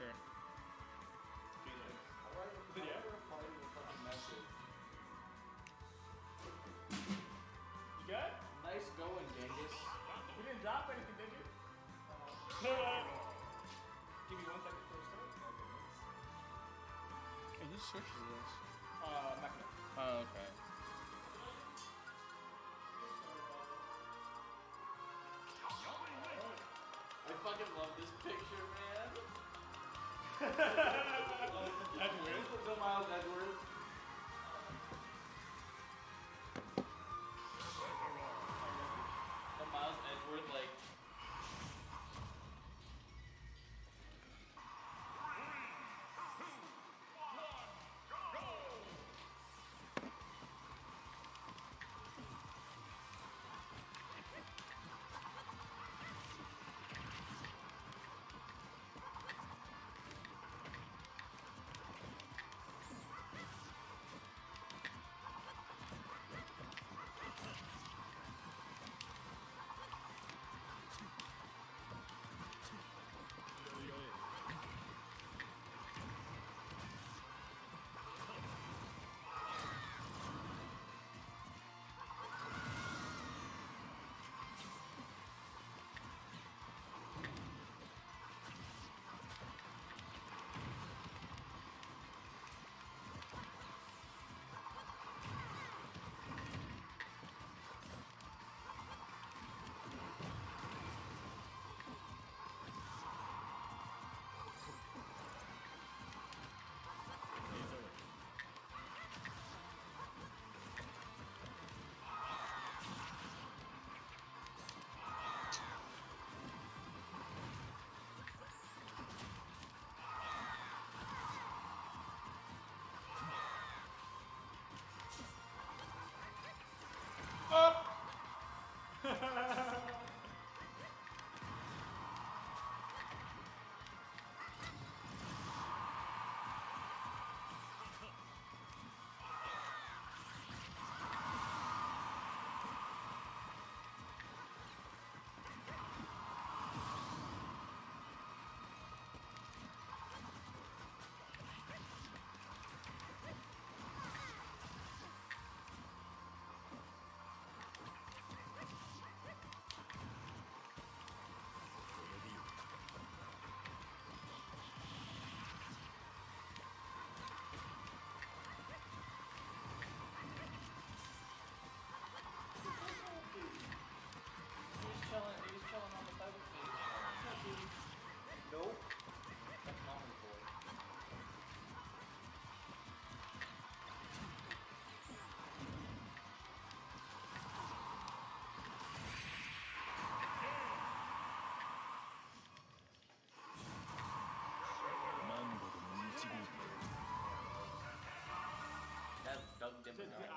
sure. You good? Nice going, Genghis. You didn't drop anything, did you? Give me 1 second before we start. Hey, just switch to this. Mecha. Oh, okay. I fucking love this picture, man. Edward. Go Miles Edward. The Miles Edward, like.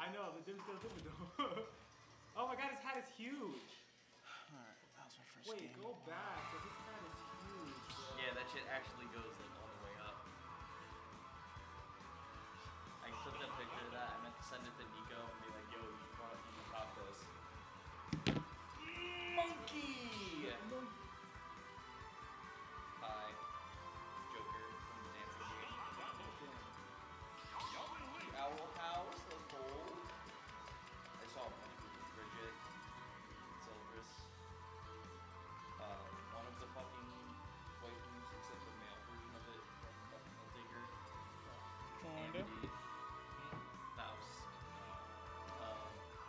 I know, the dim's still dimmer though. Oh my god, his hat is huge! Alright, that was my first game. Wait, go back, because his hat is huge, bro. Yeah, that shit actually goes like all the way up. I took that picture of that, I meant to send it to Nico and be like, yo, you want to pop this? Monkey! Hi. Joker from the dancing game. Owl House, the gold. I saw many people, Bridget, Silvers. One of the fucking white rooms, except the male version of it from fucking Undertaker. Andy. Mouse.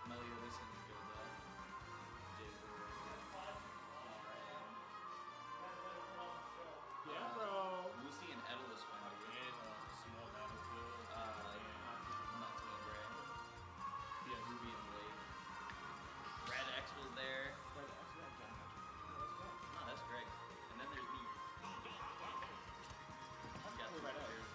Meliodas and Gilda. David. Yeah, bro. Lucy and Atlas went out here. Small Battlefield. Yeah, Ruby and Blade. Red X was there. Red X, yeah, John Marth. No, that's great. And then there's me. I've got the red out here.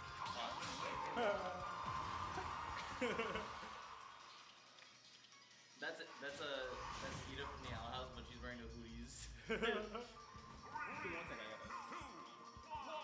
That's Ida from the Owl House, but she's wearing no hoodies. Give me 1 second, I got this. 2, 1, go!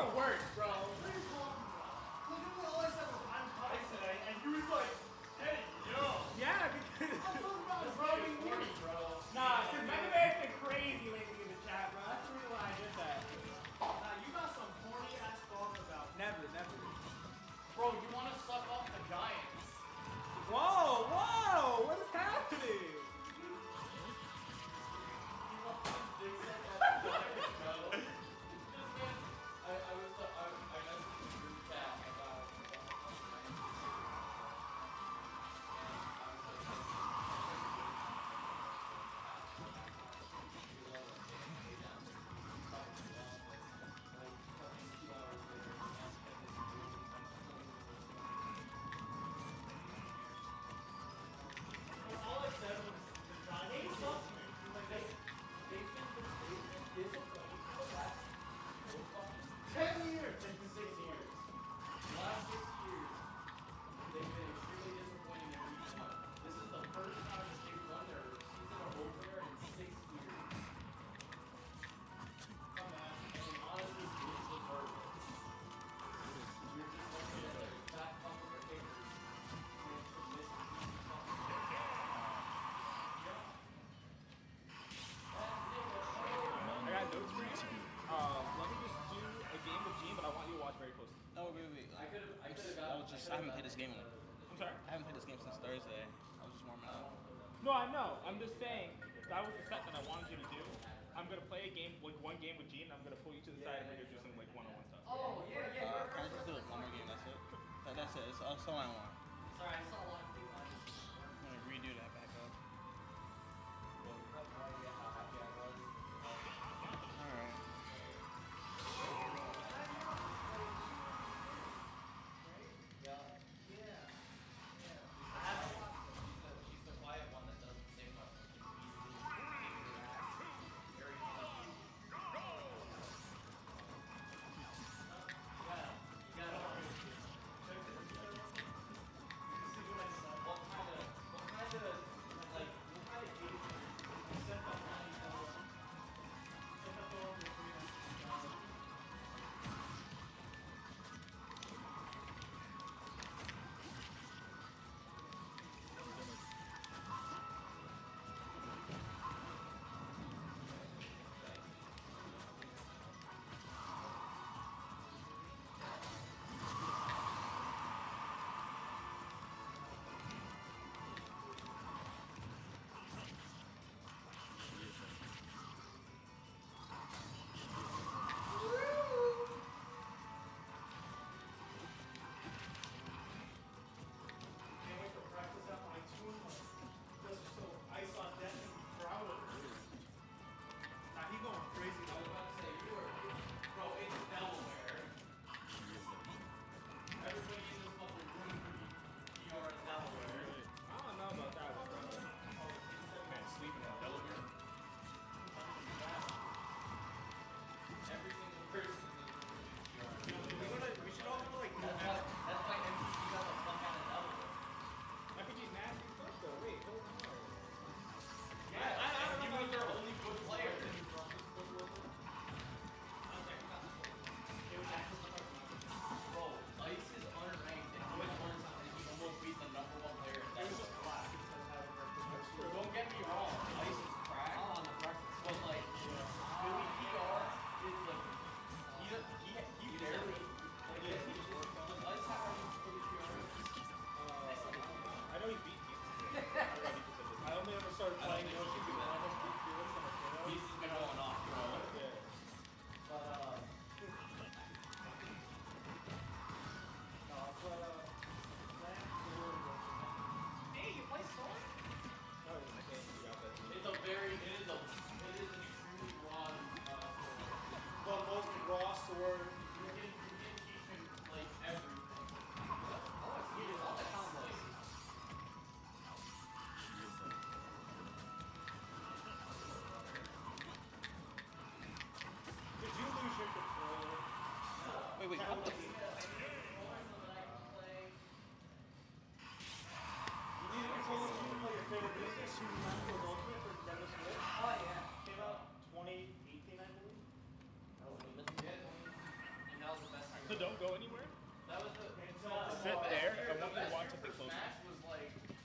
my words, bro. What are you talking about? Look at all I said was I'm fine today, and you was like, hey, yo. Yeah, because I'm talking about this roaming words, bro. Nah, because Mega Man's been crazy lately in the chat, bro. That's the reason why I did that. Nah, you got some corny ass thoughts about. Never. Bro, you want to suck off the Giants. Whoa, what is happening? I haven't played this game. I'm sorry? I haven't played this game since Thursday. I was just warming up. No, I know. I'm just saying, that was the set that I wanted you to do. I'm going to play a game, like one game with Gene, and I'm going to pull you to the side and we're going to do some like one-on-one stuff. Oh, yeah. Can I just do one more game? That's it. That's it. That's all I want. Sorry, I saw a lot of people. I'm going to redo that back up. All right.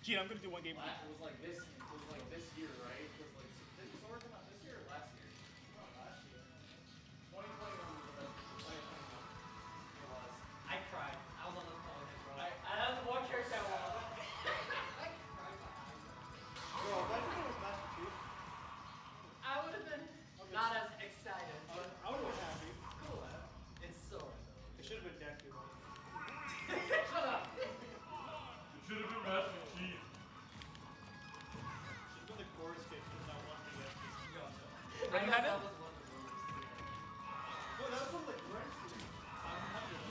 Gene, I'm gonna do one game. It was like this. It was like this year, right? It was like did Sora come out this year or last year? Oh, last year. 2021 was the best. It was. I cried. I was on the phone with him, bro. I was the one character I wanted. I cried my eyes out. Bro, that thing was last year. I would have been okay. Not as excited. I would have been happy. Cool. It's Sora though. It should have been Deku. Shut up. It should have been Master Chief. She's been the chorus kid. She's not one to get. I had it. Well, that was like Grinch.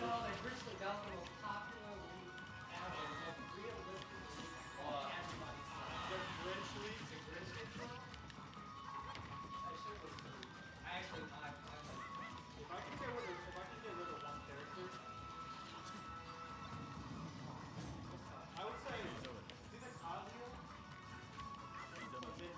No, like Richly got the most popular league ever. The most realistic league of everybody's time. The Grinch League? The Grinch League? That shit was cool. I actually thought if I could get rid of one character, I would say, do the Kazuya? I would skip it. Kazuya? I like to do second or third.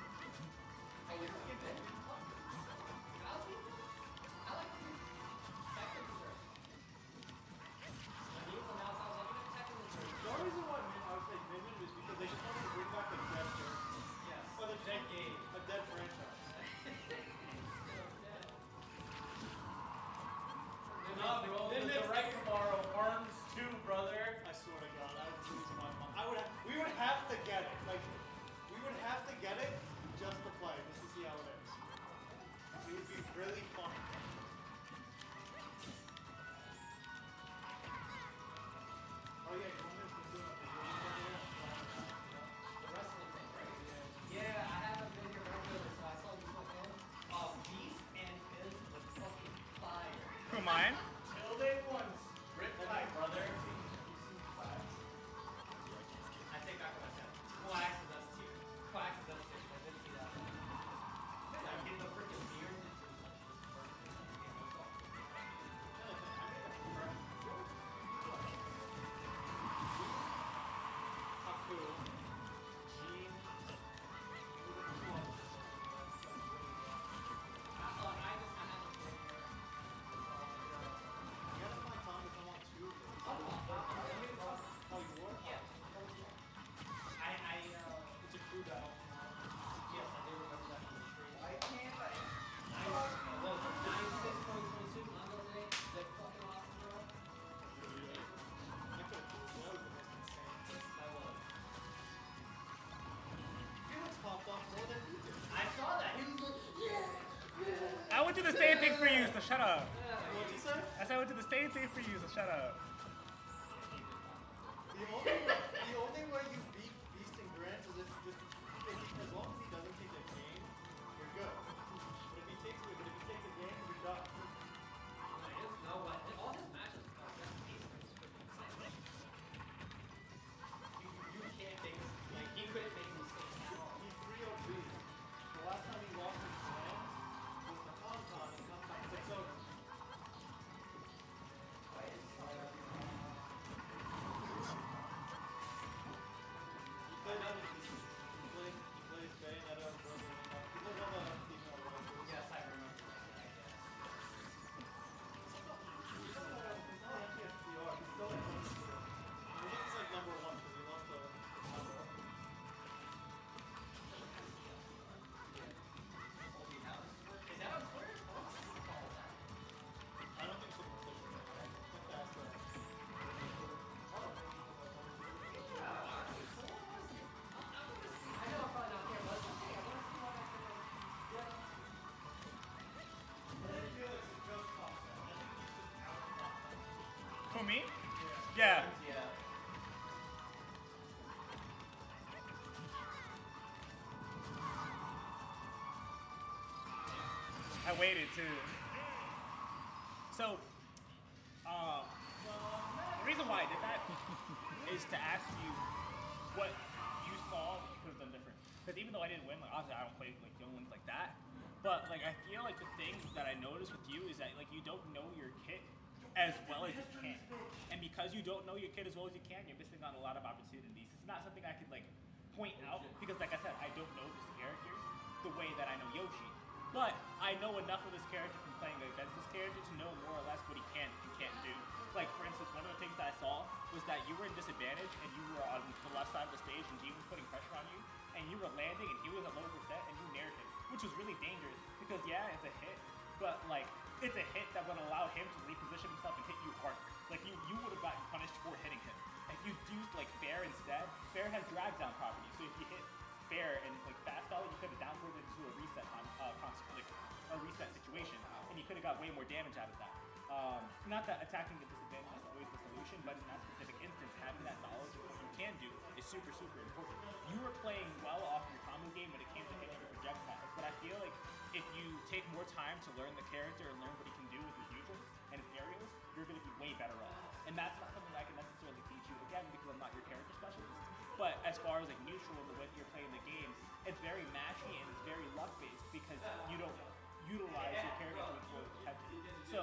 The only reason why I would say Minion is because they just wanted to bring back the dead character. Yes. Or the dead game. A dead franchise. They right tomorrow. Arms 2, brother. I swear to God, I would lose my mind. We would have to get it. Like, we would have to get it just to play, just to see how it is. It would be really fun. Oh yeah, Compost is doing a video. The wrestling thing, right? Yeah, I have a video right there, so I saw this one in. Beast and Fizz with fucking fire. Who, mine? Till they once. Rip my brother. I take back what I said. Quacks does too. Quacks does too. I didn't see that. I'm getting the freaking beard. Haku, Gene, it's a crew battle. Yes, I do remember that from the stream. Why can't I? They're fucking awesome, bro. I could have pulled that. Popped off more than you did. I saw that. He was like, yeah. I would do the same thing for you, so shut up. What'd you say? I said I would do the same thing for you, so shut up. The only way you beat Beast and Grant is as long as he doesn't take the game, you're good. But if he takes the game, you're done. There is no way. All his matches are just Beast. You can't make mistakes. Like, he couldn't make mistakes at all. He 3-0-B'd. The last time he lost his slam was the Compost and comes back 6-0. Why is he played other pieces. He played Bayonetta and Broken Rainbow. He played all the female rivals. Yes, I remember that, I guess. He's not like FTR. He's still like FTR. I think it's like number one because we lost the number one. Is that on Twitter? I don't think so. For me? Yeah. I waited too. So, the reason why I did that is to ask you what you saw you could have done different. Because even though I didn't win, like obviously I don't play like young ones like that. But like I feel like the thing that I noticed with you is that like you don't know your kit as well as you can. And because you don't know your kid as well as you can, you're missing on a lot of opportunities. It's not something I could like point out because like I said, I don't know this character the way that I know Yoshi. But I know enough of this character from playing against this character to know more or less what he can and can't do. Like, for instance, one of the things that I saw was that you were in disadvantage and you were on the left side of the stage and Gene was putting pressure on you, and you were landing and he was at low percent and you nared him, which was really dangerous because, yeah, it's a hit, but, like, it's a hit that would allow him to reposition himself and hit you harder. Like, you would have gotten punished for hitting him. If you used, like, Fair instead, Fair has drag down property, so if you hit Fair and, like, fast out, you could have downloaded into a reset a reset situation, and you could have got way more damage out of that. Not that attacking the disadvantage is always the solution, but in that specific instance, having that knowledge of what you can do is super, super important. You were playing well off your combo game when it came to hitting your projectiles, but I feel like if you take more time to learn the character and learn what he can do with his users and his aerials, you're going to be way better off. And that's not something I can necessarily teach you, again, because I'm not your character specialist. But as far as, like, neutral in the way you're playing the game, it's very matchy and it's very luck-based because you don't utilize your character to its full potential. So,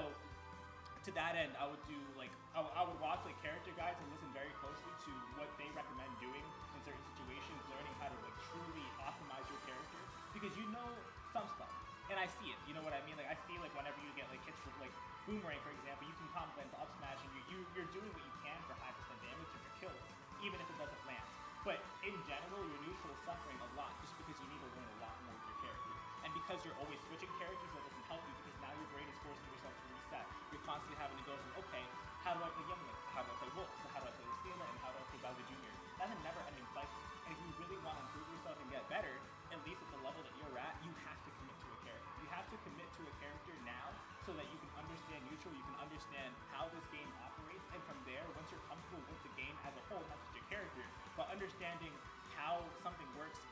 to that end, I would do, like, I would watch, like, character guides and listen very closely to what they recommend doing in certain situations, learning how to, like, truly optimize your character, because you know some stuff, and I see it, you know what I mean? Like, I see, like, whenever you get, like, hits with, like, Boomerang, for example, you can combo into up smash, and you're doing what you can for high percent damage if you're killed, even if it doesn't land. But in general, your neutral is suffering a lot just because you need to learn a lot more with your character. And because you're always switching characters, that doesn't help you because now your brain is forcing yourself to reset. You're constantly having to go from, okay, how do I play Youngling? How do I play Wolf? How do I play Rosalina? And how do I play Bowser Jr.? That's a never-ending cycle. And if you really want to improve yourself and get better, at least at the level that you're at, you have to commit to a character. You have to commit to a character now so that you can understand neutral, you can understand how this game operates, and from there, once you're comfortable with the game as a whole, not just your character, but understanding how something works,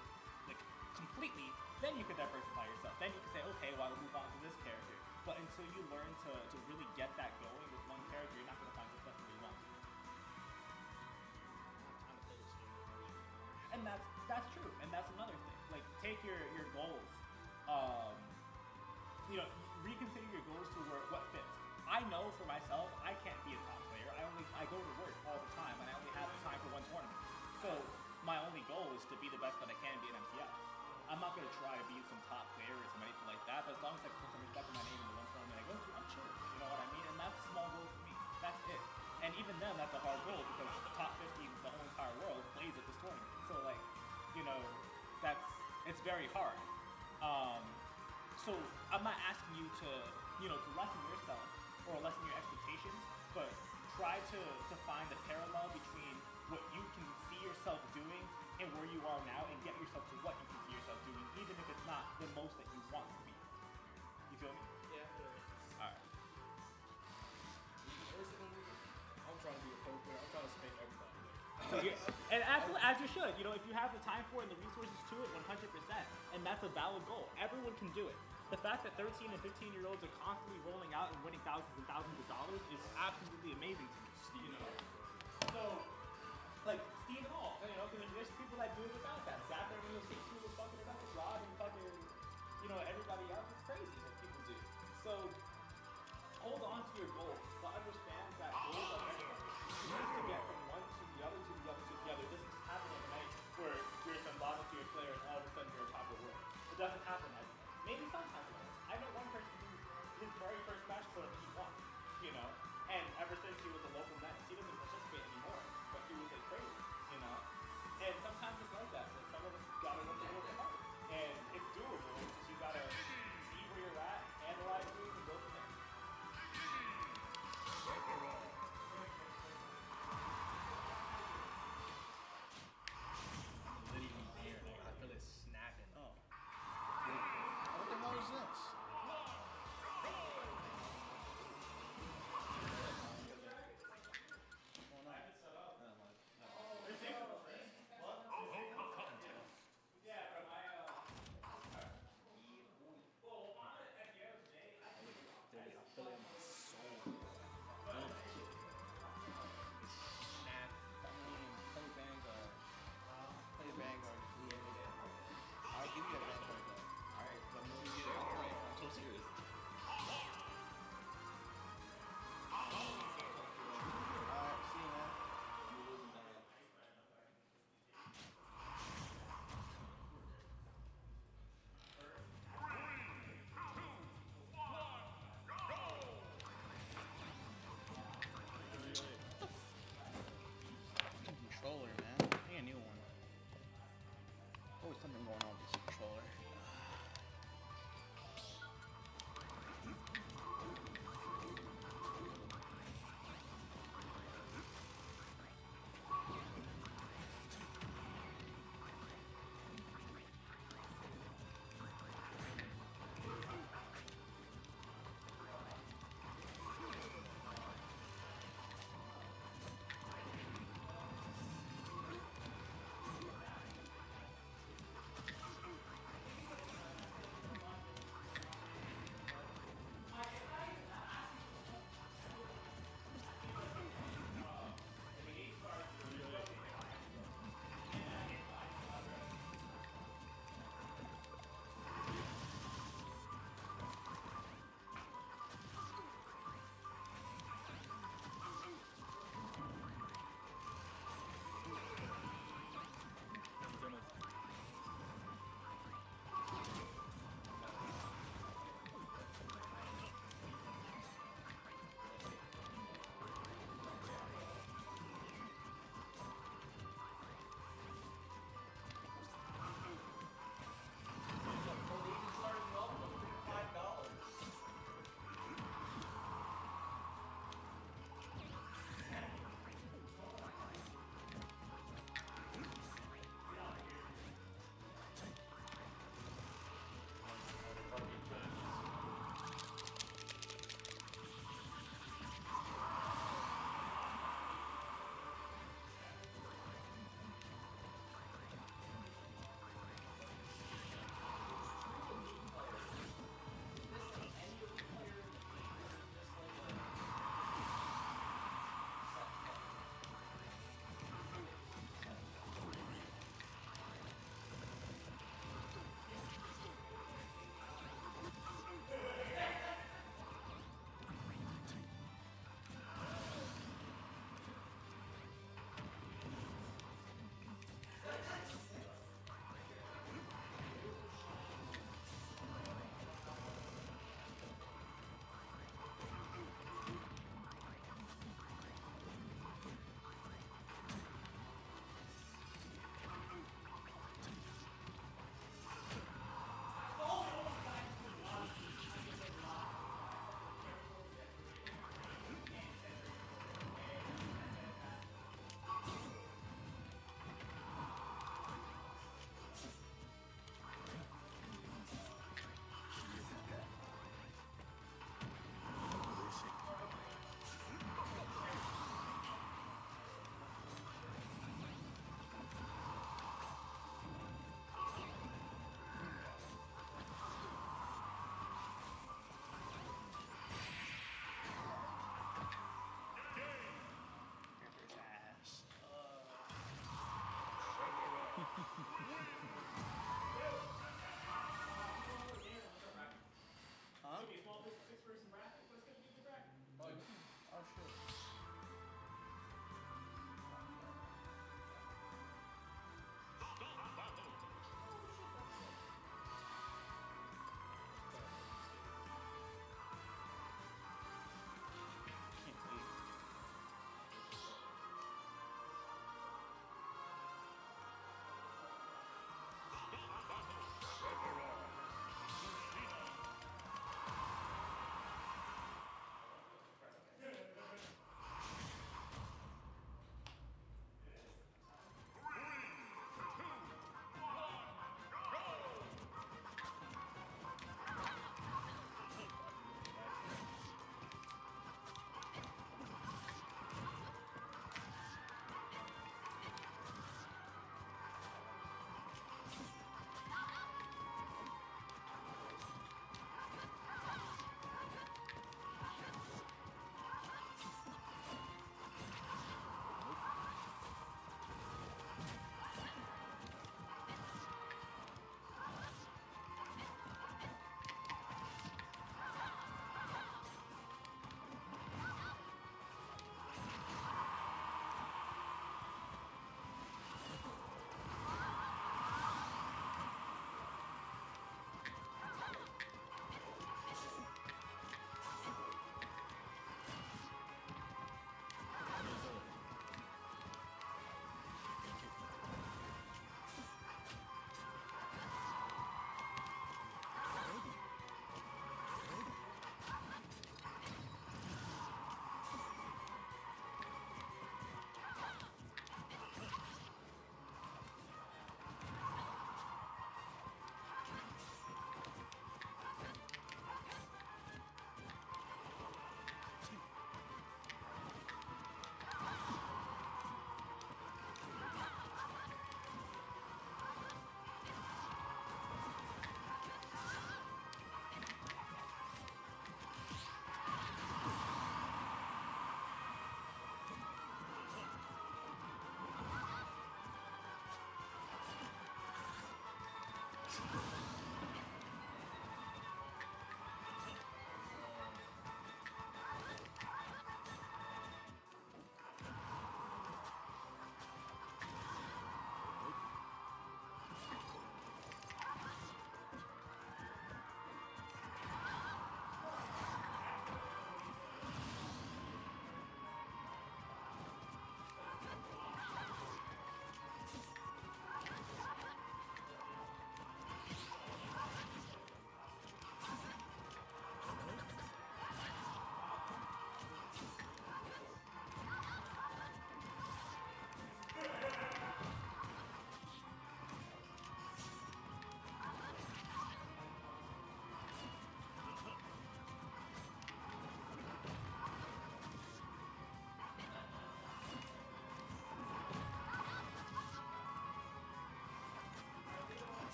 like, completely, then you could diversify yourself. Then you could say, okay, well, I'll move on to this character. But until you learn to really get that going with one character, you're not going to find success that you want. And that's true, and that's another thing. Like, take your goals, you know, reconsider your goals to where what fits. I know for myself, I can't be a top player. I go to work all the time, and I only have time for one tournament. So my only goal is to be the best that I can be in MTF. I'm not going to try to be some top player or some anything like that, but as long as I put some respect in my name in the one tournament I go to, I'm chill. You know what I mean? And that's a small goal for me. That's it. And even then, that's a hard goal because the top 50 in the whole entire world plays at this tournament. So, like, you know, it's very hard. So I'm not asking you to, you know, to lessen yourself or lessen your expectations, but try to find the parallel between what you can see yourself doing and where you are now, and get yourself to what you can see yourself doing, even if it's not the most that you want to be. You feel me? Yeah, I feel it. Alright. I'm trying to be a poker, I'm trying to spank everybody. And as you should, you know, if you have the time for it and the resources to it, 100%, and that's a valid goal. Everyone can do it. The fact that 13 and 15-year-olds are constantly rolling out and winning thousands and thousands of dollars is absolutely amazing to me, you know? So, like, Steve Hall, you know, there's people that do it without that. Sat there and he was fucking it up with Rod and fucking, you know, everybody else. It's crazy what people do. So, hold on to your goals, but understand that goals are everywhere. You need to get from one to the other to the other to the other. It doesn't just happen at night where you're some bottom tier player and all of a sudden you're on top of the world. It doesn't happen at night. Maybe sometimes it does. I know one person who his very first match tournament he won, you know, and ever since he was a local net, he doesn't participate anymore. He was like crazy, you know? And sometimes it's like that. Like, some of us gotta look a little bit harder. And it's doable. It's just you gotta see where you're at, analyze things, and go from there. I'm literally there, like, I feel it snapping. Oh. What the hell is this?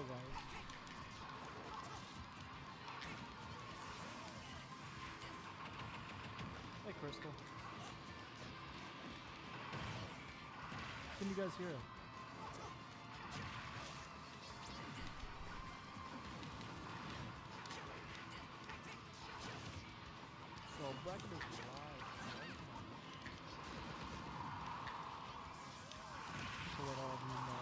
real life. Hey, Crystal. Can you guys hear him? So, Breakfast Live. So let all of you know.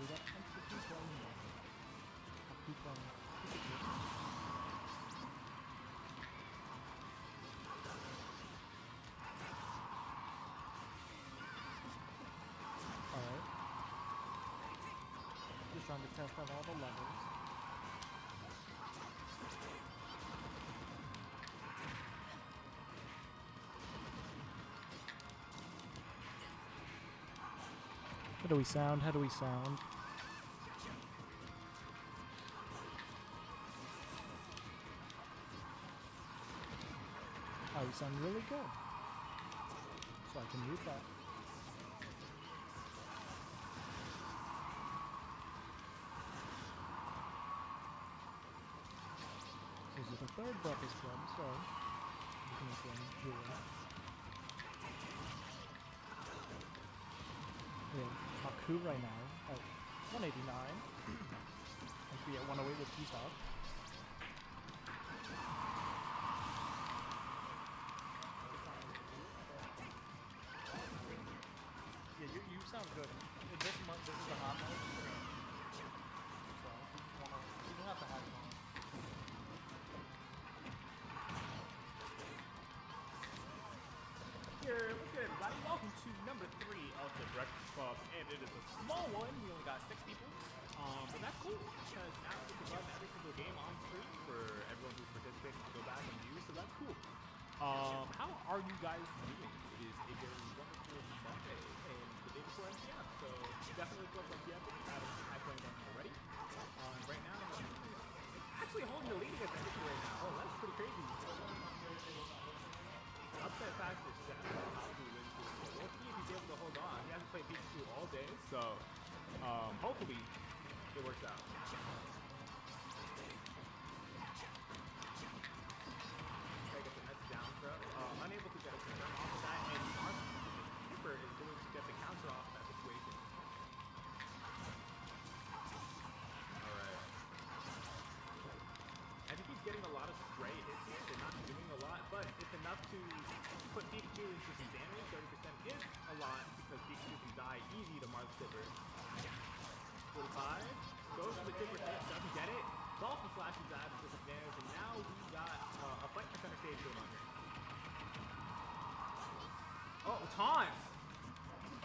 We don't have to keep going now. I'll keep on keeping it. Just trying to test out all the levels. How do we sound? How do we sound? Oh, we sound really good. So I can mute that. This is the third Breakfast Club, so you can make one here. We're in Haku right now at 189. Let's be at 108 with T-Top. Yeah, you sound good. This is the hot mode. So you don't have to have it on. What's good, everybody? Welcome to number 3 of the Breakfast Club, and it is a small one. We only got 6 people, but that's cool because now we can run every single game on stream for everyone who's participating to go back and view. So that's cool. How are you guys doing? It is a very wonderful Monday and the day before MTF, so definitely go up MTF if you haven't. I played one already. Right now, I'm actually holding the lead against Andy right now. Oh, that's pretty crazy. Upset fact is that Haku wins this game. We'll see if he's able to hold on. He hasn't played Pikachu all day, so hopefully it works out. Okay, gets a nice down throw. Unable to get a confirm off of that, and Marth, the keeper, is going to get the counter off that situation. Alright. I think he's getting a lot of stray hits here. They're not doing a lot, but it's enough to put Pikachu into some damage. 30% is a lot because Pikachu can die easy to Marth's Dipper. 45. Goes for the Dipper hit, doesn't get it. Dolphin Slash is at a disadvantage, and now we got a fight for center stage going on here. Oh, taunts!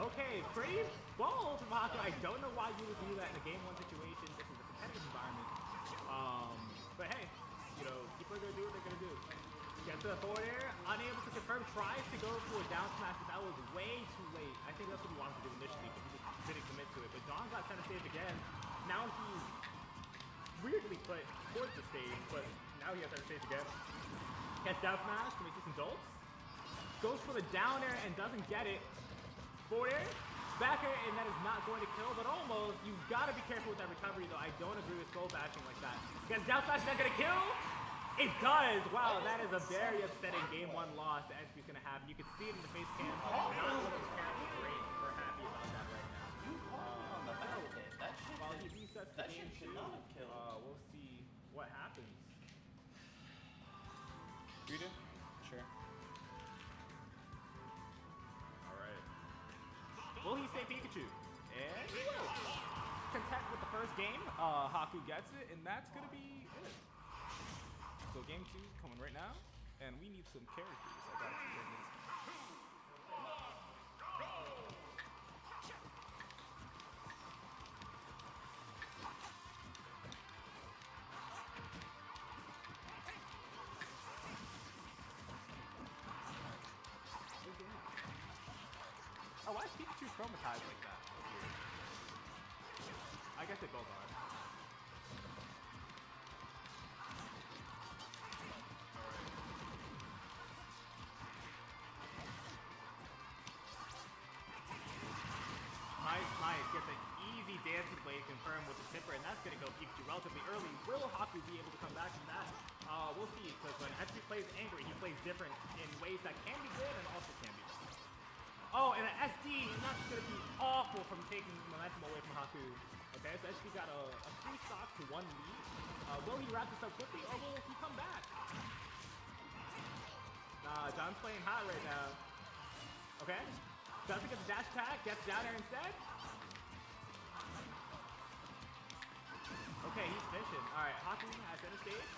Okay, pretty bold from Haku. I don't know why you would do that in a game one situation. This is a competitive environment. But hey, you know, people are going to do what they're going to do. Gets to the forward air, unable to confirm, tries to go for a down smash, but that was way too late. I think that's what he wanted to do initially, but he just didn't commit to it. But John got center stage again. Now he's weirdly put towards the stage, but now he has center stage again. Gets down smash to make this indulge. Goes for the down air and doesn't get it. Forward air, back air, and that is not going to kill, but almost. You've got to be careful with that recovery, though. I don't agree with soul bashing like that. Because down smash is not going to kill. It does. Wow, that is a very upsetting game one loss that Entropy's going to have. You can see it in the face cam. Oh, not one of his characters great. We're happy about that right now. You called me on the battle hit. That shit, while he resets the game should not have killed. We'll see what happens. You do? Sure. All right. Will he save Pikachu? And he will. Content with the first game, Haku gets it, and that's gonna be it. So game 2 is coming right now, and we need some characters. I got it. Oh, why is Pikachu traumatized like that? I guess they both are. dancing play confirmed with the tipper, and that's going to go Pikachu relatively early. Will Haku be able to come back from that? We'll see, because when Entropy plays angry, he plays different in ways that can be good and also can be bad. Oh, and an SD, and that's going to be awful from taking momentum away from Haku. Okay, so SD got a free stock to one lead. Will he wrap this up quickly, or will he come back? Nah, John's playing hot right now. Okay, doesn't get the dash attack, gets down there instead. Okay, he's fishing. Alright, Haku has center stage.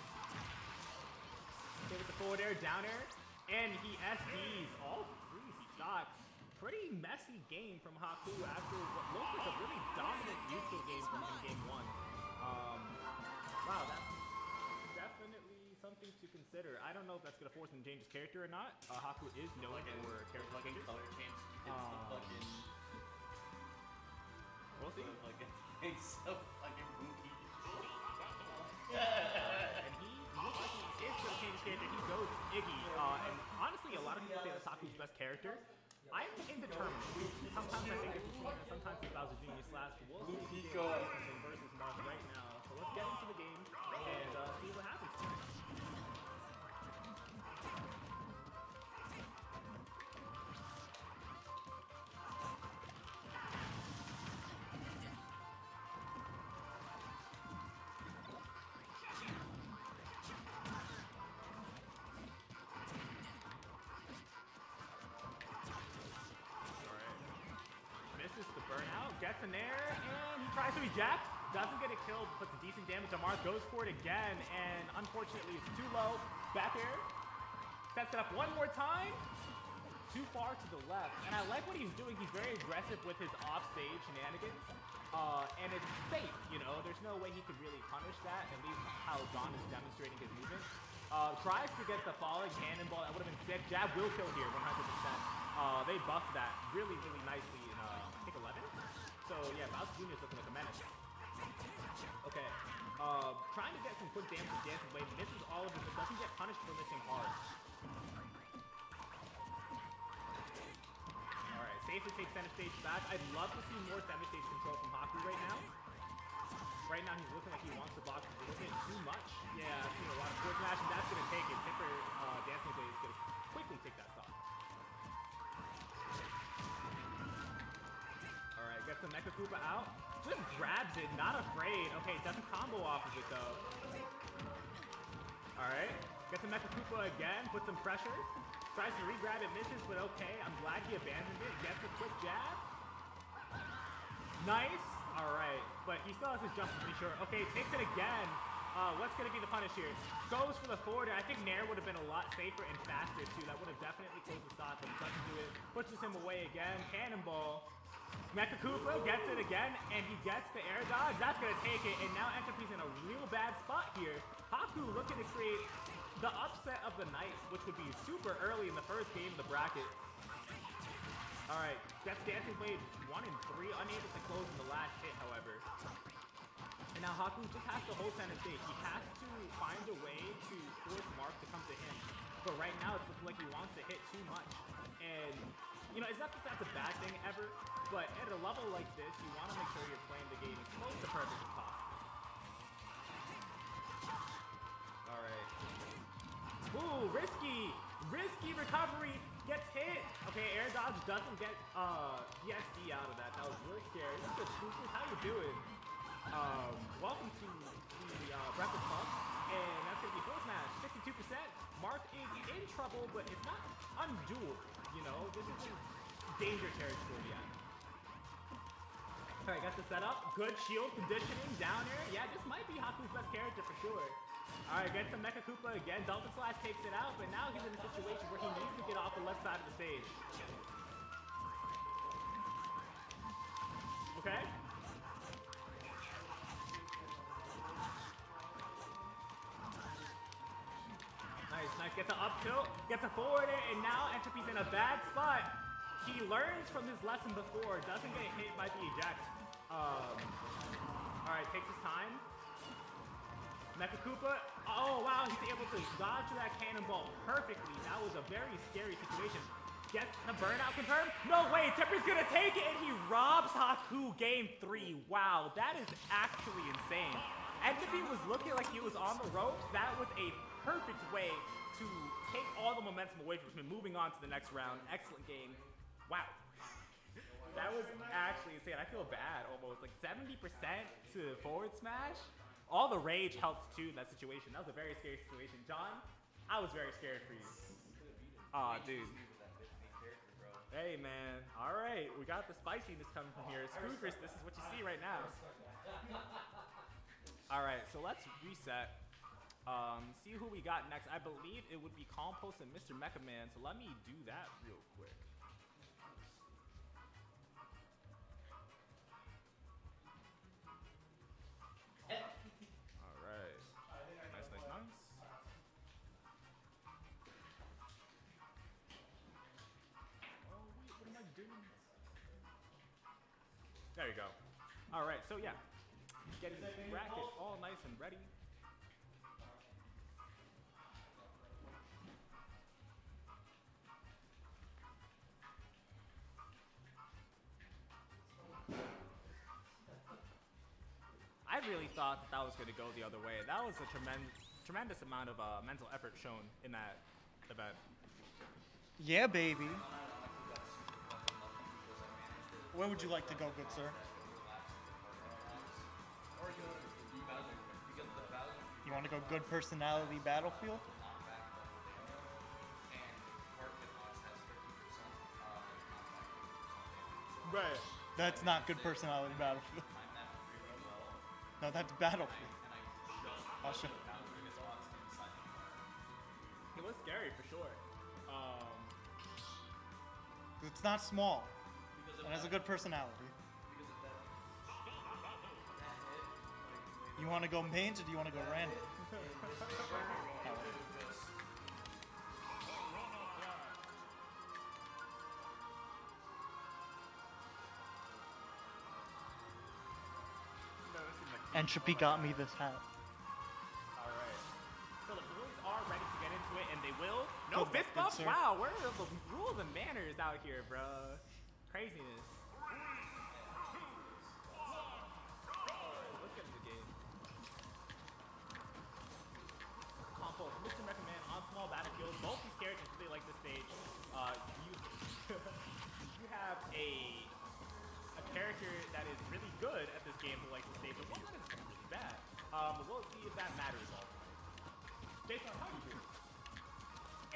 Stay with the forward air, down air, and he SDs all three stocks. Pretty messy game from Haku after what looks like a really dominant neutral game from him in game 1. Wow, that's definitely something to consider. I don't know if that's going to force him to change his character or not. Haku is known for character changes. We'll see. It's so fucking spooky. And he looks like he is going to change his character. He goes Iggy. And honestly, a lot of people say that's Haku's best character. I'm indeterminate. Sometimes I think it's Yoshina, sometimes it's Bowser Jr. slash Wolfie versus Marth right now. So let's get into the game and see what happens. Gets in there, and he tries to be jacked. Doesn't get it killed, puts a decent damage on Marth. Goes for it again, and unfortunately it's too low. Back air. Sets it up one more time. Too far to the left. And I like what he's doing. He's very aggressive with his offstage shenanigans. And it's safe, you know. There's no way he could really punish that, at least how John is demonstrating his movement. Tries to get the falling cannonball. That would have been sick. Jab will kill here, 100%. They buffed that really nicely in pick 11. So yeah, Bowser Jr. is looking like a menace. Okay, trying to get some quick damage with Dancing Blade. Misses all of it, but doesn't get punished for missing hard. All right, safely take center stage back. I'd love to see more center stage control from Haku right now. Right now he's looking like he wants to box a little bit too much. Yeah, I've seen a lot of forward smash, and that's gonna take it. Tipper Dancing Blade is gonna quickly take that stock. Alright, gets the Mecha Koopa out. Just grabs it, not afraid. Okay, doesn't combo off of it though. Alright, gets the Mecha Koopa again, puts some pressure. Tries to re-grab it, misses, but okay. I'm glad he abandoned it. Gets a quick jab. Nice. Alright, but he still has his jump to be sure. Okay, takes it again. What's going to be the punish here? Goes for the forward. I think Nair would have been a lot safer and faster too. That would have definitely closed the stock, but he doesn't do it. Pushes him away again. Cannonball. Mecha Koopa gets it again, and he gets the air dodge. That's going to take it, and now Entropy's in a real bad spot here. Haku looking to create the upset of the night, which would be super early in the first game of the bracket. Alright, that's Dancing Blade 1 and 3, unable to close in the last hit, however. And now Haku just has to hold center stage. He has to find a way to force Marth to come to him. But right now it's looking like he wants to hit too much. And, you know, it's not that that's a bad thing ever, but at a level like this, you want to make sure you're playing the game as close to perfect as possible. Alright. Ooh, risky! Risky recovery! Gets hit! Okay, air dodge doesn't get ESD out of that. That was really scary. This is stupid. How you doing? Welcome to the Breakfast Club, and that's going to be full smash, 52%. Marth is in trouble, but it's not undoable, you know? This is danger territory yet. Alright, got the setup. Good shield conditioning down here. Yeah, this might be Haku's best character for sure. Alright, gets the Mecha Koopa again. Dolphin Slash takes it out, but now he's in a situation where he needs to get off the left side of the stage. Okay. Nice, gets an up tilt, gets a forward air, and now Entropy's in a bad spot. He learns from his lesson before, doesn't get hit by the eject. Alright, takes his time. Mecha Koopa, oh wow, he's able to dodge that cannonball perfectly. That was a very scary situation. gets the burnout confirmed? No way, Teppy's gonna take it, and he robs Haku game 3. Wow, that is actually insane. Entropy was looking like he was on the ropes. That was a perfect way to take all the momentum away from him, moving on to the next round. Excellent game. Wow. That was actually insane. I feel bad almost. Like 70% to forward smash. All the rage helped too in that situation. That was a very scary situation. John, I was very scared for you. Aw, dude. Hey, man. All right. We got the spiciness coming from here. Scoopers, this is what you see right now. All right. So let's reset. See who we got next. I believe it would be CalmPulse and Mr. MechaMan. So let me do that real quick. There you go. All right, so yeah, get his bracket all nice and ready. I really thought that was going to go the other way. That was a tremendous amount of mental effort shown in that event. Yeah, baby. Where would you like to go, good sir? You want to go good personality Battlefield? Right. That's not good personality Battlefield. No, that's Battlefield. I'll show you. It was scary for sure. It's not small. And has a good personality. You want to go mains or do you want to go random? Entropy got me this hat. No fist bump? Wow, where are the rules and manners out here, bro? Craziness. Let's get into the game. Compost, Mr. MechaMan on small battlefield. Both these characters really like this stage. You have a character that is really good at this game who likes this stage, but one that is really bad. We'll see if that matters all. J-Storm, how do you do?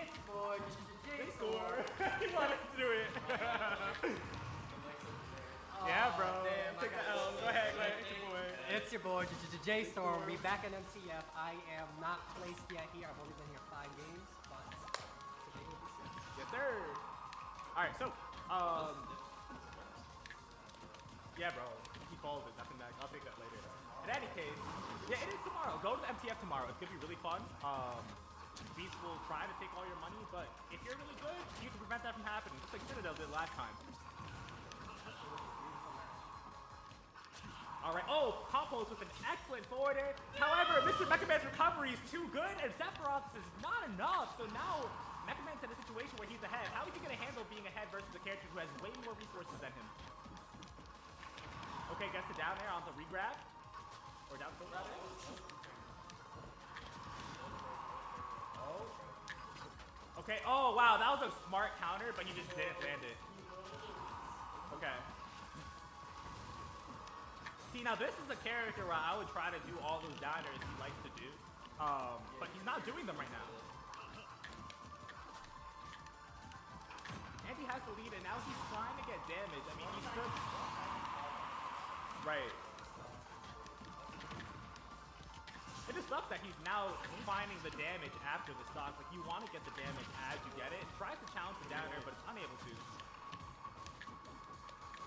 It's for J-Storm. He wanted to do it. Yeah, bro. Damn, take the L. Go ahead, go ahead. It's your boy, J-Storm. We back in MTF. I am not placed yet here. I've only been here 5 games, but today will be 6. Yes, sir. All right, so, yeah, bro. He called it. Nothing back. I'll take that later. In any case, yeah, it is tomorrow. Go to the MTF tomorrow. It's gonna be really fun. These will try to take all your money, but if you're really good, you can prevent that from happening, just like Citadel did last time. All right, oh, CalmPulse with an excellent forward air. However, Mr. MechaMan's recovery is too good, and Sephiroth's is not enough, so now MechaMan's in a situation where he's ahead. How is he gonna handle being ahead versus a character who has way more resources than him? Okay, gets the down air on the re-grab, or down tilt rather. Okay, oh wow, that was a smart counter, but you just didn't land it. Okay. See, now this is a character where I would try to do all those downers he likes to do, but he's not doing them right now. Andy has the lead, and now he's trying to get damage. I mean, he's good. Right. It just sucks that he's now finding the damage after the stock. Like, you want to get the damage as you get it. Tries to challenge the down air, but it's unable to.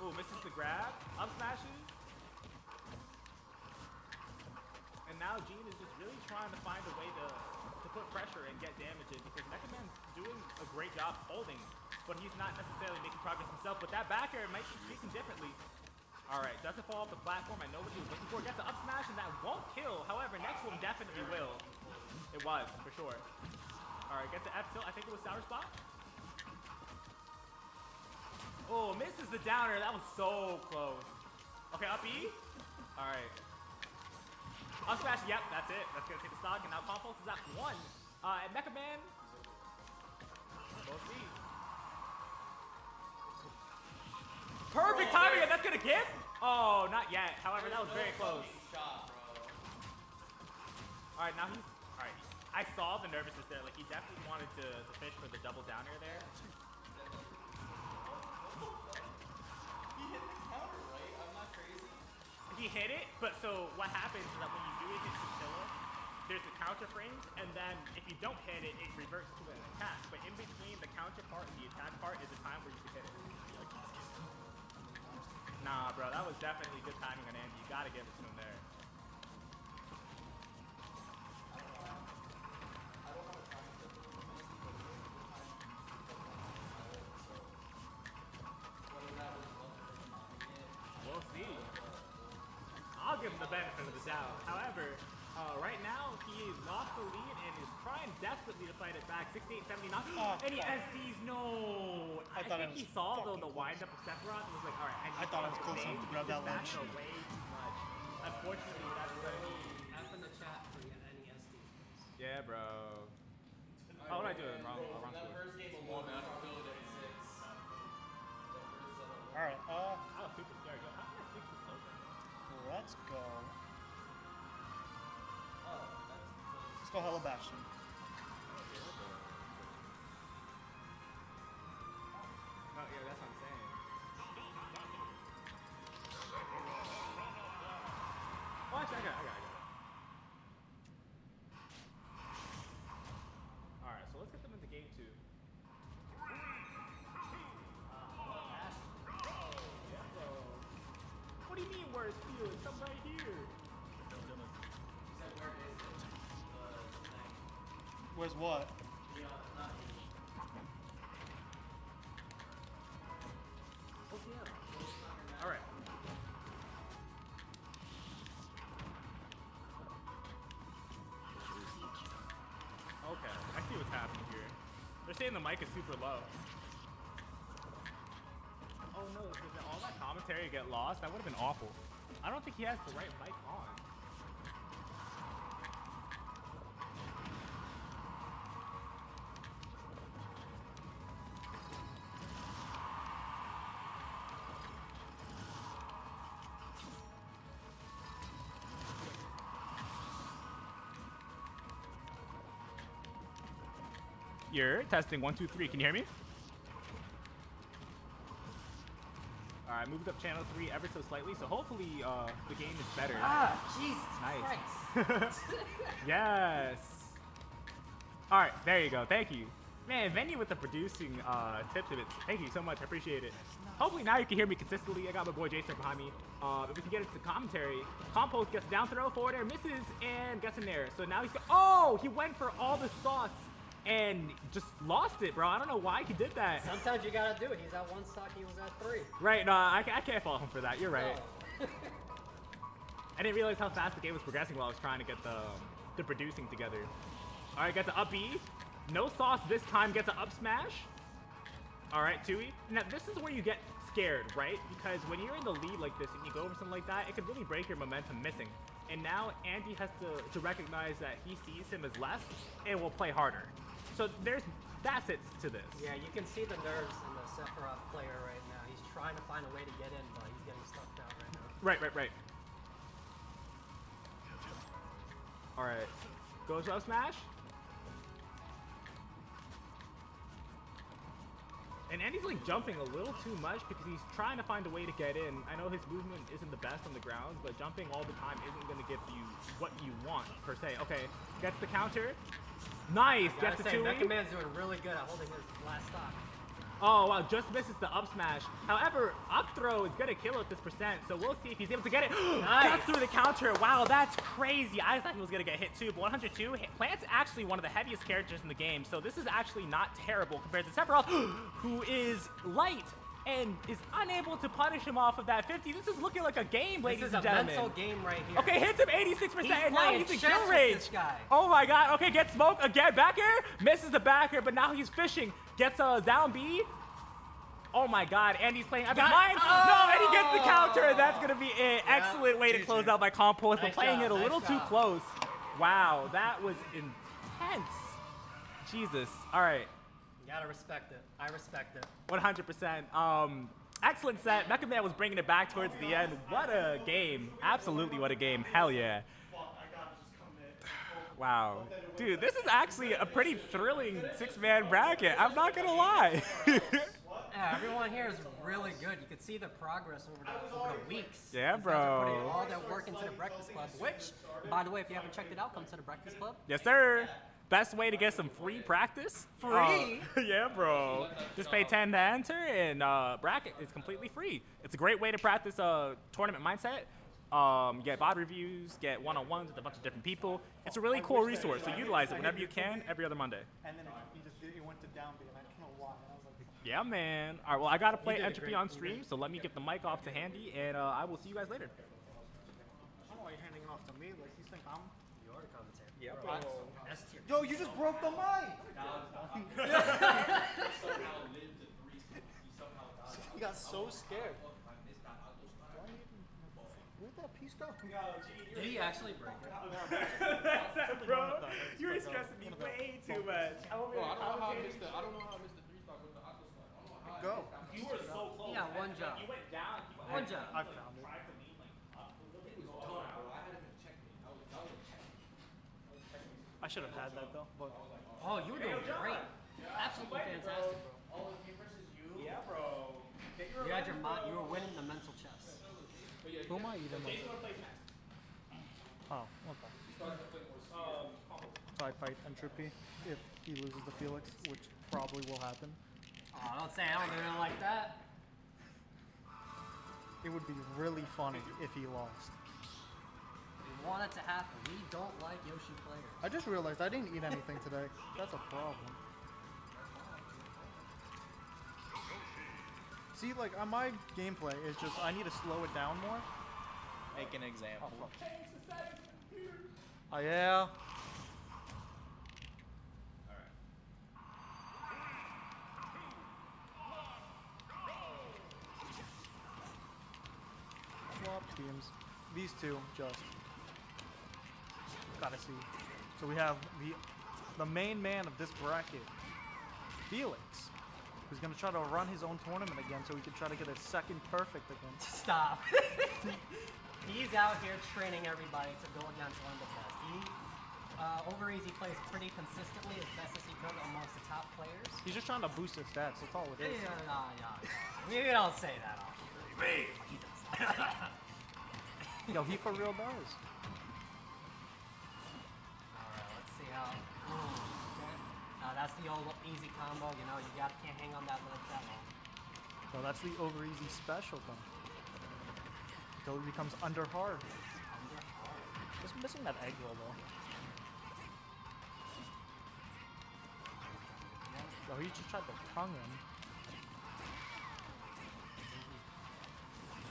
Ooh, misses the grab. Up smashes. And now Gene is just really trying to find a way to put pressure and get damage in, because MechaMan's doing a great job holding, but he's not necessarily making progress himself. But that back air might be treating differently. Alright, doesn't fall off the platform. I know what he was looking for. Gets an up smash, and that won't kill. However, next one definitely will. It was, for sure. Alright, gets an F tilt. I think it was Sour Spot. the down air. That was so close. Okay, up E. All right. Up smash. Yep, that's it. That's gonna take the stock. And now CalmPulse is at 1. And MechaMan. We'll see. Perfect timing. And that's gonna give. Oh, not yet. However, that was very close. All right, now he's. All right. I saw the nervousness there. Like he definitely wanted to fish for the double down air there. He hit it, but so what happens is that when you do it, hit Chinchilla, there's the counter frames, and then if you don't hit it, it reverts to an attack. But in between the counter part and the attack part is the time where you can hit it. Nah, bro, that was definitely good timing on Andy. You gotta give it to him there. However, right now he lost the lead and is trying desperately to fight it back. 68-70, not and he SDs. No, I think he saw though the wind up of Sephiroth and was like, all right. I thought it was close enough to grab that ledge. Way too much. Unfortunately, that's where he. F in the chat for any SD. Yeah, bro. Oh, what did I do? Wrong. That first game was 1 out of 6. All right. I was super scared. How can I fix this over? Let's go. Let's go Hollow Bastion. Oh, yeah, that's what I'm saying. Oh, actually, I got it. Alright, so let's get them into game 2. What do you mean, where's Felix? I'm right here. Where's what? All right. Okay, I see what's happening here. They're saying the mic is super low. Oh no, did all that commentary get lost? That would have been awful. I don't think he has the right mic on. You're testing 1, 2, 3. Can you hear me? All right, moved up channel 3 ever so slightly, so hopefully the game is better. Ah, Jesus Christ! Yes. All right, there you go. Thank you, man. Vinny with the producing tips of it. Thank you so much. I appreciate it. Hopefully now you can hear me consistently. I got my boy J-Storm behind me. If we can get into commentary, CalmPulse gets down throw, forward air, misses, and gets in there. So now he's oh, he went for all the sauce. And just lost it, bro. I don't know why he did that. Sometimes you gotta do it. He's at 1 stock, he was at 3. Right, no, I can't fault him for that. You're right. No. I didn't realize how fast the game was progressing while I was trying to get the producing together. All right, got the up E. No sauce this time, gets an up smash. All right, 2E. Now, this is where you get scared, right? Because when you're in the lead like this and you go over something like that, it could really break your momentum missing. And now Andy has to recognize that he sees him as less and will play harder. So there's facets to this. Yeah, you can see the nerves in the Sephiroth player right now. He's trying to find a way to get in, but he's getting stuffed out right now. Right. All right, goes up smash. And Andy's like jumping a little too much because he's trying to find a way to get in. I know his movement isn't the best on the ground, but jumping all the time isn't going to give you what you want per se. Okay, gets the counter. Nice, gets the 2E. MechaMan's doing really good at holding his last stock. Oh wow, just misses the up smash. However, up throw is gonna kill at this percent, so we'll see if he's able to get it. Nice. Cuts through the counter. Wow, that's crazy. I thought he was gonna get hit too, but 102. Plant's actually one of the heaviest characters in the game, so this is actually not terrible compared to Sephiroth, who is light and is unable to punish him off of that 50. This is looking like a game, ladies and gentlemen. This is a mental game right here. Okay, hits him 86%, and now he's in kill rage. Oh my god, okay, gets smoked again. Back air, misses the back air, but now he's fishing. Gets a down B. Oh my god, Andy's playing. I've been lying. No, and he gets the counter, and that's gonna be it. Yeah. Excellent way to close out my CalmPulse, but playing it a little too close. Wow, that was intense. Jesus. All right. You gotta respect it. I respect it. 100%. Excellent set. MechaMan was bringing it back towards the end. What a game. Absolutely, what a game. Hell yeah. Wow. Dude, this is actually a pretty thrilling six-man bracket. I'm not gonna lie. Yeah, everyone here is really good. You can see the progress over the weeks. Yeah, bro. Putting all their work into the Breakfast Club, which, by the way, if you haven't checked it out, come to the Breakfast Club. Yes, sir. Best way to get some free practice. Free? Yeah, bro. Just pay 10 to enter, and bracket is completely free. It's a great way to practice tournament mindset. Get VOD reviews, get one-on-ones with a bunch of different people. It's a really cool resource, so utilize it whenever you can, every other Monday. And then you just did, it went to down B, and I don't know why. Yeah, man. All right, well, I got to play Entropy on stream, so let me get the mic off to Handy, and I will see you guys later. I don't know why you're handing it off to me. Like, you think I'm... You are a commentator. Yeah, bro. Yo, you just broke the mic! You got so scared. Where'd that piece go? Did he actually break it? Bro, you were stressing me way too much. I don't know how I missed the three-stock with the aqua slide. I don't know how I missed that. You were so close. Yeah, one job. You went down. One job. I found it. I should have had that, though. Oh, you were doing great. Absolutely fantastic, bro. All of you versus you? Yeah, bro. You were winning the mental chess. Who am I even? Oh, okay. So I fight Entropy if he loses the Felix, which probably will happen. Oh, don't say I don't do anything like that. It would be really funny if he lost. We want it to happen. We don't like Yoshi players. I just realized I didn't eat anything today. That's a problem. See, like, my gameplay is just, I need to slow it down more. Make an example. Oh, yeah. Swap teams. These two, just. Gotta see. So we have the main man of this bracket, Felix. Who's gonna try to run his own tournament again so he can try to get a second perfect again. Stop. He's out here training everybody to go against Wonderfest. He, OverEazy plays pretty consistently as best as he could amongst the top players. He's just trying to boost his stats, that's all it is. Yeah. We don't say that often. Really. He does that. Yo, he for real does. Alright, let's see how... that's the old easy combo, you know, can't hang on that ledge that long. So that's the OverEazy special though. So it becomes under hard. Under hard. Just missing that egg roll though. Oh, he just tried to tongue him. He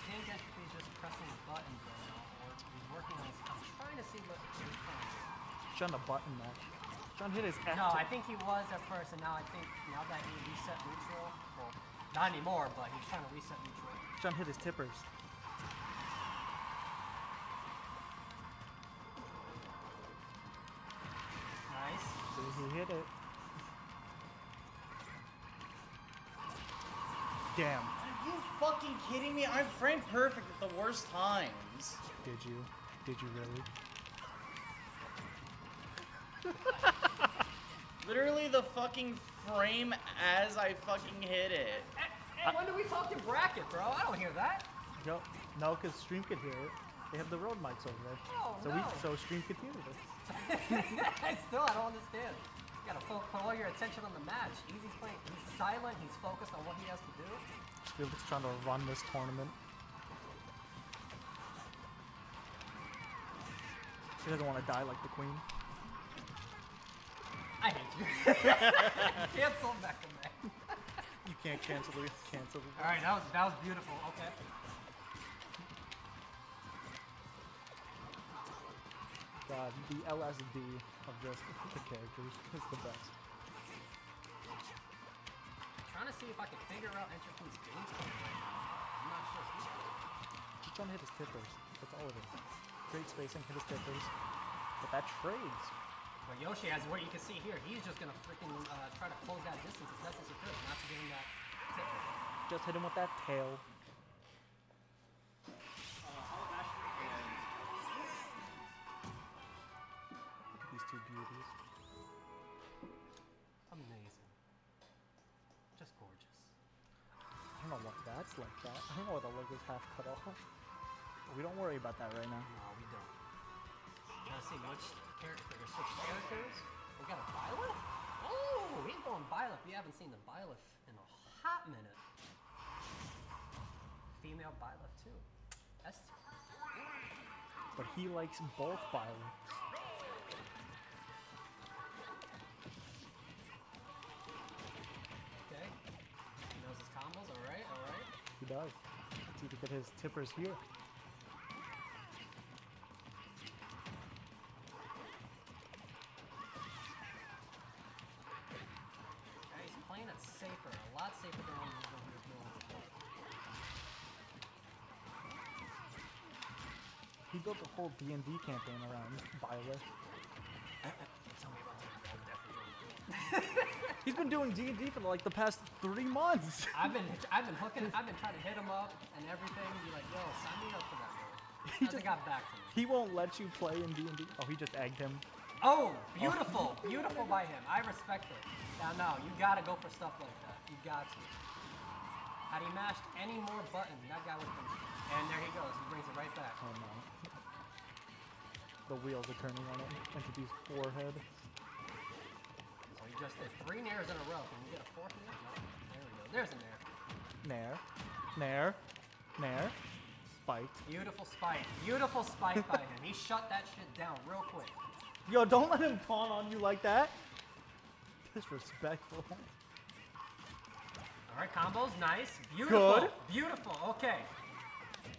can't get to be just pressing the button right now, or he's working on his I'm trying to see what he's trying to do. Shun the button though. John hit his F2. No, I think he was at first, and now I think now that he reset neutral, well, not anymore, but he's trying to reset neutral. John hit his tippers. Nice. He hit it. Damn. Are you fucking kidding me? I'm frame perfect at the worst times. Did you really? Literally the fucking frame as I fucking hit it. And when do we talk in bracket, bro? I don't hear that. Yo, no, because stream could hear it. They have the road mics over there. Oh, so no. So stream could hear it. I don't understand. You gotta put all your attention on the match. Easy's playing. He's silent. He's focused on what he has to do. Felix trying to run this tournament. She doesn't want to die like the queen. I hate you. Cancel MechaMan. You can't cancel it. Cancel it. All right, that was beautiful. Okay. God, the LSD of just the characters is the best. I'm trying to to see if I can figure out Entropy's game right now. I'm not sure. Just don't hit his tippers. That's all it is. Great spacing, hit his tippers. But that trades. But Yoshi, as what you can see here, he's just going to freaking try to close that distance as best as he could, not to give him that tipper. Just hit him with that tail. Hollow Bastion and... Look at these two beauties. Amazing. Just gorgeous. I don't know what that's like that. I don't know why the logo's half cut off. We don't worry about that right now. No, we don't. Gotta see which character, there's six characters. We got a Byleth? Oh, he's going Byleth. We haven't seen the Byleth in a hot minute. Female Byleth too. That's but he likes both Byleths. Okay. He knows his combos, alright, alright. He does. Let's see if he can get his tippers here. He built a whole D&D campaign around Byleth. Tell me about that. He's been doing D&D for like the past 3 months. I've been hooking, I've been trying to hit him up and everything. Be like, yo, sign me up for that. He just got back to me. He won't let you play in D&D. Oh, he just egged him. Oh, beautiful, oh. Beautiful by him. I respect it. Now, no, you gotta go for stuff like that. You got to. Had he mashed any more button, that guy would have been. And there he goes. He brings it right back. Oh no. The wheels are turning on it. Entropy's forehead. So he just did 3 nairs in a row. Can we get a fourth nair? No. There we go. There's a nair. Nair. Nair. Nair. Spike. Beautiful spike. Beautiful spike by him. He shut that shit down real quick. Yo, don't let him pawn on you like that. Disrespectful. All right, combos, nice, beautiful, good. Beautiful. Okay.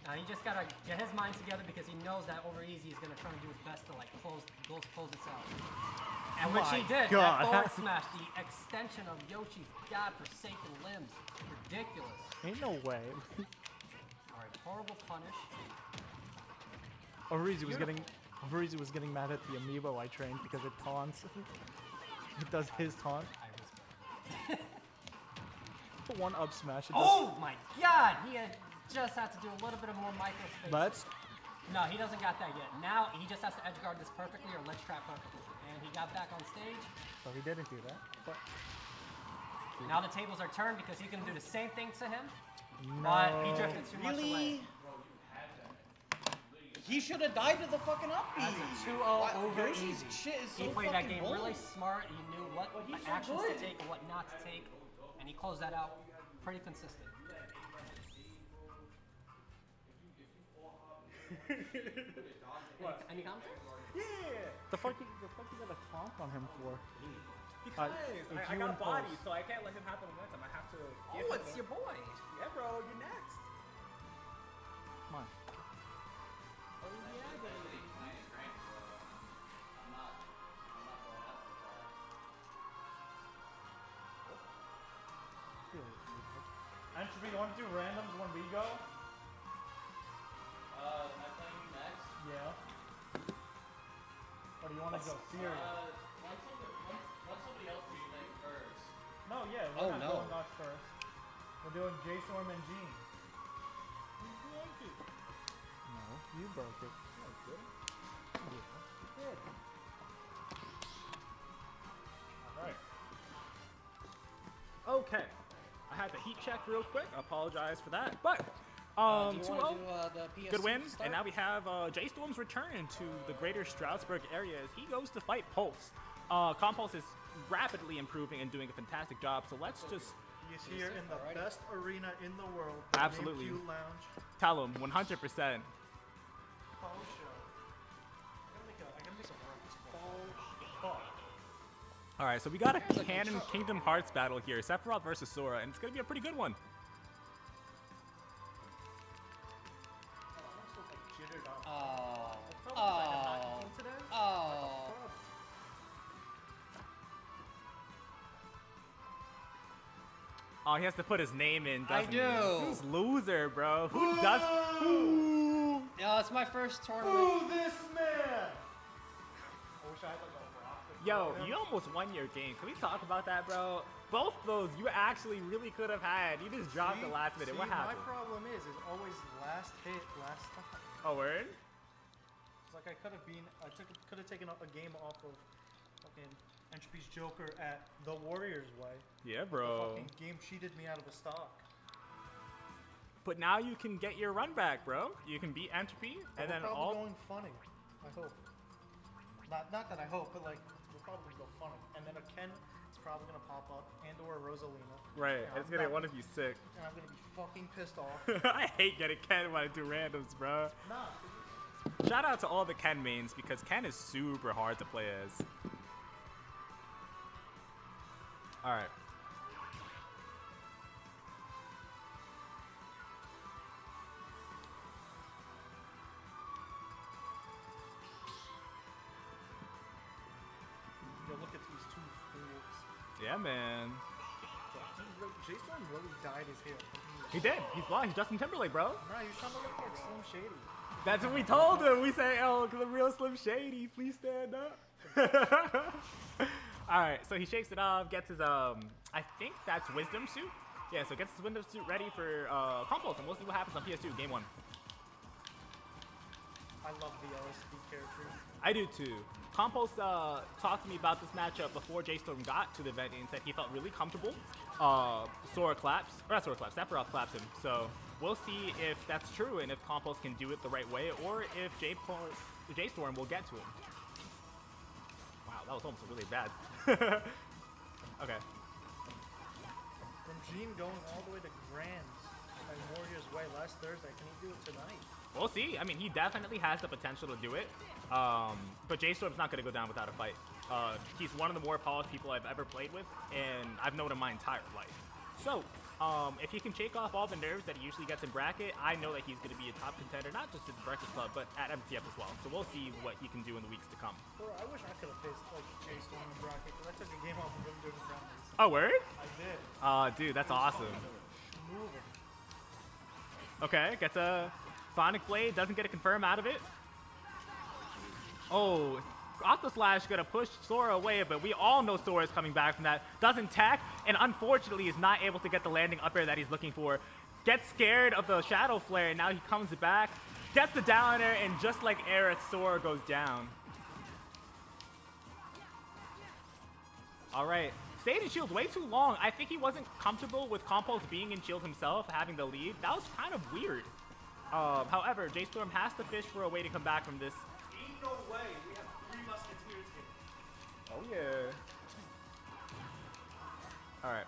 Now you just gotta get his mind together because he knows that OverEazy is gonna try and do his best to like close this out. And which he did. God. That forward smash, the extension of Yoshi's godforsaken limbs, ridiculous. Ain't no way. All right, horrible punish. OverEazy was getting mad at the amiibo I trained because it taunts. It does his taunt. Put one up smash. It oh my god! He had just had to do a little bit of more micro space. But no, he doesn't got that yet. Now he just has to edge guard this perfectly or ledge trap perfectly. And he got back on stage. Well, he didn't do that. But now the tables are turned because he can do the same thing to him. No. But he drifted too much away. He should have died to the fucking up. That's a 2-0 over easy. Shit is so he played that game bold. Really smart. He knew what actions to take and what not to take. And he closed that out pretty consistent. What? Any comments? Yeah. The fuck you got a comp on him for? Because I got a body, so I can't let him happen one time. I have to. Oh, it's your boy. Yeah, bro, you're next. Come on. Entropy, you want to do randoms when we go? Am I playing you next? Yeah. Or do you want to go serious? Let somebody else do you first. No, yeah, we're not doing us first. We're doing J-Storm and Gene. You broke it. Oh, good. Yeah. Good. Alright. Okay. I had to heat check real quick. I apologize for that. But, 2-0. Good win. And now we have J-Storm's return to the greater Stroudsburg area as he goes to fight Pulse. CalmPulse is rapidly improving and doing a fantastic job. So let's just... He's here in the best arena in the world. Absolutely. Tell him, 100%. Alright, so we got a canon Kingdom Hearts battle here. Sephiroth versus Sora, and it's going to be a pretty good one. Oh, he has to put his name in, doesn't he? I do. He's loser, bro. Who Whoa! Does? Who? No, it's my first tournament. Who this man? I wish I had like a rock. Yo, you almost won your game. Can we talk about that, bro? Both those you actually really could have had. You just dropped the last minute. What happened? My problem is always last hit, last time. Oh, word? It's like I could have been, I could have taken a game off of fucking Entropy's Joker at the Warrior's Way. Yeah, bro. The fucking game cheated me out of a stock. But now you can get your run back, bro. You can beat Entropy, and then all. We're probably going funny. I hope. Not that I hope, but like we'll probably go funny, and then a Ken is probably gonna pop up, and or a Rosalina. Right. And it's gonna get one of you sick. And I'm gonna be fucking pissed off. I hate getting Ken when I do randoms, bro. Nah. Shout out to all the Ken mains because Ken is super hard to play as. All right. Yo, look at these two fools. Yeah, man. J-Storm really dyed his hair. He did. He's blonde. He's Justin Timberlake, bro. Nah, he's trying to look like Slim Shady. That's what we told him. We said, "Oh, the real Slim Shady, please stand up." All right, so he shakes it off, gets his I think that's Wisdom Suit. Yeah, so gets his Wisdom Suit ready for Compost, and we'll see what happens on PS2 Game 1. I love the LSD character. I do too. Compost talked to me about this matchup before J-Storm got to the event and said he felt really comfortable. Sora claps, or not Sora claps, Sephiroth claps him. So we'll see if that's true and if Compost can do it the right way or if J-Storm will get to him. Wow, that was almost really bad. Okay. From Gene going all the way to Grand's and Warrior's Way last Thursday, can he do it tonight? We'll see. I mean, he definitely has the potential to do it. But J-Storm's not going to go down without a fight. He's one of the more polished people I've ever played with, and I've known him my entire life. So, if he can shake off all the nerves that he usually gets in bracket, I know that he's going to be a top contender, not just at the Breakfast Club, but at MTF as well. So we'll see what he can do in the weeks to come. Bro, I wish I could have faced like J-Storm in bracket, because I took a game off of him during the rounds. Oh, word? I did. Dude, that's awesome. Okay, gets a Sonic Blade, doesn't get a confirm out of it. Oh, Octo Slash gonna push Sora away, but we all know Sora is coming back from that. Doesn't tack, and unfortunately is not able to get the landing up air that he's looking for. Gets scared of the Shadow Flare, and now he comes back, gets the down air, and just like Aerith, Sora goes down. All right, stayed in shield way too long. I think he wasn't comfortable with Compost being in shield himself, having the lead. That was kind of weird. However, J-Storm has to fish for a way to come back from this. Ain't no way. We have oh yeah. All right.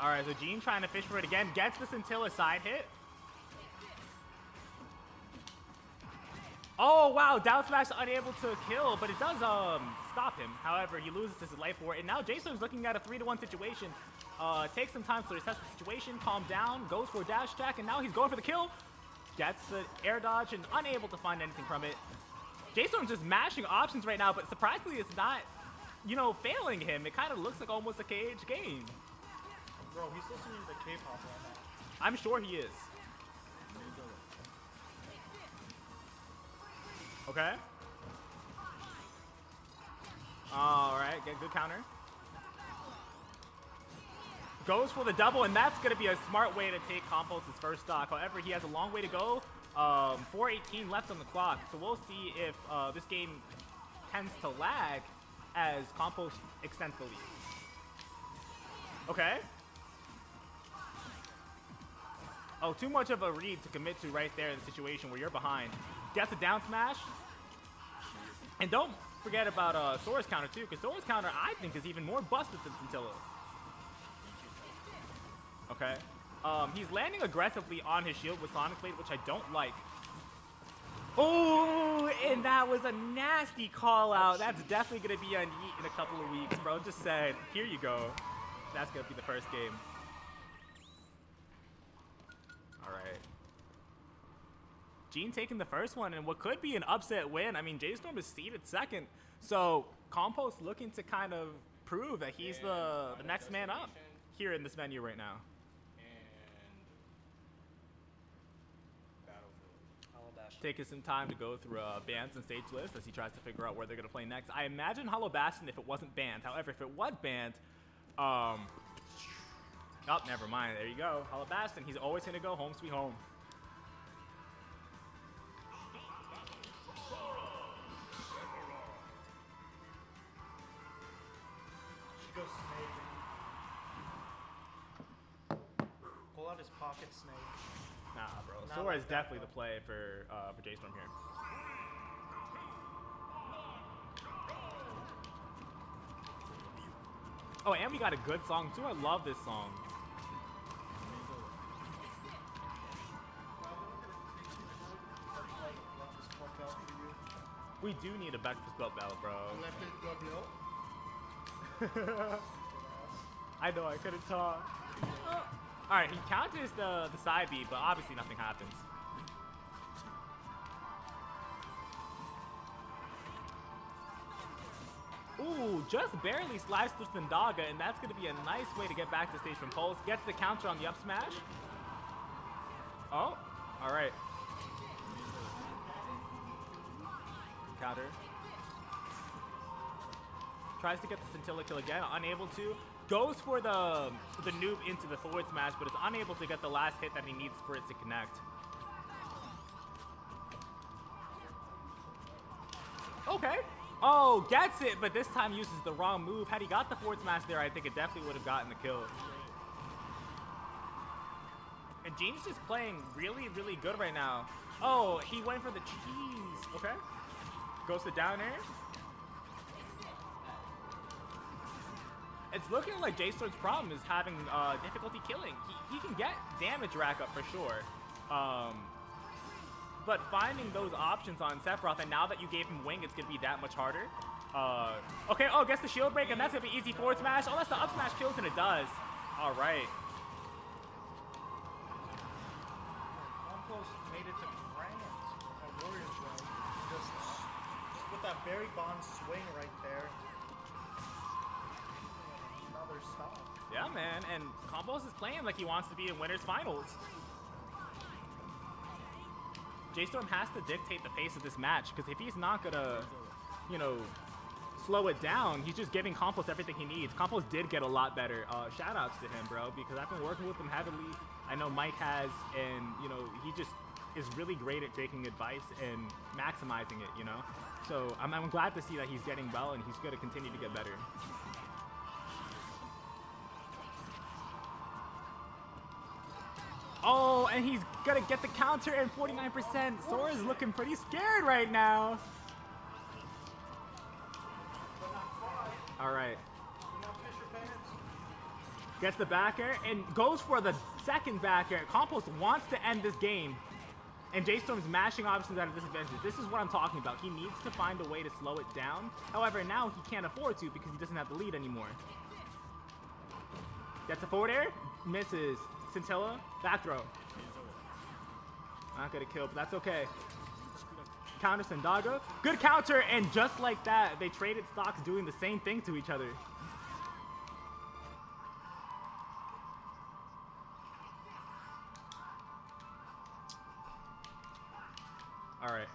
All right, so Gene trying to fish for it again. Gets this until a side hit. Oh wow, down smash unable to kill, but it does stop him. However, he loses his life for it. And now J-Storm's looking at a 3-to-1 situation. Takes some time to assess the situation, calm down, goes for a dash attack, and now he's going for the kill. Gets the air dodge and unable to find anything from it. J-Storm's just mashing options right now, but surprisingly it's not, you know, failing him. It kind of looks like almost a cage game. Bro, he's listening to the K-pop right now. I'm sure he is. Okay. Alright, get good counter. Goes for the double, and that's going to be a smart way to take Compulse's first stock. However, he has a long way to go. 4:18 left on the clock, so we'll see if this game tends to lag as Compulse extends the lead. Okay. Oh, too much of a read to commit to right there in the situation where you're behind. Gets a down smash. And don't forget about Sora's counter, too, because Sora's counter, I think, is even more busted than Scintilla. Okay. He's landing aggressively on his shield with Sonic Blade, which I don't like. Oh, and that was a nasty call out. That's definitely going to be on Yeet in a couple of weeks, bro. Just said, here you go. That's going to be the first game. All right. Gene taking the first one and what could be an upset win. I mean, J-Storm is seeded second, so Compost looking to kind of prove that he's the next man up here in this venue right now. Taking some time to go through bans and stage lists as he tries to figure out where they're going to play next. I imagine Hollow Bastion if it wasn't banned. However, if it was banned, oh, never mind. There you go. Hollow Bastion, he's always going to go home sweet home. Pull out his pocket snake. Nah, bro. Not Sora is like definitely the play for J-Storm here. Oh, and we got a good song too. I love this song. We do need a Breakfast Club battle, bro. I know, I couldn't talk. All right, he counters the side B, but obviously nothing happens. Ooh, just barely sliced through Spindaga, and that's going to be a nice way to get back to stage from Pulse. Gets the counter on the up smash. Oh, all right. Counter. Tries to get the Scintilla kill again, unable to. Goes for the noob into the forward smash, but is unable to get the last hit that he needs for it to connect. Okay. Oh, gets it, but this time uses the wrong move. Had he got the forward smash there, I think it definitely would have gotten the kill. And Gene's just playing really, really good right now. Oh, he went for the cheese. Okay. Goes to down air. It's looking like J-Storm's problem is having difficulty killing. He can get damage rack up for sure. But finding those options on Sephiroth, and now that you gave him Wing, it's going to be that much harder. Okay, oh, gets the shield break, and that's going to be easy forward smash. Oh, that's the up smash kills, and it does. All right. Compost made it to France at Warrior's Way. Just with that Barry Bonds swing right there. Yeah, man, and Compost is playing like he wants to be in winners finals. J-Storm has to dictate the pace of this match, because if he's not gonna, you know, slow it down, he's just giving Compost everything he needs. Compost did get a lot better. Shout outs to him, bro, because I've been working with him heavily. I know Mike has, and you know, he just is really great at taking advice and maximizing it, you know. So I'm glad to see that he's getting well, and he's gonna continue to get better. Oh, and he's gonna get the counter and 49%. Sora's looking pretty scared right now. All right. Gets the back air and goes for the second back air. Compost wants to end this game. And J-Storm's mashing options out of disadvantage. This is what I'm talking about. He needs to find a way to slow it down. However, now he can't afford to because he doesn't have the lead anymore. Gets the forward air, misses. Scintilla, back throw. Not gonna kill, but that's okay. Counter Sendaga. Good counter, and just like that, they traded stocks doing the same thing to each other. All right.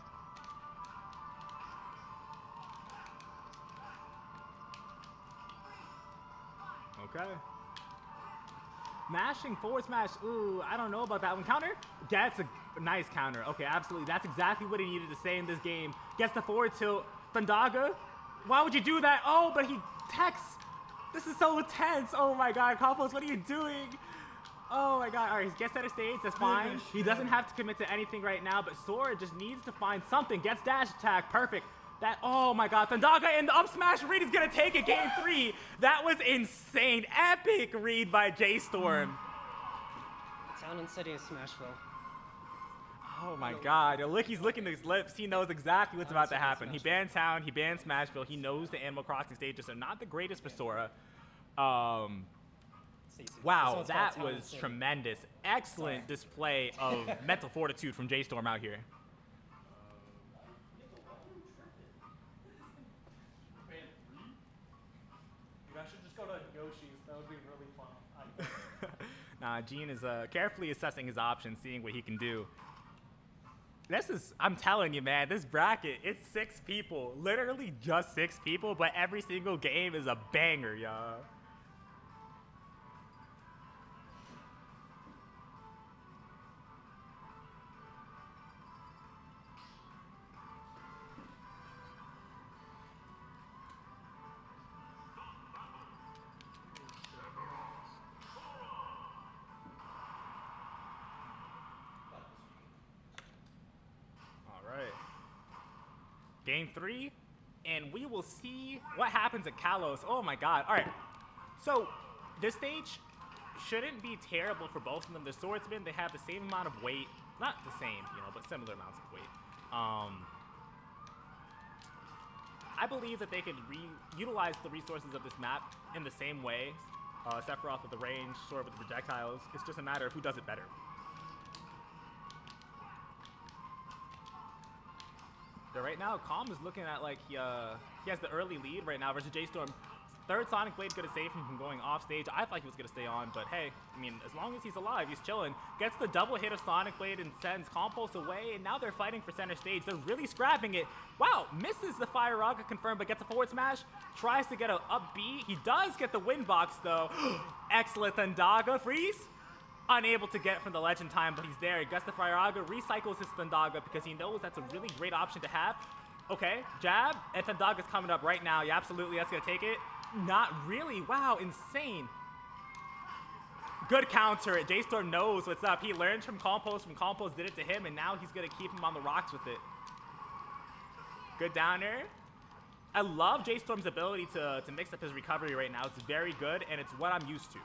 Okay. Mashing forward smash. Ooh, I don't know about that one. Counter? That's a nice counter. Okay, absolutely. That's exactly what he needed to say in this game. Gets the forward tilt. Thundaga. Why would you do that? Oh, but he texts. This is so intense. Oh my god, Compost, what are you doing? Oh my god. Alright, he gets out of stage. That's fine. He doesn't have to commit to anything right now, but Sora just needs to find something. Gets dash attack. Perfect. That, oh my god, Thundaga in the up smash. Reed is gonna take it, game three. That was insane. Epic read by J-Storm. Sound and City is Smashville. Oh my god. Look, he's licking his lips. He knows exactly what's about to happen. He banned Town, he banned Smashville. He knows the Animal Crossing stages are not the greatest for Sora. Wow, that was tremendous. Excellent display of mental fortitude from J-Storm out here. Yoshis. That would be really fun. Nah, Gene is carefully assessing his options, seeing what he can do. This is, I'm telling you, man, this bracket, it's 6 people. Literally just 6 people, but every single game is a banger, y'all. Game 3, and we will see what happens at Kalos. Oh my god. Alright, so this stage shouldn't be terrible for both of them. They're swordsmen, they have the same amount of weight. Not the same, you know, but similar amounts of weight. I believe that they could utilize the resources of this map in the same way. Sephiroth with the range, Sora with the projectiles. It's just a matter of who does it better. Right now, Calm is looking at like he has the early lead right now versus J-Storm. Third Sonic Blade gonna save him from going off stage. I thought he was gonna stay on, but hey, I mean, as long as he's alive, he's chilling. Gets the double hit of Sonic Blade and sends CalmPulse away, and now they're fighting for center stage. They're really scrapping it. Wow, misses the Fire Rocket confirmed, but gets a forward smash. Tries to get an up B. He does get the win box though. Excellent Thundaga freeze. Unable to get from the legend time, but he's there. He gets the Firaga, recycles his Thundaga because he knows that's a really great option to have. Okay, jab, and Thundaga's coming up right now. Yeah, absolutely, that's gonna take it. Not really, wow, insane. Good counter, J-Storm knows what's up. He learns from CalmPulse did it to him, and now he's gonna keep him on the rocks with it. Good down air. I love J-Storm's ability to mix up his recovery right now. It's very good, and it's what I'm used to.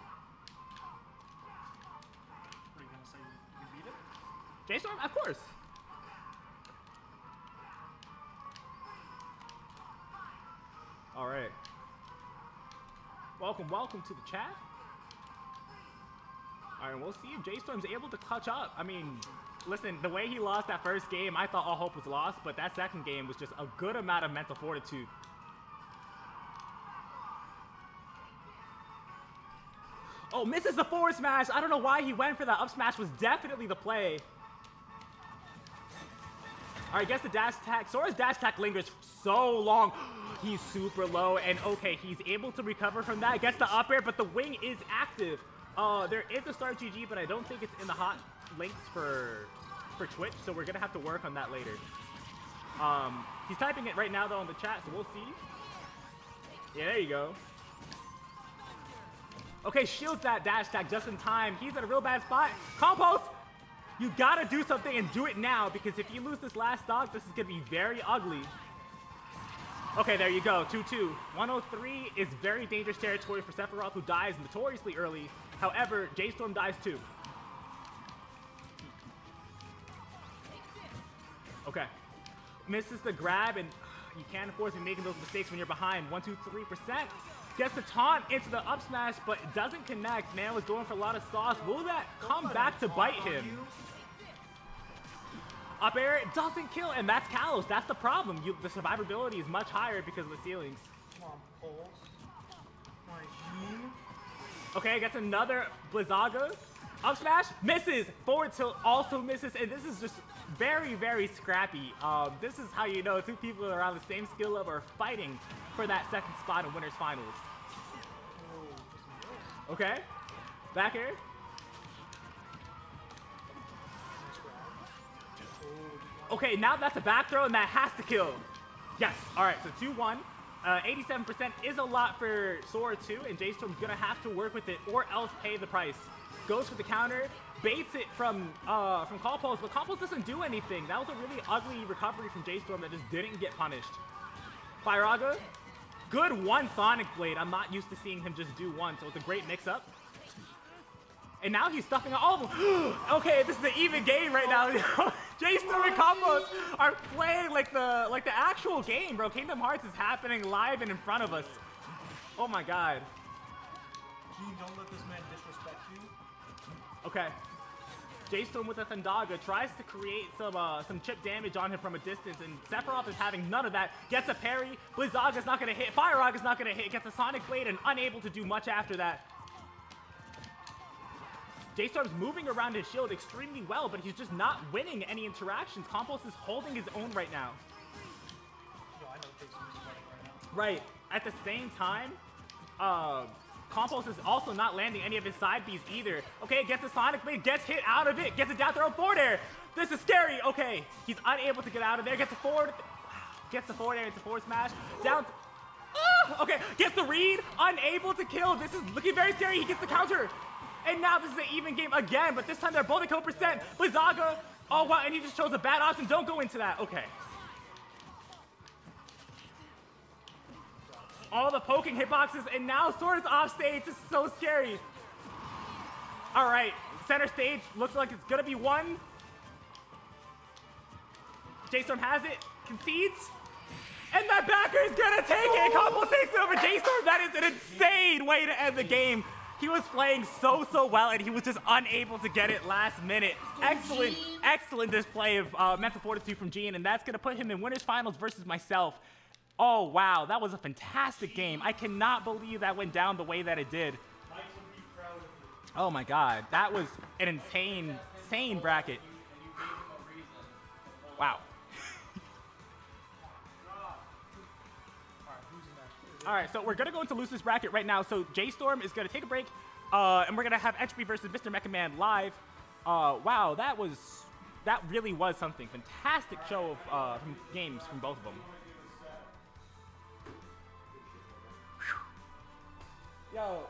J-Storm, of course. All right. Welcome, welcome to the chat. All right, we'll see if J-Storm's able to catch up. I mean, listen, the way he lost that first game, I thought all hope was lost, but that second game was just a good amount of mental fortitude. Oh, misses the forward smash. I don't know why he went for that. Up smash was definitely the play. All right, gets the dash attack. Sora's dash attack lingers so long. He's super low, and okay, he's able to recover from that. Gets the up air, but the wing is active. There is a start GG, but I don't think it's in the hot links for Twitch, so we're gonna have to work on that later. He's typing it right now though in the chat, so we'll see. Yeah, there you go. Okay, shields that dash attack just in time. He's in a real bad spot. CalmPulse! You gotta do something and do it now, because if you lose this last stock, this is gonna be very ugly. Okay, there you go, 2-2. 103 is very dangerous territory for Sephiroth, who dies notoriously early. However, J-Storm dies too. Okay. Misses the grab, and you can't afford to be making those mistakes when you're behind. 1, 2, 3%. Gets the taunt into the up smash, but it doesn't connect. Man was going for a lot of sauce. Will that come back to bite him? Up air doesn't kill, and that's Kalos. That's the problem. The survivability is much higher because of the ceilings. Okay, gets another Blizzaga. Up smash, misses. Forward tilt also misses, and this is just very, very scrappy. This is how you know two people around the same skill level are fighting for that second spot in Winners Finals. Okay, back air. Okay, now that's a back throw, and that has to kill. Yes, all right, so 2-1. 87% is a lot for Sora 2, and J-Storm's gonna have to work with it or else pay the price. Goes for the counter, baits it from CalmPulse, but CalmPulse doesn't do anything. That was a really ugly recovery from J-Storm that just didn't get punished. Firaga, good one Sonic Blade. I'm not used to seeing him just do one, so it's a great mix-up. And now he's stuffing out all of them. Okay, this is an even game right now. J-Storm and CalmPulse are playing like the actual game, bro. Kingdom Hearts is happening live and in front of us. Oh my god. Gene, don't let this man disrespect you. Okay. J-Storm with a Thundaga tries to create some chip damage on him from a distance, and Sephiroth is having none of that. Gets a parry. Blizzaga's not going to hit. Firehawk is not going to hit. Gets a Sonic Blade and unable to do much after that. J-Storm's moving around his shield extremely well, but he's just not winning any interactions. CalmPulse is holding his own right now. Yo, I know J-Storm's fighting right now. Right. At the same time, CalmPulse is also not landing any of his side Bs either. Okay, gets a Sonic Blade, gets hit out of it, gets a down throw forward air. This is scary. Okay, he's unable to get out of there. Gets a forward, gets the forward air into forward smash. Down. Oh, okay, gets the read, unable to kill. This is looking very scary. He gets the counter. And now this is an even game again, but this time they're both at 100%. Blizzaga, oh wow, and he just chose a bad option. Don't go into that. Okay. All the poking hitboxes, and now Sora's off stage. This is so scary. All right, center stage looks like it's gonna be one. J-Storm has it, concedes. And that backer is gonna take it. CalmPulse takes it over J-Storm. That is an insane way to end the game. He was playing so well, and he was just unable to get it last minute. Excellent, excellent display of mental fortitude from Gene, and that's gonna put him in winners finals versus myself. Oh wow, that was a fantastic game. I cannot believe that went down the way that it did. Oh my God, that was an insane bracket. Wow. All right, so we're gonna go into Lucy's bracket right now. So J-Storm is gonna take a break, and we're gonna have Entropy versus Mr. MechaMan live. Wow, that really was something. Fantastic show of games from both of them. Yo,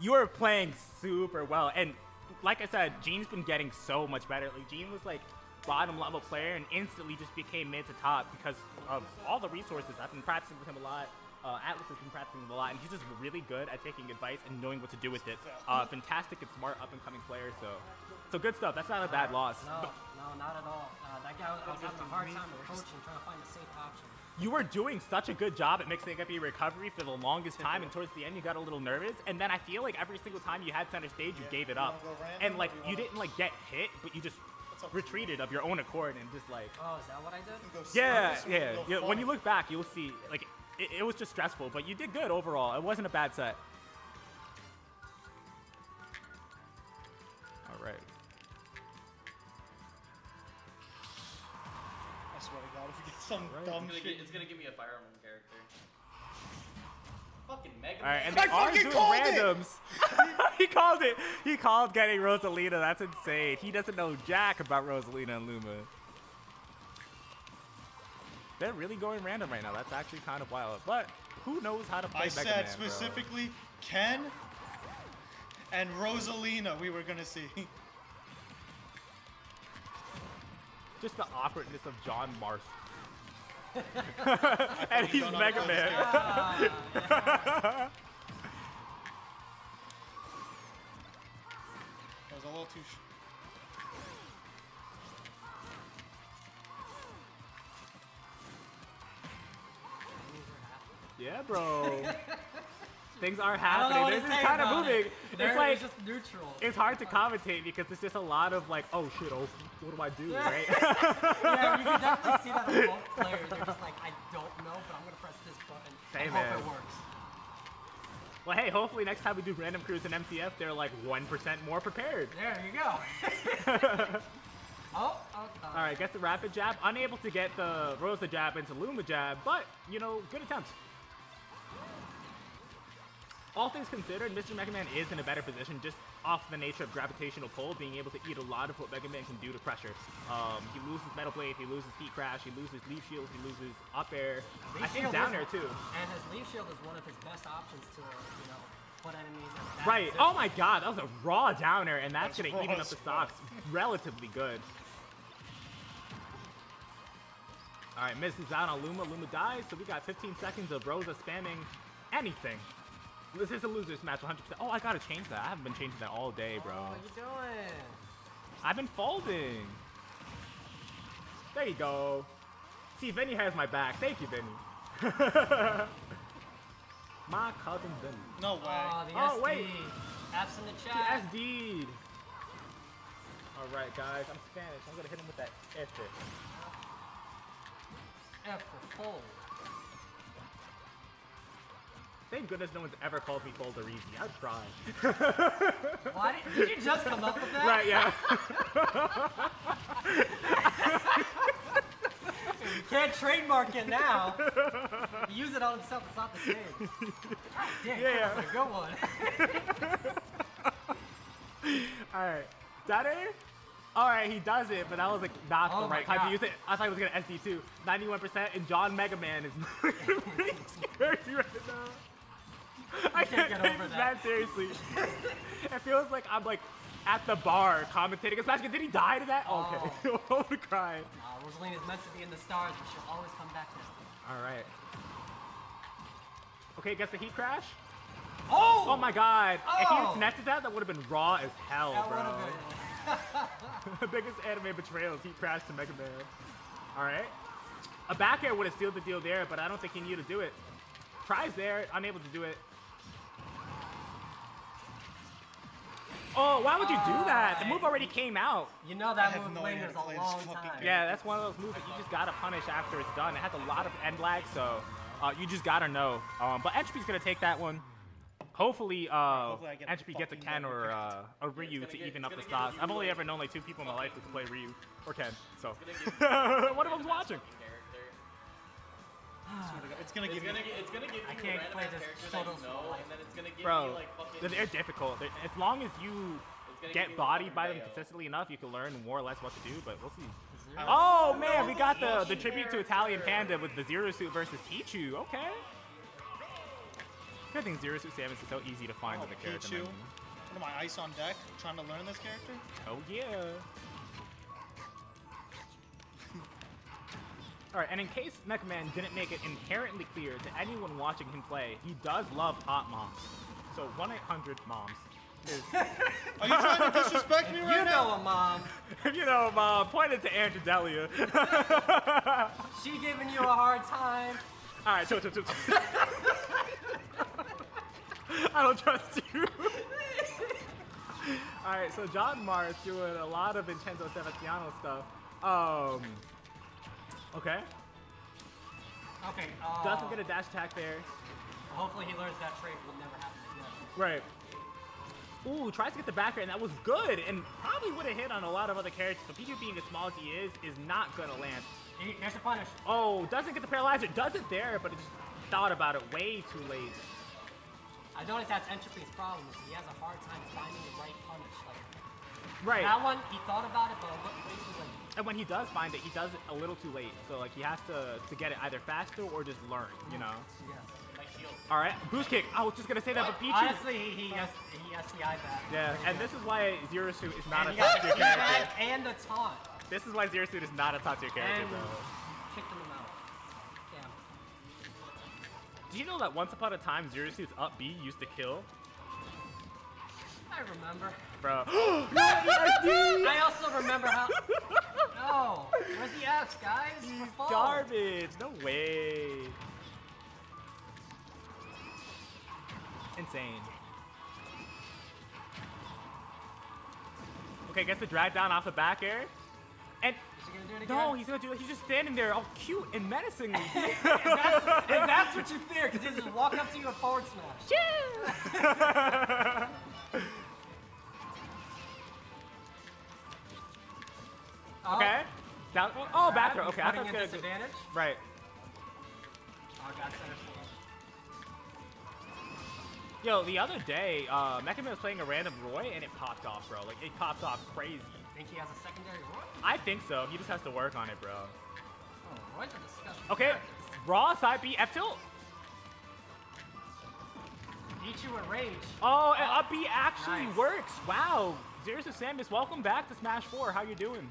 you are playing super well, and like I said, Gene's been getting so much better. Like Gene was like bottom level player and instantly just became mid to top because of all the resources. I've been practicing with him a lot. Atlas has been practicing with him a lot, and he's just really good at taking advice and knowing what to do with it. Fantastic and smart up and coming player. So good stuff. That's not a bad loss. No, not at all. That guy was having a hard time approaching, trying to find a safe option. You were doing such a good job at mixing up your recovery for the longest time, and towards the end you got a little nervous, and then I feel like every single time you had center stage you gave it up, and like you didn't like get hit, but you just retreated of your own accord and just like. Oh, is that what I did? Yeah. When you look back, you'll see like it was just stressful, but you did good overall. It wasn't a bad set. All right. I swear to God, if we get some dumb shit, it's gonna give me a Fire Emblem character. Fucking Mega Man. All right, and they are doing randoms. He called it. He called getting Rosalina. That's insane. He doesn't know jack about Rosalina and Luma. They're really going random right now. That's actually kind of wild. But who knows how to play Mega Man? I said specifically Ken and Rosalina. We were gonna see. Just the awkwardness of John Marth. And he's Mega Man. Yeah. That was a little too yeah, bro. Things are happening. This is kind of moving. It's like just neutral. It's hard to commentate because it's just a lot of like, oh shit, oh, what do I do, right? Yeah, you can definitely see that with both players. They're just like, I don't know, but I'm gonna press this button and hope it works. Well, hey, hopefully next time we do random crews in MTF, they're like 1% more prepared. There you go. All right, gets the rapid jab. Unable to get the Rosa jab into Luma jab, but you know, good attempt. All things considered, Mr. Mega Man is in a better position just off the nature of gravitational pull, being able to eat a lot of what Mega Man can do to pressure. He loses Metal Blade, he loses Heat Crash, he loses Leaf Shield, he loses Up Air, I think Down Air too. And his Leaf Shield is one of his best options to, you know, put enemies in that right, position. Oh my God, that was a raw Down Air, and that's gonna even up the stocks relatively good. All right, misses out on Luma, Luma dies, so we got 15 seconds of Rosa spamming anything. This is a loser's match, 100%. Oh, I gotta change that. I haven't been changing that all day, bro. Oh, what are you doing? I've been folding. There you go. See, Vinny has my back. Thank you, Vinny. My cousin Vinny. No way. Oh, wait. Apps in the chat. SD'd. Alright guys, I'm Spanish. I'm gonna hit him with that F. F for fold. Thank goodness no one's ever called me OverEazy. I'm trying. Why did you just come up with that? Right, yeah. You can't trademark it now. You use it on itself, it's not the same. God damn, yeah. Good one. Alright. That alright, he does it, but that was like not the right time to use it. I thought he was gonna SD too. 91% and John Mega Man is really scary right now. I can't take this that seriously. It feels like I'm like at the bar commentating. Did he die to that? Oh, okay. I'm gonna cry. Rosalina is meant to be in the stars, but she'll always come back now. Alright. Okay, guess the heat crash? Oh! Oh my god. Oh. If he connected that, that would have been raw as hell, bro. The biggest anime betrayals, he crashed to Mega Man. Alright. A back air would have sealed the deal there, but I don't think he needed to do it. Tries there, unable to do it. Oh, why would you do that? The move already came out. You know that move lingers a long time. Yeah, that's one of those moves that you just gotta punish after it's done. It has a lot of end lag, so you just gotta know. But Entropy's gonna take that one. Hopefully, Entropy gets a Ken or a Ryu to even up the stocks. I've only ever known like two people in my life who can play Ryu or Ken, so. One of them's watching. It's gonna give you I can't play this total solo. Bro, they're difficult. As long as you get bodied by them consistently enough, you can learn more or less what to do, but we'll see. Oh man, we got the tribute to Italian Panda with the Zero Suit versus Pikachu, okay. I think Zero Suit Samus is so easy to find in the character. Pikachu. What am I, ice on deck? Trying to learn this character? Oh, yeah. Alright, and in case MechaMan didn't make it inherently clear to anyone watching him play, he does love hot moms. So 1-800-MOMS is... Are you trying to disrespect me right now? You know a mom. If you know a mom, point it to Andrew Delia. She giving you a hard time. Alright, so. I don't trust you. Alright, so John Marth doing a lot of Vincenzo Sebastiano stuff. Okay. Okay. Doesn't get a dash attack there. Hopefully he learns that trait will never happen again. Right. Ooh, tries to get the back air, and that was good, and probably would have hit on a lot of other characters, but Pikachu being as small as he is not gonna land. There's a punish. Oh, doesn't get the paralyzer. Does it there, but it just thought about it way too late. I noticed that's Entropy's problem, is he has a hard time finding the right punish. Like, right. That one, he thought about it, but it looked way too late. And when he does find it, he does it a little too late. So, like, he has to get it either faster or just learn, you know? Yeah. Like shield. All right, boost kick. I was just going to say that for Pichu. Honestly, he SDI'd that. Yeah, and this is why Zero Suit is not a top tier character. And a taunt. This is why Zero Suit is not a top tier character, bro. Kicked him out. Did you know that once upon a time, Zero Suit's up B used to kill? I remember. Bro. No, I also remember how... No. Where's the F's, guys? He's garbage. No way. Insane. Okay, gets the drag down off the back air. And... No, he's gonna do it. He's just standing there, all cute and menacingly. and that's what you fear, because he'll just walk up to you and forward smash. Yeah. Okay. Down. Oh, back throw. Okay, I thought it was disadvantage. Right. Oh, got center floor. Yo, the other day, MechaMan was playing a random Roy, and it popped off, bro. Like it popped off crazy. Think he has a secondary Roy? I think so. He just has to work on it, bro. Oh, Roy's a disgusting. Okay, raw side B F tilt. Beat you in rage. Oh, and up B actually works. Wow. Zero Suit Samus, welcome back to Smash 4. How you doing?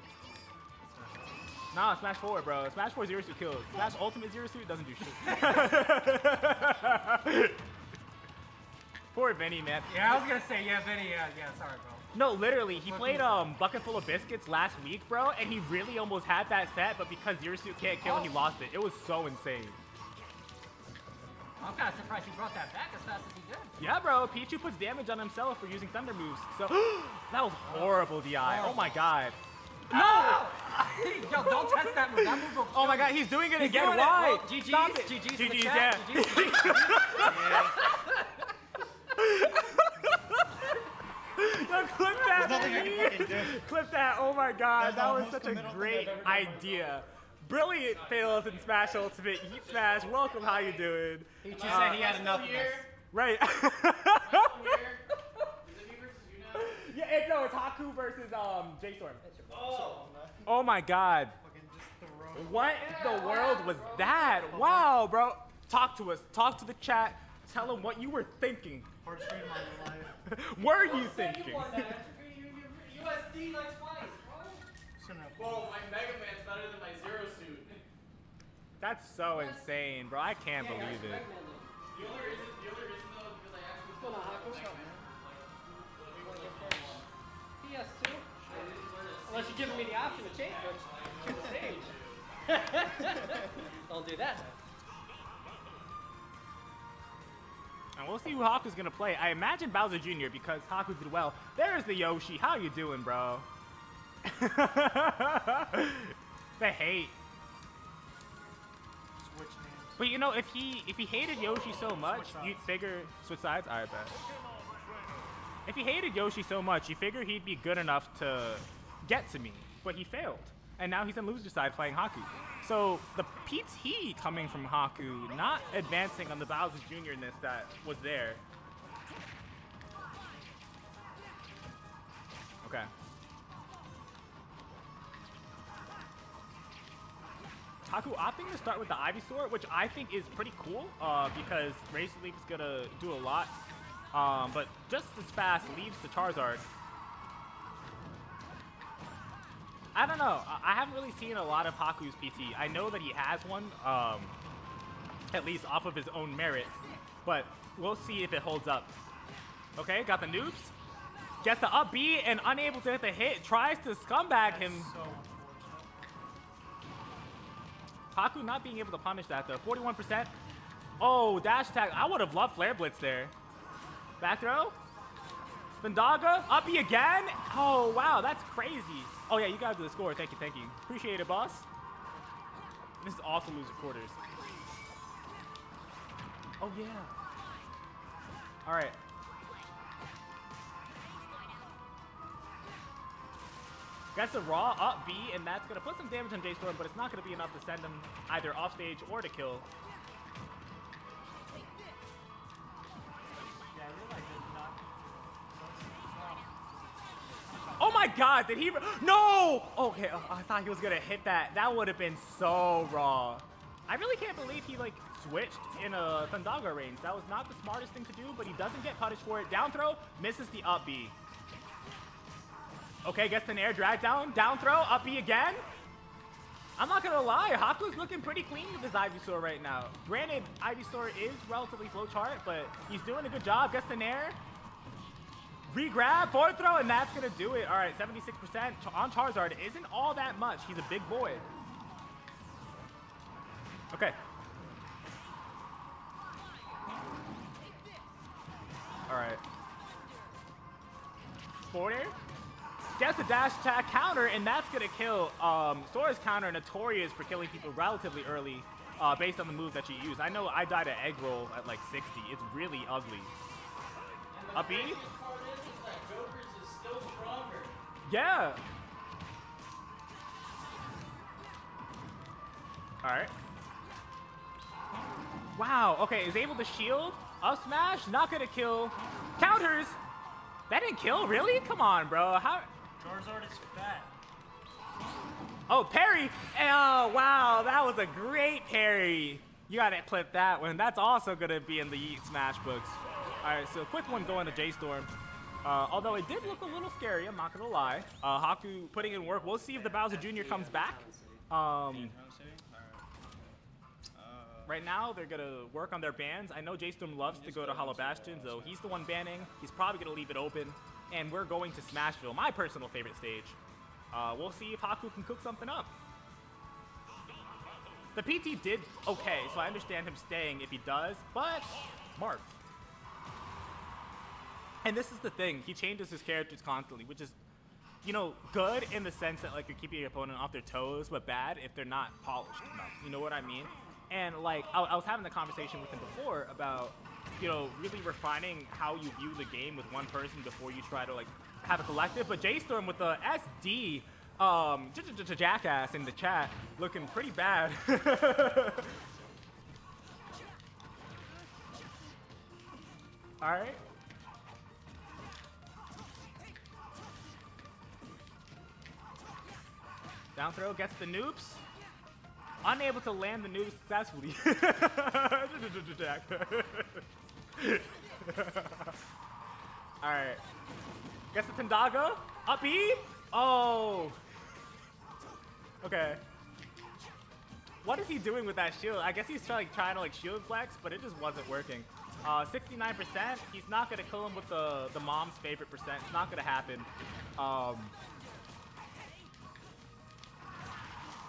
Nah, Smash 4, bro. Smash 4 Zero Suit kills. Smash Ultimate Zero Suit doesn't do shit. Poor Vinny, man. Yeah, I was gonna say, yeah, Vinny, yeah, sorry, bro. No, literally, he played Bucket Full of Biscuits last week, bro, and he really almost had that set, but because Zero Suit can't kill, he lost it. It was so insane. I'm kind of surprised he brought that back as fast as he did. Yeah, bro. Pichu puts damage on himself for using thunder moves. So that was horrible, DI. Oh my god. No! Yo, don't test that move. That move will kill. Oh my god, he's doing it again. Why? GG's. Stop it. GG's. GG's. Yeah. No, clip that. Clip that. Oh my god, that was such a great idea. Brilliant fails in Smash Ultimate. Heat Smash. Welcome. How you doing? He just said he had enough of this. Right. Yeah, it's Haku versus J-Storm. Oh. Oh my god. What in the world was that? Wow, bro. Talk to us. Talk to the chat. Tell them what you were thinking. Were you thinking? USD like twice, bro. Whoa, my Mega Man's better than my Zero Suit. That's so insane, bro. I can't believe it. The only reason though is because I actually was going to Haku shop, man. PS2? Unless you're giving me the option to change, but choose the stage. Don't do that. And we'll see who Haku's gonna play. I imagine Bowser Jr. because Haku did well. There's the Yoshi. How you doing, bro? The hate. Switch names. But you know, if he hated Yoshi so much, you'd figure switch sides. I bet. If he hated Yoshi so much, you figure he'd be good enough to get to me, but he failed. And now he's on loser side playing Haku. So the Pete's Heat coming from Haku, not advancing on the Bowser Jr.-ness that was there. Okay. Haku opting to start with the Ivysaur, which I think is pretty cool because Razor Leaf is gonna do a lot. But just as fast leaves the Charizard. I don't know. I haven't really seen a lot of Haku's PT. I know that he has one, at least off of his own merit, but we'll see if it holds up. Okay, got the noobs. Gets the up B and unable to hit the hit. Tries to scumbag him. So Haku not being able to punish that though. 41%. Oh, dash attack. I would have loved Flare Blitz there. Back throw. Vendaga, up E again. Oh, wow, that's crazy. Oh, yeah, you got to the score. Thank you, thank you. Appreciate it, boss. This is awesome loser quarters. Oh, yeah. All right. That's the raw up B, and that's going to put some damage on J-Storm, but it's not going to be enough to send him either off stage or to kill. Oh my god, did he? No! Okay, oh, I thought he was gonna hit that. That would have been so raw. I really can't believe he like switched in a Thundaga range. That was not the smartest thing to do, but he doesn't get punished for it. Down throw, misses the up B. Okay, gets an air drag down. Down throw, up B again. I'm not gonna lie, Haku's looking pretty clean with his Ivysaur right now. Granted, Ivysaur is relatively flowchart, but he's doing a good job. Gets an air. Regrab, forward throw, and that's gonna do it. All right, 76% on Charizard isn't all that much. He's a big boy. Okay. All right. Forward air. Gets a dash attack counter, and that's gonna kill. Sora's counter, notorious for killing people relatively early based on the move that you use. I know I died at egg roll at like 60. It's really ugly. Up B. Joker's is still stronger. Yeah. All right. Wow. Okay, is able to shield. Up smash, not gonna kill. Counters. That didn't kill, really? Come on, bro. How? Charizard is fat. Oh, parry. Oh, wow. That was a great parry. You gotta clip that one. That's also gonna be in the Yeet Smash books. All right, so quick one going to J-Storm. Although it did look a little scary, I'm not gonna lie. Haku putting in work. We'll see if the Bowser Jr. comes back. Right now, they're gonna work on their bans. I know J-Storm loves to go to Hollow Bastion, so he's the one banning. He's probably gonna leave it open. And we're going to Smashville, my personal favorite stage. We'll see if Haku can cook something up. The PT did okay, so I understand him staying if he does, but Marth. And this is the thing, he changes his characters constantly, which is, you know, good in the sense that, like, you're keeping your opponent off their toes, but bad if they're not polished enough, you know what I mean? And, like, I was having the conversation with him before about, you know, really refining how you view the game with one person before you try to, like, have a collective. But J-Storm with the SD, jackass in the chat, looking pretty bad. Alright. Down throw gets the noobs. Unable to land the noobs successfully. Alright. Gets the Tendaga. Up E. Oh. Okay. What is he doing with that shield? I guess he's trying to like shield flex, but it just wasn't working. 69%. He's not going to kill him with the mom's favorite percent. It's not going to happen.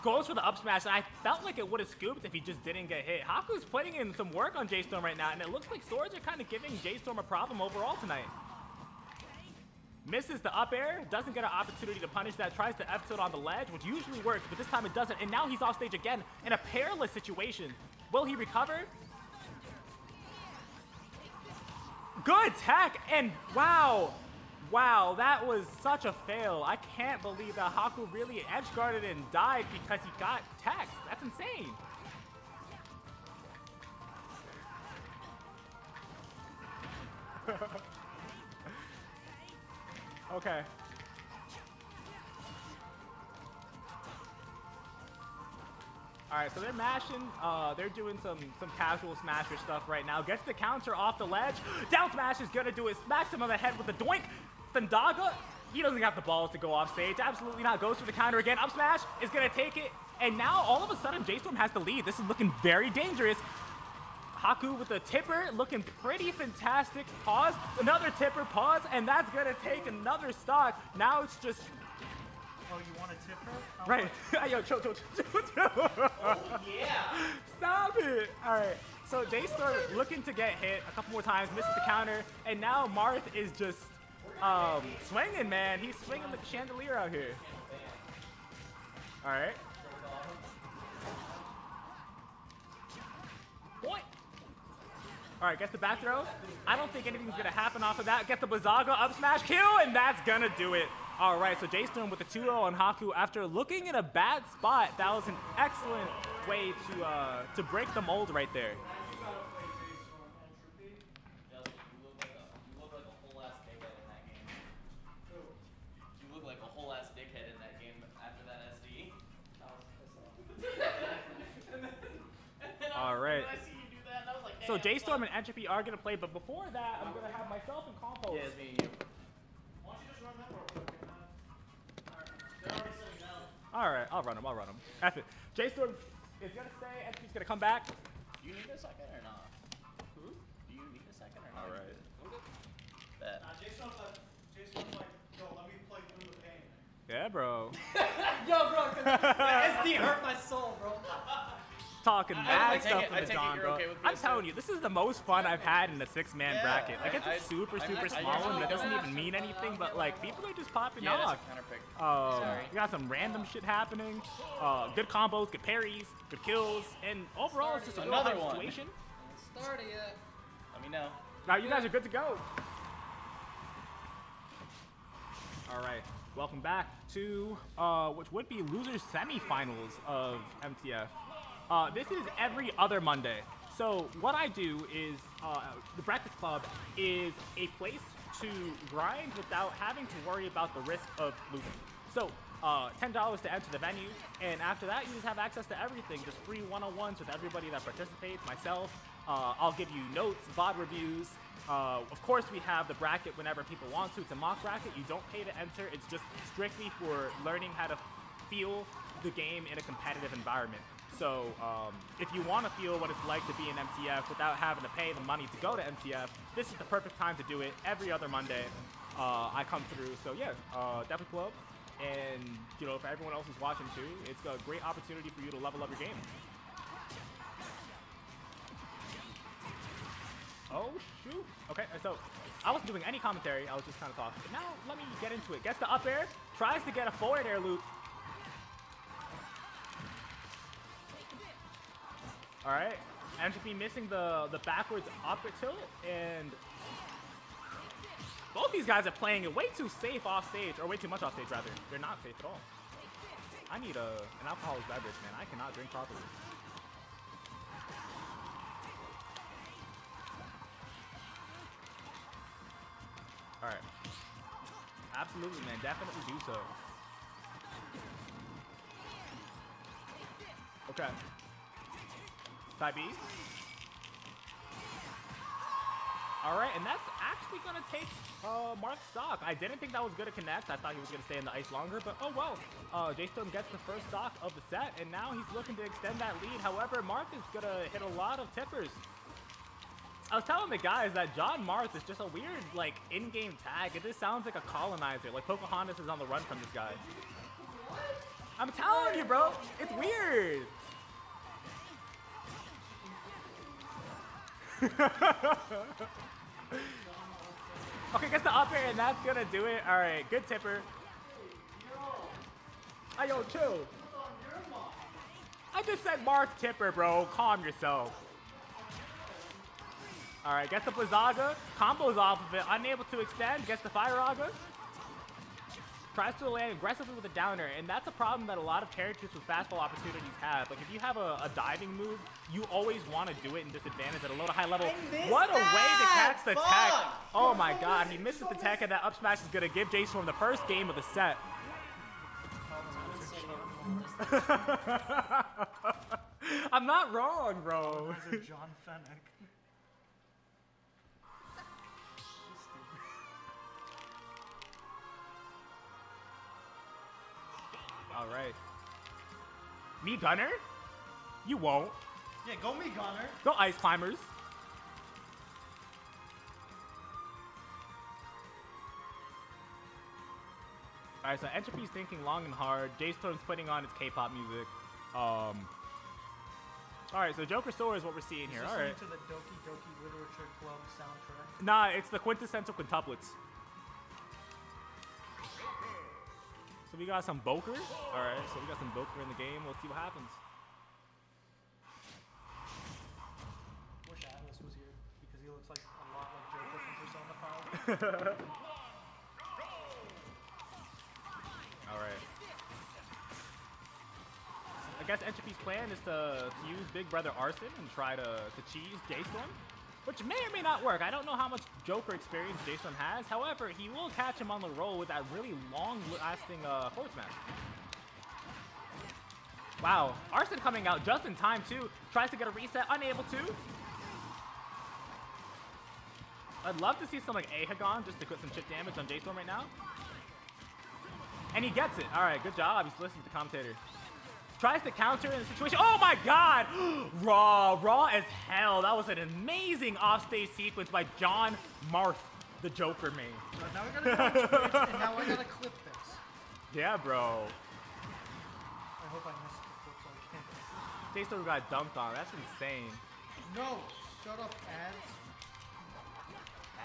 Goes for the up smash, and I felt like it would have scooped if he just didn't get hit. Haku's putting in some work on J-Storm right now, and it looks like Swords are kind of giving J-Storm a problem overall tonight. Misses the up air, doesn't get an opportunity to punish that, tries to F-tilt on the ledge, which usually works, but this time it doesn't, and now he's off stage again in a perilous situation. Will he recover? Good tech, and wow! Wow, that was such a fail. I can't believe that Haku really edgeguarded and died because he got text. That's insane. Okay. Alright, so they're mashing, they're doing some casual smasher stuff right now. Gets the counter off the ledge. Down smash is gonna do it. Smacks him on the head with the doink. Thandaga, he doesn't have the balls to go off stage. Absolutely not. Goes for the counter again. Up smash is going to take it. And now all of a sudden, J-Storm has the lead. This is looking very dangerous. Haku with a tipper, looking pretty fantastic. Pause. Another tipper. Pause. And that's going to take another stock. Now it's just... Oh, you want a tipper? How right. Yo, chill, chill, chill, chill. Oh, yeah. Stop it. All right. So J-Storm looking to get hit a couple more times. Misses the counter. And now Marth is just... swinging, man. He's swinging the chandelier out here. All right. What? All right, gets the back throw. I don't think anything's going to happen off of that. Get the Bazaga up smash kill, and that's going to do it. All right, so J-Storm with the 2-0 on Haku after looking in a bad spot. That was an excellent way to break the mold right there. All right. I see you do that, and I was like, so J-Storm and Entropy are gonna play, but before that, I'm gonna have myself and Compost. Yeah, it's me and you. Why don't you just run that real quick? They're already sitting down. All right, I'll run them. F it. J-Storm is gonna stay. Entropy's gonna come back. Do you need a second or not? Who? Do you need a second or not? All right. Bet. Nah, J-Storm's like, yo, let me play through the pain. Yeah, bro. Yo, bro. That SD hurt my soul, bro. Talking mad stuff from the Don, bro. I'm telling you, this is the most fun I've had in a six-man bracket. Like, it's a super small one that doesn't even mean anything, but, like, people are just popping off. You got some random shit happening. Good combos, good parries, good kills, and overall, it's just a another one situation. Let me know. Now, you guys are good to go. All right, welcome back to which would be loser semifinals of MTF. This is every other Monday. So what I do is, the Breakfast Club is a place to grind without having to worry about the risk of losing. So $10 to enter the venue, and after that you just have access to everything, just free one-on-ones with everybody that participates, myself. I'll give you notes, VOD reviews. Of course we have the bracket whenever people want to. It's a mock bracket, you don't pay to enter, it's just strictly for learning how to feel the game in a competitive environment. So if you want to feel what it's like to be in MTF without having to pay the money to go to MTF, this is the perfect time to do it. Every other Monday, I come through. So yeah, definitely pull up. And you know, for everyone else who's watching too, it's a great opportunity for you to level up your game. shoot. Okay, so I wasn't doing any commentary. I was just kind of talking. But now let me get into it. Gets the up air. Tries to get a forward air loop. All right. Entropy missing the backwards up tilt. And both these guys are playing it way too safe off stage. Or way too much off stage, rather. They're not safe at all. I need an alcoholic beverage, man. I cannot drink properly. All right. Absolutely, man. Definitely do so. Okay. Type B. All right, and that's actually going to take Marth's stock. I didn't think that was going to connect. I thought he was going to stay in the ice longer, but oh well. J-Storm gets the first stock of the set, and now he's looking to extend that lead. However, Marth is going to hit a lot of tippers. I was telling the guys that John Marth is just a weird, like, in-game tag. It just sounds like a colonizer. Like, Pocahontas is on the run from this guy. I'm telling you, bro. It's weird. Okay, gets the up air, and that's gonna do it. All right, good tipper. Hey, yo, chill. I just said Marth tipper, bro. Calm yourself. All right, gets the Blizzaga. Combos off of it. Unable to extend. Gets the Fireaga. Tries to land aggressively with a downer, and that's a problem that a lot of characters with fastball opportunities have. Like, if you have a diving move, you always want to do it in disadvantage at a low to high level. What a way to catch the tech. Oh my god, he misses the tech, and that up smash is going to give J-Storm the first game of the set. I'm not wrong, bro. John Fennec. All right. Me Gunner? You won't. Yeah, go Me Gunner. Go Ice Climbers. All right, so Entropy's thinking long and hard. J-Storm's putting on his K-pop music. All right, so Joker Sora is what we're seeing here. All right. To the Doki Doki Literature Club soundtrack. Nah, it's the quintessential quintuplets. So we got some Boker. All right, so we got some Boker in the game. We'll see what happens. Wish Atlas was here because he looks like a lot like Joker from Persona 5. All right. I guess Entropy's plan is to use Big Brother Arson and try to cheese J-Storm, which may or may not work. I don't know how much Joker experience J-Storm has. However, he will catch him on the roll with that really long-lasting forward smash. Wow, Arson coming out just in time, too. Tries to get a reset, unable to. I'd love to see some, like, Ahagon just to put some chip damage on J-Storm right now. And he gets it. All right, good job. He's listening to the commentator. Tries to counter in the situation. Oh my god! Raw. Raw as hell. That was an amazing offstage sequence by John Marth, the Joker main. So now we gotta go on Twitch, and now I gotta clip this. Yeah, bro. I hope I missed the clips on campus. J-Storm got dumped on. That's insane. No! Shut up, ads.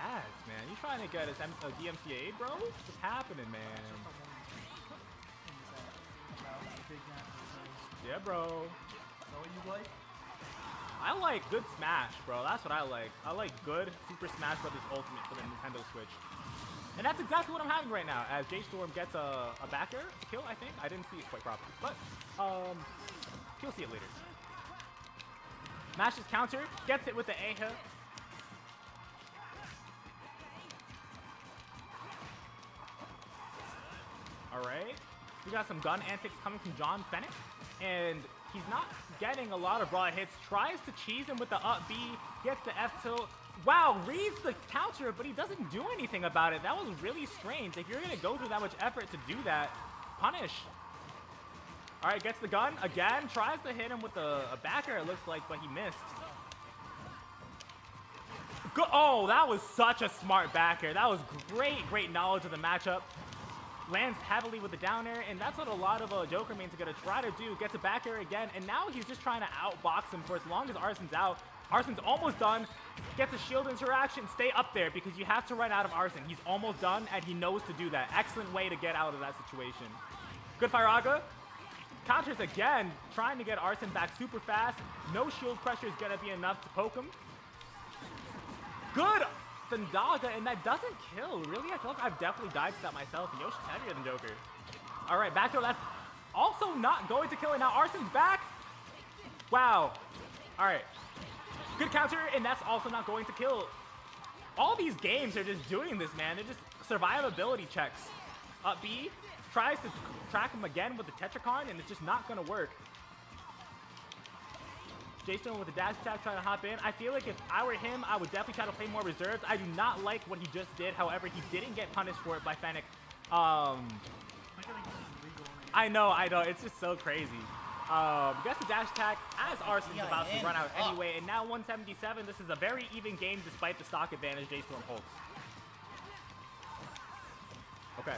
Ads, man. You trying to get a DMCA, bro? What's happening, man? Yeah, bro. Is that what you like? I like good Smash, bro. That's what I like. I like good Super Smash Bros. Ultimate for the Nintendo Switch. And that's exactly what I'm having right now, as J-Storm gets a back air kill, I think. I didn't see it quite properly, but you'll see it later. Mashes counter, gets it with the A-hook. All right. We got some gun antics coming from John Fennec, and he's not getting a lot of raw hits. Tries to cheese him with the up B, gets the F tilt. Wow, reads the counter, but he doesn't do anything about it. That was really strange. If you're going to go through that much effort to do that, punish. All right, gets the gun again. Tries to hit him with a backer, it looks like, but he missed. Oh, that was such a smart backer. That was great knowledge of the matchup. Lands heavily with the down air, and that's what a lot of Joker mains are going to try to do. Gets a back air again, and now he's just trying to outbox him for as long as Arson's out. Arson's almost done. Gets a shield interaction. Stay up there because you have to run out of Arson. He's almost done, and he knows to do that. Excellent way to get out of that situation. Good fire Aga. Counters again, trying to get Arson back super fast. No shield pressure is going to be enough to poke him. Good Thundaga, and that doesn't kill. Really, I feel like I've definitely died to that myself. Yoshi's heavier than Joker. All right, back to left. Also not going to kill it. Now Arson's back. Wow. All right. Good counter, and that's also not going to kill. All these games are just doing this, man. They're just survivability checks. Up B tries to track him again with the Tetracon, and it's just not going to work. J-Storm with the dash attack trying to hop in. I feel like if I were him, I would definitely try to play more reserves. I do not like what he just did. However, he didn't get punished for it by Fennec. I know, I know. It's just so crazy. Gets the dash attack as Arson's about to run out anyway, and now 177. This is a very even game despite the stock advantage J-Storm holds. Okay.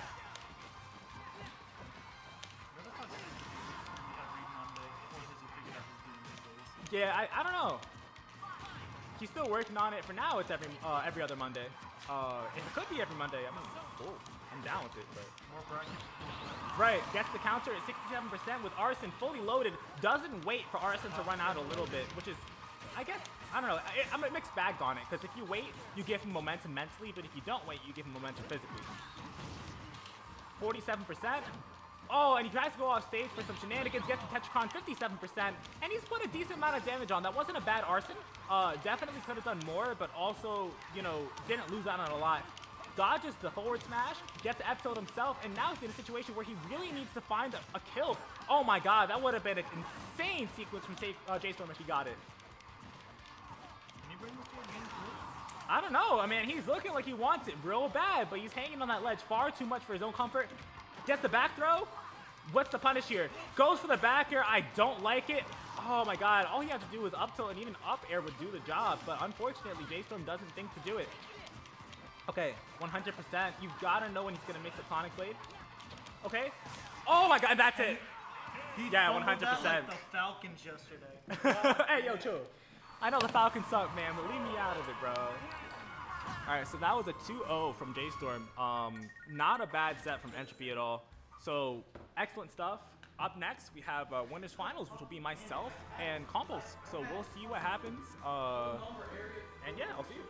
Yeah, I don't know. He's still working on it. For now, it's every other Monday. It could be every Monday. I mean, cool. I'm down with it, but. Right, gets the counter at 67% with Arson fully loaded. Doesn't wait for Arson to run out a little bit, which is, I guess, I don't know. I'm a mixed bag on it, because if you wait, you give him momentum mentally, but if you don't wait, you give him momentum physically. 47%. Oh, and he tries to go off stage for some shenanigans, gets the Tetracon 57%, and he's put a decent amount of damage on. That wasn't a bad Arson. Definitely could have done more, but also, you know, didn't lose out on a lot. Dodges the forward smash, gets F tilt himself, and now he's in a situation where he really needs to find a kill. Oh my god, that would have been an insane sequence from J-Storm if he got it. I don't know. I mean, he's looking like he wants it real bad, but he's hanging on that ledge far too much for his own comfort. Gets the back throw. What's the punish here? Goes for the back air. I don't like it. Oh my god. All he had to do was up tilt, and even up air would do the job. But unfortunately, J-Storm doesn't think to do it. Okay, 100%. You've got to know when he's going to mix the Conic Blade. Okay. Oh my god, that's it. Yeah, 100%. Like the Falcons yesterday. Hey, yo, chill. I know the Falcons suck, man, but leave me out of it, bro. Alright, so that was a 2-0 from J-Storm. Not a bad set from Entropy at all. So, excellent stuff. Up next, we have Winners Finals, which will be myself and CalmPulse. So, we'll see what happens. And yeah, I'll see you.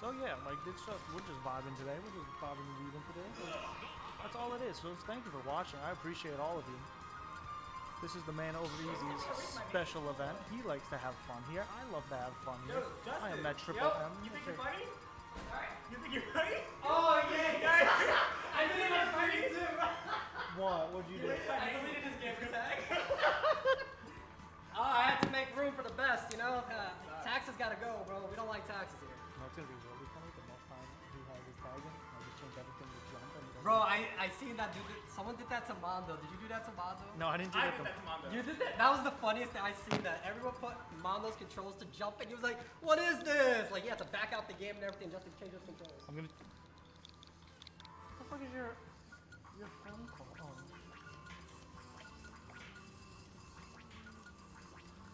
So yeah, like it's just we're just vibing today. We're just vibing and reading today. That's all it is. So thank you for watching. I appreciate all of you. This is the man OverEazy's special event. He likes to have fun here. I love to have fun here. Yo, I am that triple M. You think you're funny? You think you're funny? Oh yeah, guys! I think it was funny too. What? What'd you do? I deleted his gamer tag. Oh, I had to make room for the best, you know. Taxes gotta go, bro. We don't like taxes here. No, it's gonna be really funny the next time he has his tagging. I just change everything to jump. Bro, I seen that dude. Someone did that to Mondo. Did you do that to Mondo? No, I didn't do that to Mondo. You did that? That was the funniest thing. I seen that. Everyone put Mondo's controls to jump, and he was like, "What is this?" Like, you have to back out the game and everything just to change his controls. I'm gonna. What the fuck is your phone call?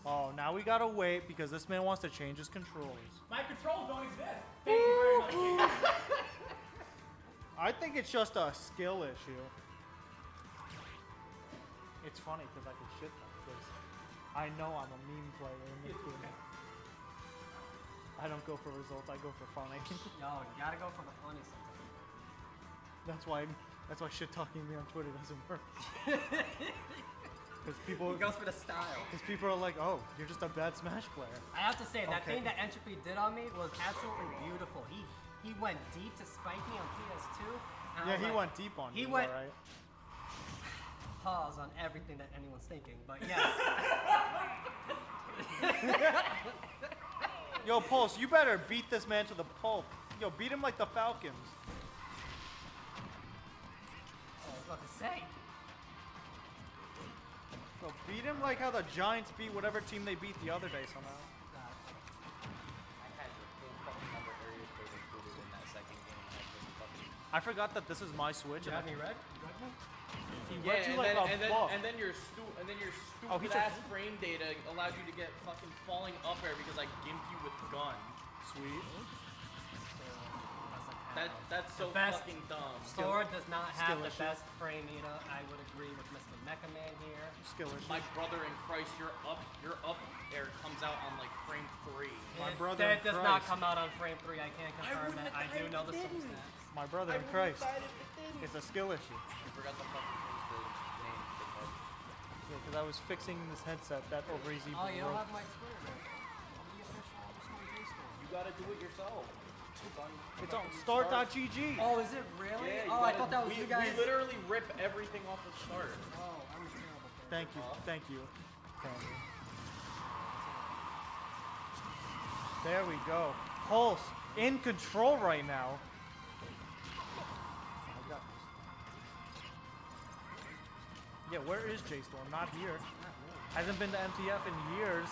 Oh, now we gotta wait because this man wants to change his controls. My controls don't exist. Thank you very much. I think it's just a skill issue. It's funny because I can shit talk this. I know I'm a meme player in this game. I don't go for results. I go for fun. I can. No, you gotta go for the funny sometimes. That's why shit talking me on Twitter doesn't work. Because people, he goes for the style. Because people are like, oh, you're just a bad Smash player. I have to say, that thing that Entropy did on me was absolutely beautiful. He went deep to spike me on PS2. Yeah, he like, went deep on you, went, right? Pause on everything that anyone's thinking, but yes. Yo, Pulse, you better beat this man to the pulp. Yo, beat him like the Falcons. sake. So beat him like how the Giants beat whatever team they beat the other day somehow. I forgot that this is my Switch. Yeah, and he read? He read you like a buff. And then your stupid ass frame data allowed you to get fucking falling up air because I gimped you with the gun. Sweet. That's so fucking dumb. Sora does not have the best frame data. I would agree with Mr. MechaMan here. Skill issue. My brother in Christ, your up air comes out on like frame 3. My brother in Christ. That does not come out on frame 3. I can't confirm that. I do know the circumstance. My brother in Christ. It's a skill issue. You forgot the fucking name. Yeah, because I was fixing this headset. That OverEazy. Oh, you don't have my Twitter. I'm the official J-Storm. You gotta do it yourself. It's on start.gg. Oh, is it really? Yeah, oh, I thought that was you guys. We literally rip everything off of Start. Oh, I was terrible. Thank you. Thank you. There we go. Pulse in control right now. I got this. Yeah, where is J-Storm? Not here. Hasn't been to MTF in years.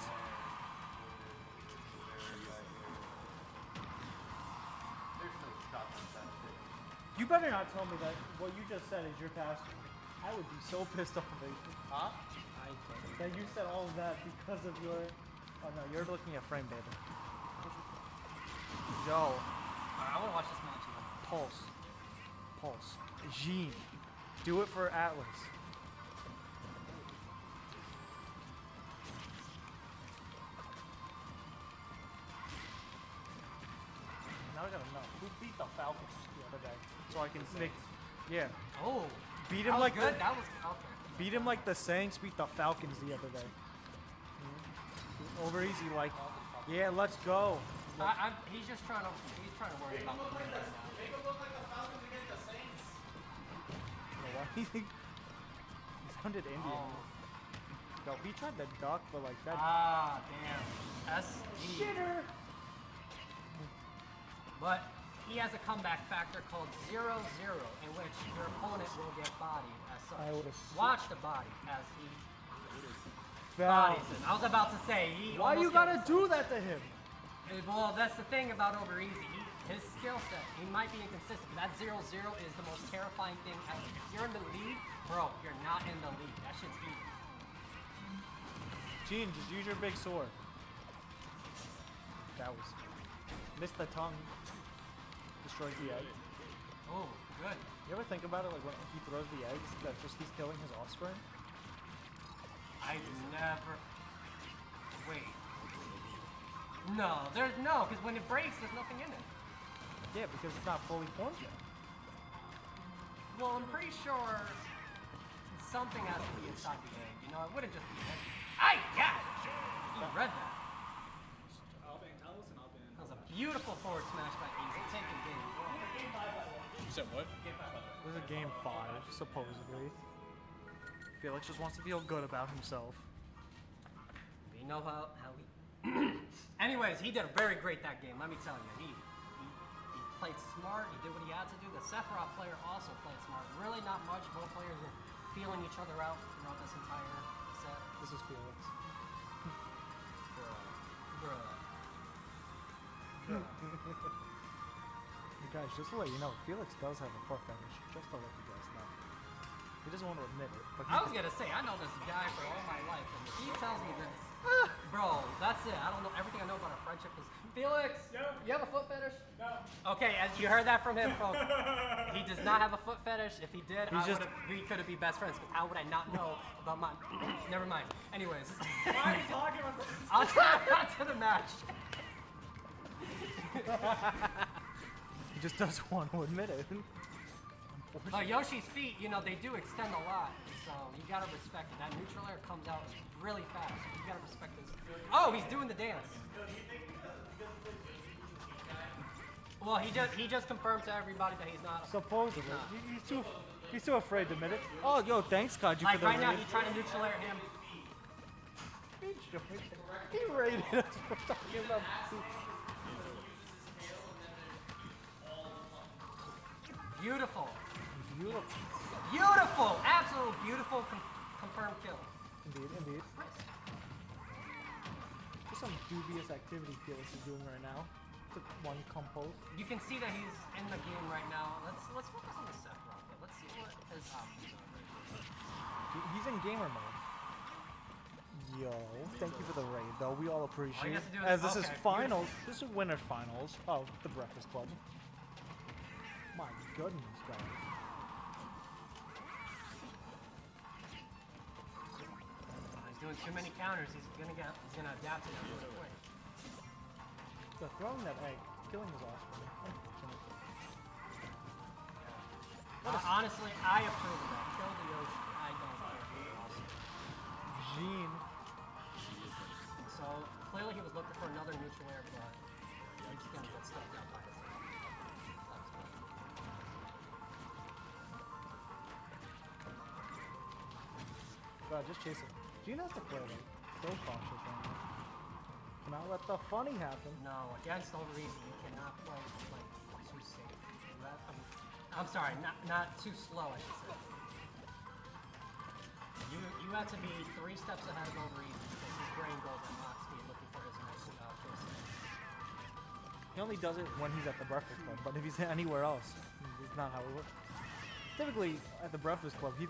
You better not tell me that what you just said is your password. I would be so pissed off at you. Huh? That you said all of that because of your... Oh no, you're looking at frame data. Yo. I want to watch this match again. Pulse. Pulse. Gene. Do it for Atlas. Now I gotta know who beat the Falcons the other day, so I can think. Yeah. Oh. Beat him that like was good. That was Falcon. Beat him like the Saints beat the Falcons the other day. OverEazy like. Yeah, let's go. He's just trying to. He's trying to worry about. Make him look like the Falcons against the Saints. Why do you think? He sounded Indian. Oh. No, he tried to duck, but like that. Ah, damn. S. Shitter. But he has a comeback factor called 0-0, in which your opponent will get bodied as such. Watch the body as he bodies it. I was about to say, he why you gotta do that to him? Well, that's the thing about OverEazy. His skill set, he might be inconsistent, but that 0-0 is the most terrifying thing ever. If you're in the lead, bro, you're not in the lead. That shit's evil. Gene, just use your big sword. That was... Missed the tongue. Destroyed the egg. Oh, good. You ever think about it, like when he throws the eggs, that just he's killing his offspring? I never... Wait. No, there's no, because when it breaks, there's nothing in it. Yeah, because it's not fully formed yet. Well, I'm pretty sure something has to be inside the egg, you know? It wouldn't just be an egg. I got it! You read that. That was a beautiful forward smash by Andy. Taking game 5. You said what? It was a game 5, supposedly. Felix just wants to feel good about himself. We know how he... Anyways, he did very great that game, let me tell you. He played smart, he did what he had to do. The Sephiroth player also played smart. Really not much. Both players were feeling each other out throughout this entire set. This is Felix. Bruh. Guys, just to let you know, Felix does have a fuck fetish. Just to let you guys know, he doesn't want to admit it. But I was gonna say, I know this guy for all my life, and he tells me this, bro. That's it. I don't know everything I know about our friendship. Is Felix? No. You have a foot fetish? No. Okay, as you heard that from him, folks. He does not have a foot fetish. If he did, we could have been best friends. Because how would I not know about my? Never mind. Anyways, why are you talking about this? I'll talk back to the match. He just doesn't want to admit it. But Yoshi's feet, you know, they do extend a lot, so you gotta respect it. That neutral air comes out really fast. You gotta respect this. Oh, he's doing the dance. Well, he just confirmed to everybody that he's not. Supposedly, he's too afraid to admit it. Oh, yo, thanks, Kaiju. Like for right now, he's trying to neutral air him. He raided us for talking about. Beautiful. Beautiful. Beautiful. Beautiful! Absolutely beautiful confirmed kill. Indeed, indeed. There's some dubious activity Felix is doing right now. One compost. You can see that he's in the game right now. Let's focus on the Sephiroth. Let's see what his options are. He's in gamer mode. Yo, thank you for the raid, though. We all appreciate it. As this is finals, this is winner finals of the Breakfast Club. My goodness, guys. He's doing too many counters. He's gonna adapt to that really quick. So throwing that egg, killing his offspring. Honestly, I approve of that. Kill the Yoshi. I don't care. Gene. So clearly he was looking for another neutral air, but he's gonna get stuck down by himself. Just chase him. Gene has to play like so cautious on this. Cannot let the funny happen. No, against OverEazy, you cannot play like too safe. I'm sorry, not too slow, I should say. You have to be 3 steps ahead of OverEazy because his brain goes at max speed looking for his next choice. He only does it when he's at the Breakfast Club, but if he's anywhere else, it's not how it works. Typically, at the Breakfast Club, he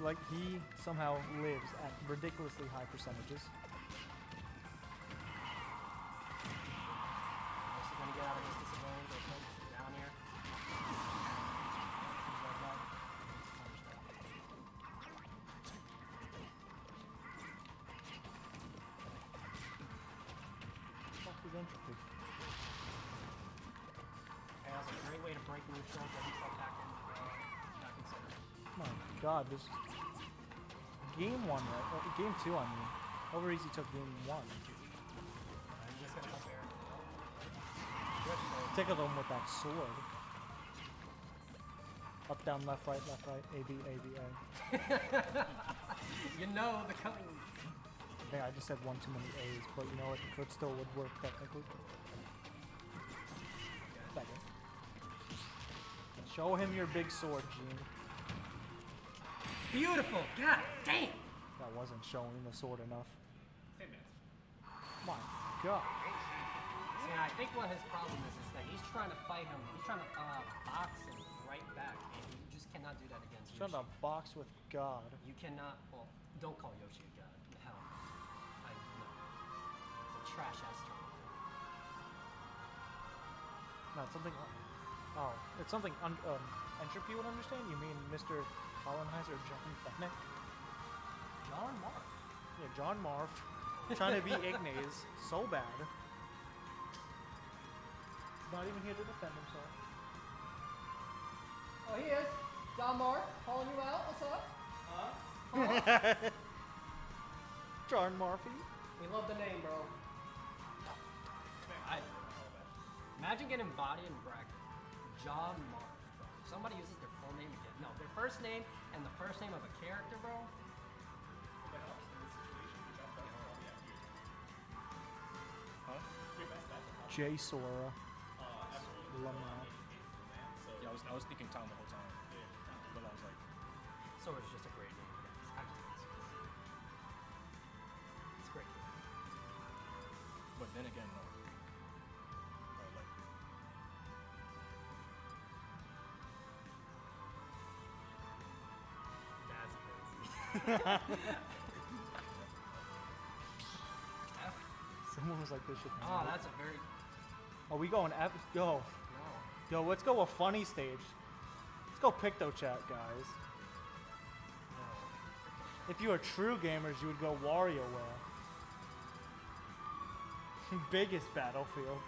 somehow lives at ridiculously high percentages. Going to get out of his disability. They come down here. Fuck is Entropy. Okay, that was a great way to break neutral, get himself back in. My God, this game 1, right? Oh, game 2, I mean. OverEazy took game 1. Tickle them with that sword. Up, down, left, right, A, B, A, B, A. You know the coming. Hey, I just said one too many A's, but you know what? It still would work technically. Second. Show him your big sword, Gene. Beautiful! God damn! That wasn't showing the sword enough. My God. See, I think what his problem is that he's trying to fight him. He's trying to box him right back, and you just cannot do that against Yoshi. Trying to box with God. You cannot. Well, don't call Yoshi a god. Hell, I know. It's a trash ass term. No, it's something. Oh, it's something Entropy would understand. You mean Mr. Colonizer John Marth. Yeah, John Marth. Trying to be Igne's so bad. Not even here to defend himself. Oh, he is. John Marth, calling you out. What's up? Huh? John Marthy. We love the name, bro. I imagine getting body and bracket. John Marth. Somebody uses their full name again. No, their first name and the first name of a character, bro. That helps in this situation. Huh? J Sora. Yeah, I was thinking Tom the whole time. Yeah. But I was like, Sora's just a great name. It's great. But then again, someone was like, this shit. Oh, that's a very. Are we going epic? Yo. No. Yo, let's go a funny stage. Let's go Picto Chat, guys. No. If you were true gamers, you would go WarioWare. Biggest Battlefield.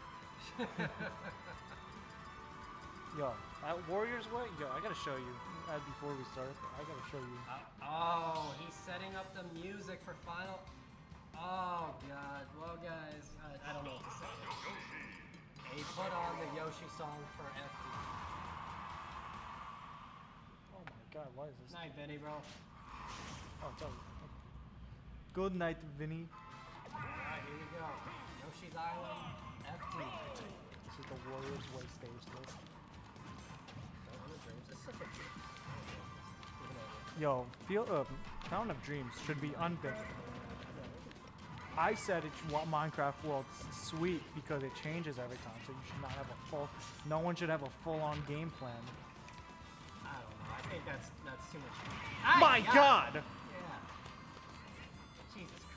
Yo, at Warrior's Way? Yo, I gotta show you. Before we start, I gotta show you. Oh, he's setting up the music for final. Oh, God. Well, guys, I don't know what to say. He put on the Yoshi song for FD. Oh, my God. Why is this? Night, Vinny, bro. Oh, it's over. Good night, Vinny. All right, here we go. Yoshi's Island, FD. This is the Warrior's Way stage list. This is such a Yo, Fountain of Dreams should be unbanned. I said it's Minecraft World's sweet because it changes every time, so you should not have a full. No one should have a full-on game plan. I don't know. I think that's too much. My God! Yeah. Jesus Christ.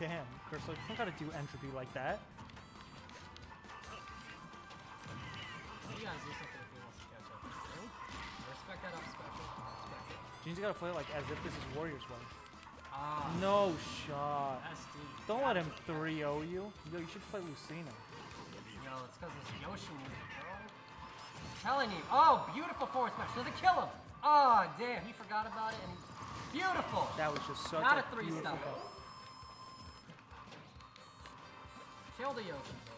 Damn, Chris, like, you don't gotta do entropy like that. You guys do something if you want to catch up. Really? Respect that up special. Gene's gotta play it like as if this is Warrior's Way. Ah, no shot. Don't let him 3-0 you. Yo, you should play Lucina. Yo, it's because it's Yoshi music, bro. I'm telling you. Oh, beautiful forward smash. Does it kill him? Oh, damn. He forgot about it. And beautiful. That was just such not a 3-stump. Kill the Yoshi, bro.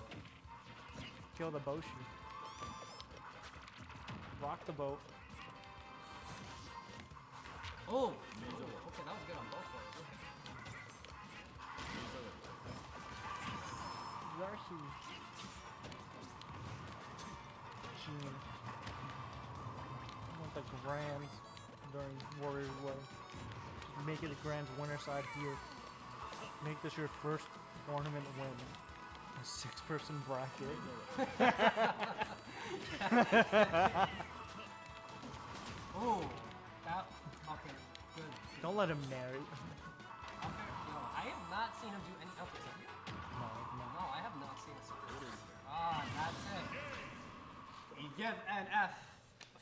Kill the Boshi. Rock the boat. Oh! Okay, that was good on both ways. Yoshi. Gene. I want the Grand during Warrior's Way. Make it a Grand winner side here. Make this your first tournament win. A 6-person bracket. Oh! That. Okay, good. Don't let him marry. Okay, no, I have not seen him do any updates, have you? No, no. No, I have not seen a Sephiroth. Ah, that's it. You give an F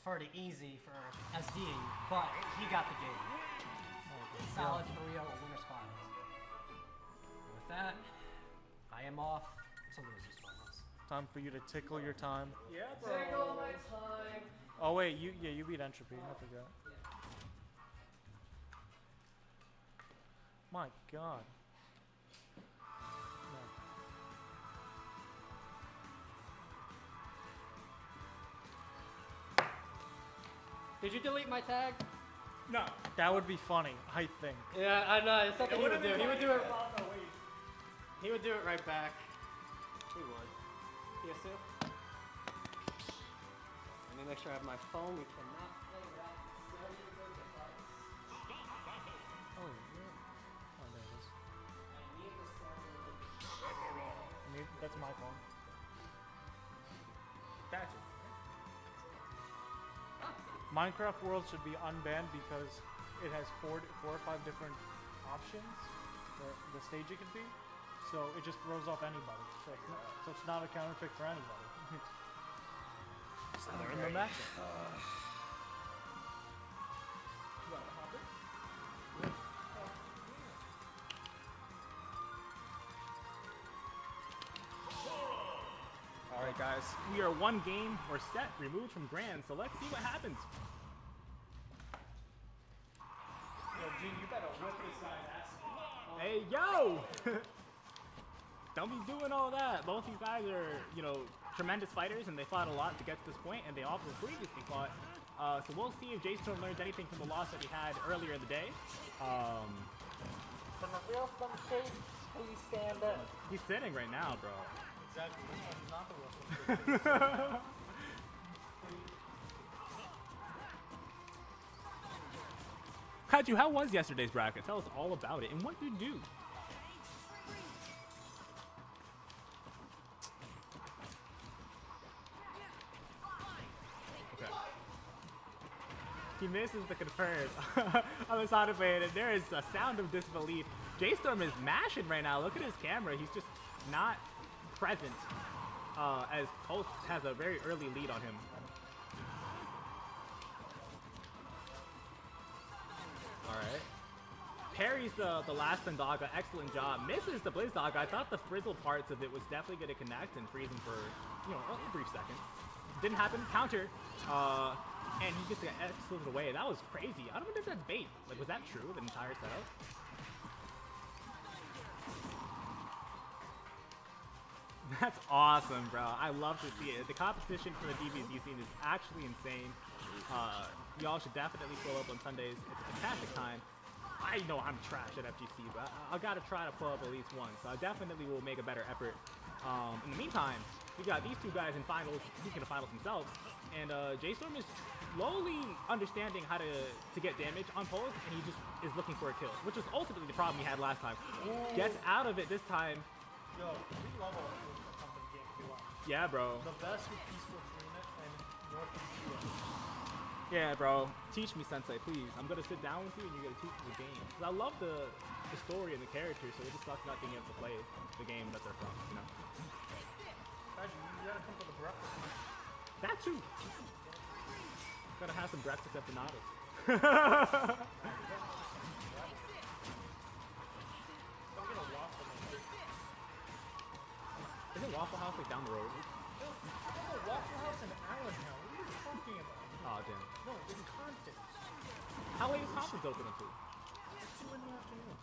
for the easy for SDing, but he got the game. Oh, solid 3-0 winner's finals. With that, I am off to loser's finals. Time for you to tickle your time. Yeah, bro. Tickle my time. Oh wait, you beat Entropy. I forgot. My God. No. Did you delete my tag? No. That would be funny, I think. Yeah, I know. It's something he would do. He would do it. He would do it right back. He would. PS2. Let me make sure I have my phone. We cannot. That's my phone. That's it. Minecraft World should be unbanned because it has four or five different options for the stage it could be. So it just throws off anybody. So it's not a counterpick for anybody. So they're in the match. Guys, we are one game or set removed from Grand, so let's see what happens. Yo, Gene, you better whip this ass. Hey, yo! Don't be doing all that. Both these guys are, you know, tremendous fighters, and they fought a lot to get to this point, and they also previously fought. So we'll see if J-Storm learns anything from the loss that we had earlier in the day. Can I feel some shade? Please stand up. He's sitting right now, bro. Exactly, this one is not the one. Kaiju, how was yesterday's bracket? Tell us all about it and what you do. Okay. He misses the confirm. I'm excited for it. There is a sound of disbelief. J-Storm is mashing right now. Look at his camera. He's just not present, as Pulse has a very early lead on him. Alright. Parries the last Pandaga, excellent job. Misses the Blizzaga. I thought the frizzle parts of it was definitely going to connect and freeze him for, you know, a brief second. Didn't happen. Counter. And he just got excellent away. That was crazy. I don't know if that's bait. Like, was that true, the entire setup? That's awesome, bro. I love to see it. The competition for the DBZ scene is actually insane. Y'all should definitely pull up on Sundays. It's a fantastic time. I know I'm trash at FGC, but I gotta try to pull up at least once. So I definitely will make a better effort. In the meantime, we got these two guys in finals. Speaking of finals themselves, and J-Storm is slowly understanding how to get damage on Pulse, and he just is looking for a kill, which was ultimately the problem he had last time. Ooh. Gets out of it this time. Yo, we level up with something game. Yeah, bro. The best with peaceful treatment and northeast. Yeah, bro. Teach me, sensei, please. I'm gonna sit down with you, and you're gonna teach me the game. Cause I love the story and the characters, so it just sucks not being able to play the game that they're from, you know. You gotta come for the breakfast. That too. Gotta have some breakfast empanadas. Is it Waffle House like down the road? No, it's a Waffle House and Island House. What are you talking about? Oh damn. No, it's Compton. How late is Compton open until? 2 in the afternoon.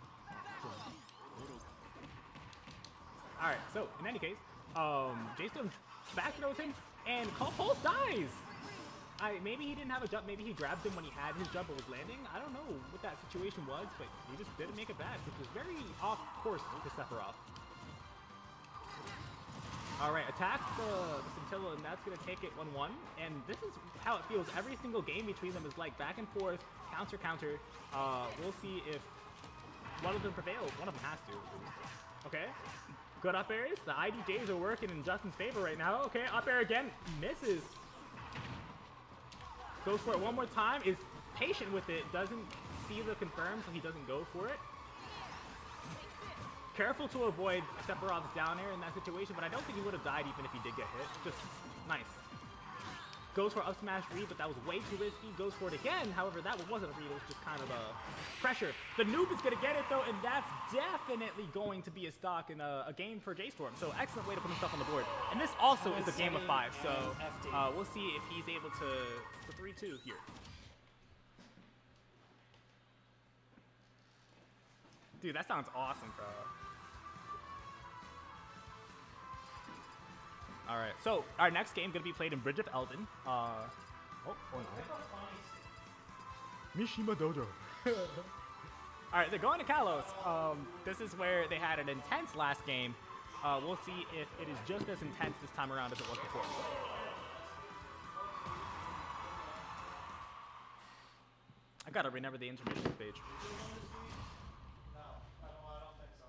All right. So in any case. J-Storm back throws him, and CalmPulse dies! Maybe he didn't have a jump, maybe he grabbed him when he had his jump but was landing. I don't know what that situation was, but he just didn't make it back, which was very off course to Sephiroth. Alright, attacks the Scintilla, and that's going to take it 1-1. And this is how it feels. Every single game between them is like back and forth, counter, counter. We'll see if one of them prevails. One of them has to. Okay. Good up airs. The IDJs are working in Justin's favor right now. Okay, up air again. Misses. Goes for it one more time. Is patient with it. Doesn't see the confirm, so he doesn't go for it. Careful to avoid Sephiroth's down air in that situation, but I don't think he would have died even if he did get hit. Just nice. Goes for up smash read, but that was way too risky. Goes for it again. However, that wasn't a read. It was just kind of a pressure. The noob is going to get it, though, and that's definitely going to be a stock in a game for J-Storm. So excellent way to put himself on the board. And this also is a game of 5, so we'll see if he's able to 3-2 here. Dude, that sounds awesome, bro. All right, so our next game gonna be played in Bridge of Elden. Mishima Dodo. All right, they're going to Kalos. This is where they had an intense last game. We'll see if it is just as intense this time around as it was before. I gotta remember the intermission page. No, I don't think so.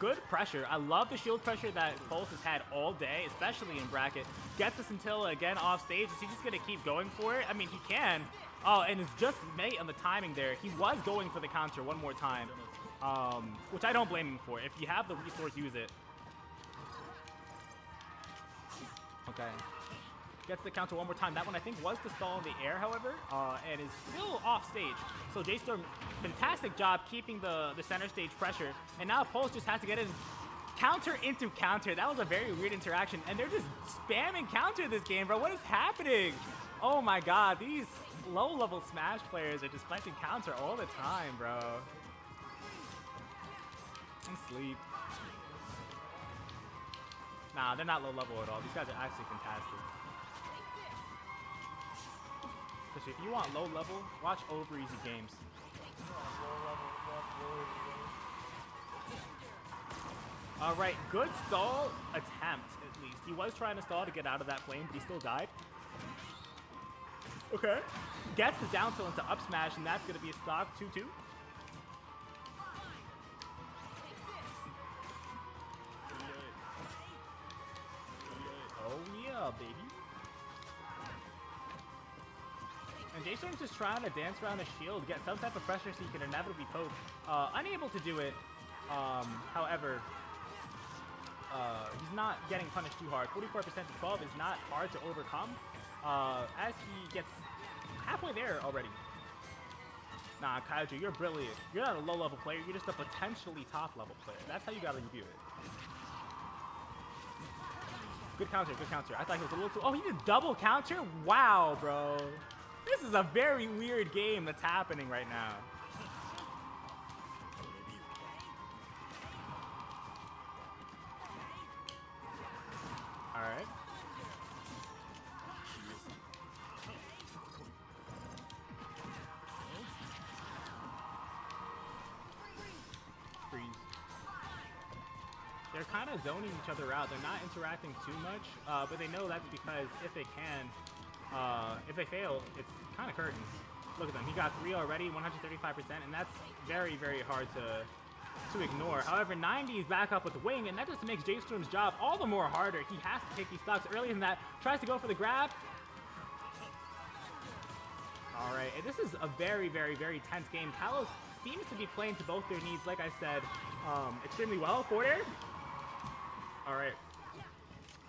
Good pressure. I love the shield pressure that Pulse has had all day, especially in bracket. Gets the Scintilla again off stage. Is he just going to keep going for it? I mean, he can. Oh, and it's just late on the timing there. He was going for the counter one more time, which I don't blame him for. If you have the resource, use it. Okay. Gets the counter one more time. That one, I think, was the stall in the air, however, and is still off stage. So J-Storm, fantastic job keeping the center stage pressure. And now Pulse just has to get in counter into counter. That was a very weird interaction. And they're just spamming counter this game, bro. What is happening? Oh, my God. These low-level Smash players are just planting counter all the time, bro. I'm asleep. Nah, they're not low-level at all. These guys are actually fantastic. Because if you want low level, watch OverEazy games. All right, good stall attempt, at least. He was trying to stall to get out of that flame, but he still died. Okay. Gets the down tilt into up smash, and that's going to be a stock 2-2. Oh, yeah, baby. And J-Storm's just trying to dance around a shield, get some type of pressure so he can inevitably poke. Unable to do it, however, he's not getting punished too hard. 44% to 12 is not hard to overcome, as he gets halfway there already. Nah, Kaiju, you're brilliant. You're not a low-level player, you're just a potentially top-level player. That's how you gotta view it. Good counter, good counter. I thought he was a little too... Oh, he did double counter? Wow, bro. This is a very weird game that's happening right now. All right. they're kind of zoning each other out. They're not interacting too much, but they know that's because if they can, if they fail, it's kind of curtains. Look at them. He got 3 already, 135%, and that's very, very hard to ignore. However, 90's back up with the wing, and that just makes J-Storm's job all the more harder. He has to take these stocks earlier than that. Tries to go for the grab. All right, and this is a very, very, very tense game. Kalos seems to be playing to both their needs, like I said, extremely well. Forward air. All right.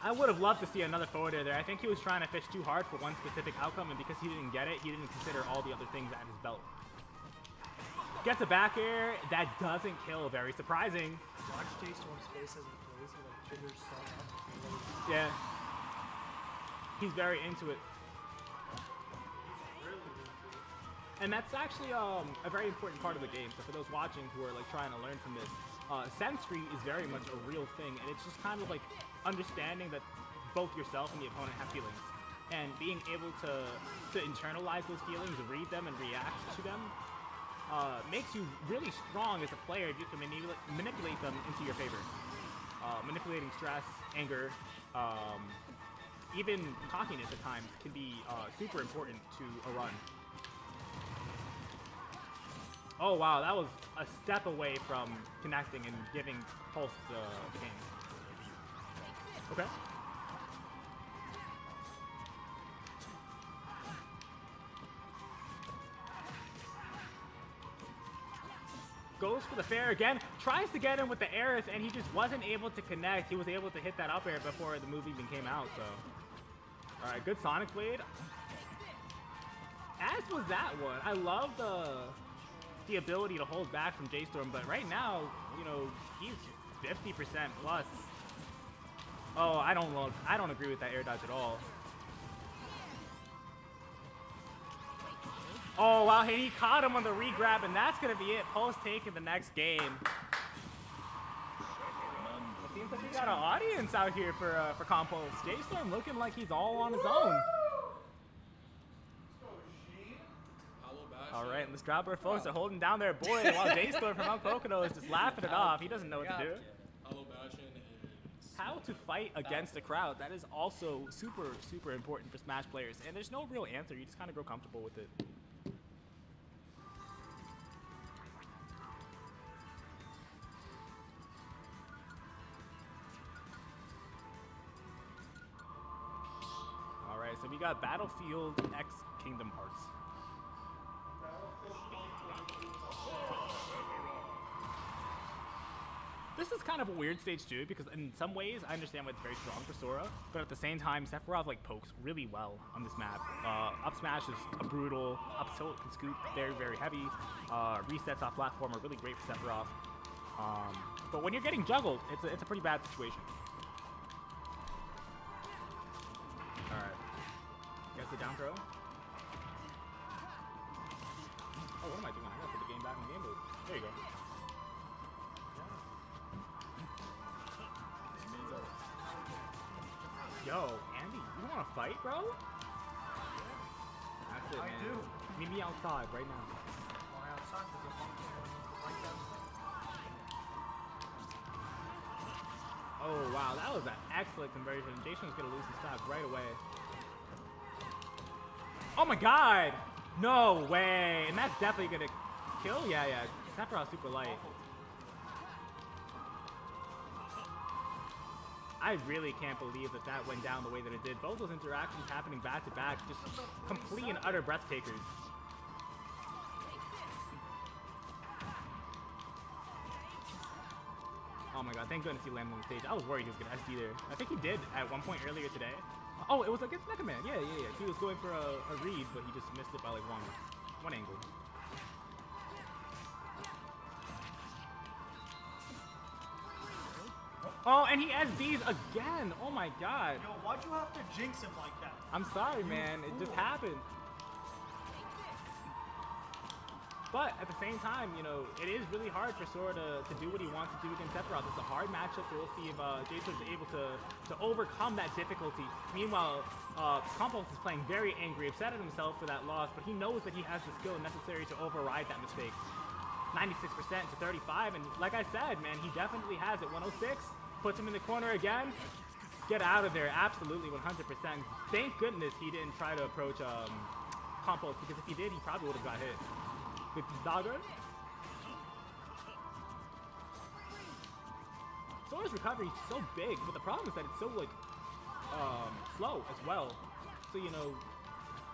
I would have loved to see another forward air there. I think he was trying to fish too hard for one specific outcome, and because he didn't get it, he didn't consider all the other things at his belt. Gets a back air. That doesn't kill. Very surprising. Watch J-Storm's face as he plays. He like figures stuff out. Yeah. He's very into it. And that's actually a very important part of the game. So for those watching who are like trying to learn from this, sensory is very much a real thing, and it's just kind of like understanding that both yourself and the opponent have feelings, and being able to internalize those feelings, read them, and react to them makes you really strong as a player if you can manipulate them into your favor. Manipulating stress, anger, even cockiness at times can be super important to a run. Oh wow, that was a step away from connecting and giving Pulse the game. Okay. Goes for the fair again, tries to get him with the air, and he just wasn't able to connect. He was able to hit that up air before the move even came out, so. Alright, good Sonic Blade. As was that one. I love the ability to hold back from J-Storm, but right now, you know, he's 50% plus. Oh, I don't agree with that air dodge at all. Oh wow, he caught him on the re-grab, and that's gonna be it. Pulse taking the next game. It seems like we got an audience out here for CalmPulse. J-Storm looking like he's all on his own. All right, let's grab our folks. They're holding down their boy while J-Storm from Mount Pocono is just laughing it off. He doesn't know what to do. How to fight against the crowd. That is also super, super important for Smash players. And there's no real answer. You just kind of grow comfortable with it. All right, so we got Battlefield x Kingdom Hearts. This is kind of a weird stage too, because in some ways I understand why it's very strong for Sora, but at the same time Sephiroth like pokes really well on this map. Up smash is a brutal, up tilt can scoop very, very heavy. Resets off platform are really great for Sephiroth. But when you're getting juggled, it's a pretty bad situation. All right, guess the down throw. Oh, what am I doing? I gotta put the game back in the game mode. There you go. Yo, Andy, you wanna fight, bro? That's it, man. I do. Meet me outside right now. Why outside? Oh wow, that was an excellent conversion. Jason's gonna lose his stock right away. Oh my god! No way! And that's definitely gonna kill? Yeah, yeah. Sephiroth's super light. I really can't believe that that went down the way that it did. Both those interactions happening back to back, just complete and utter breath takers. Oh my god, thank goodness he landed on the stage. I was worried he was gonna SD there. I think he did at one point earlier today. Oh, it was against MechaMan. Yeah, yeah, yeah. He was going for a read, but he just missed it by like one angle. Oh, and he SDs again. Oh my god. Yo, why'd you have to jinx him like that? I'm sorry, man. It just happened. But at the same time, you know, it is really hard for Sora to do what he wants to do against Sephiroth. It's a hard matchup, so we'll see if J-Storm is able to overcome that difficulty. Meanwhile, CalmPulse is playing very angry, upset at himself for that loss, but he knows that he has the skill necessary to override that mistake. 96% to 35, and like I said, man, he definitely has it. 106. puts him in the corner again. Get out of there, absolutely, 100%. Thank goodness he didn't try to approach Compost, because if he did, he probably would have got hit with the dagger. Sora's recovery is so big, but the problem is that it's so, like, slow as well. So, you know,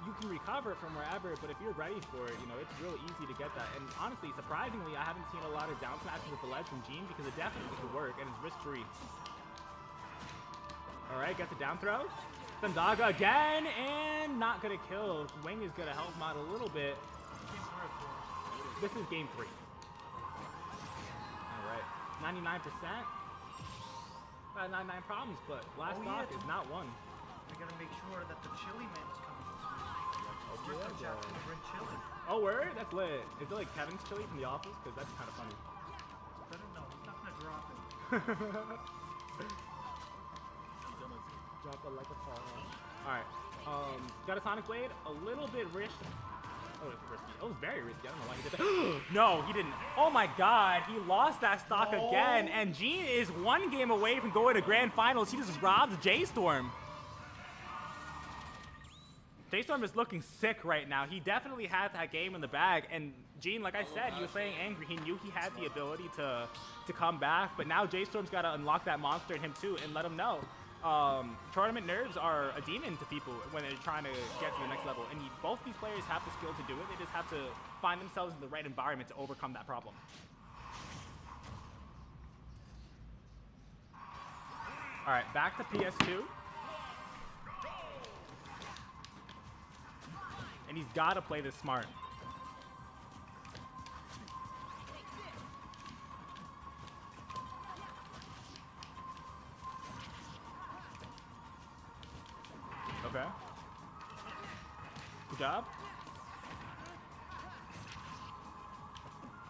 you can recover from wherever, but if you're ready for it, you know, it's real easy to get that. And honestly, surprisingly, I haven't seen a lot of down smashes with the ledge from Gene, because it definitely could work, and it's risk-free. Alright, gets a down throw. Sandaga again, and not gonna kill. Wing is gonna help him out a little bit. This is game three. Alright, 99%. About 99 problems, but last stock is not one. We gotta make sure that the chili man is coming this week. Chili. Oh, word? That's lit. Is it like Kevin's chili from The Office? Because that's kind of funny. I don't know, he's not gonna drop it. Drop it like a fall. Alright. Got a Sonic Blade. A little bit risky. Oh, it's risky. It was very risky. I don't know why he did that. No, he didn't. Oh my god. He lost that stock again. And Gene is one game away from going to Grand Finals. He just robbed J-Storm. J-Storm is looking sick right now. He definitely had that game in the bag. And Gene, like I said, he was playing angry. He knew he had the ability to come back. But now J-Storm's got to unlock that monster in him too and let him know. Tournament nerves are a demon to people when they're trying to get to the next level, and both these players have the skill to do it. They just have to find themselves in the right environment to overcome that problem. All right, back to PS2, and he's got to play this smart. Okay. Good job.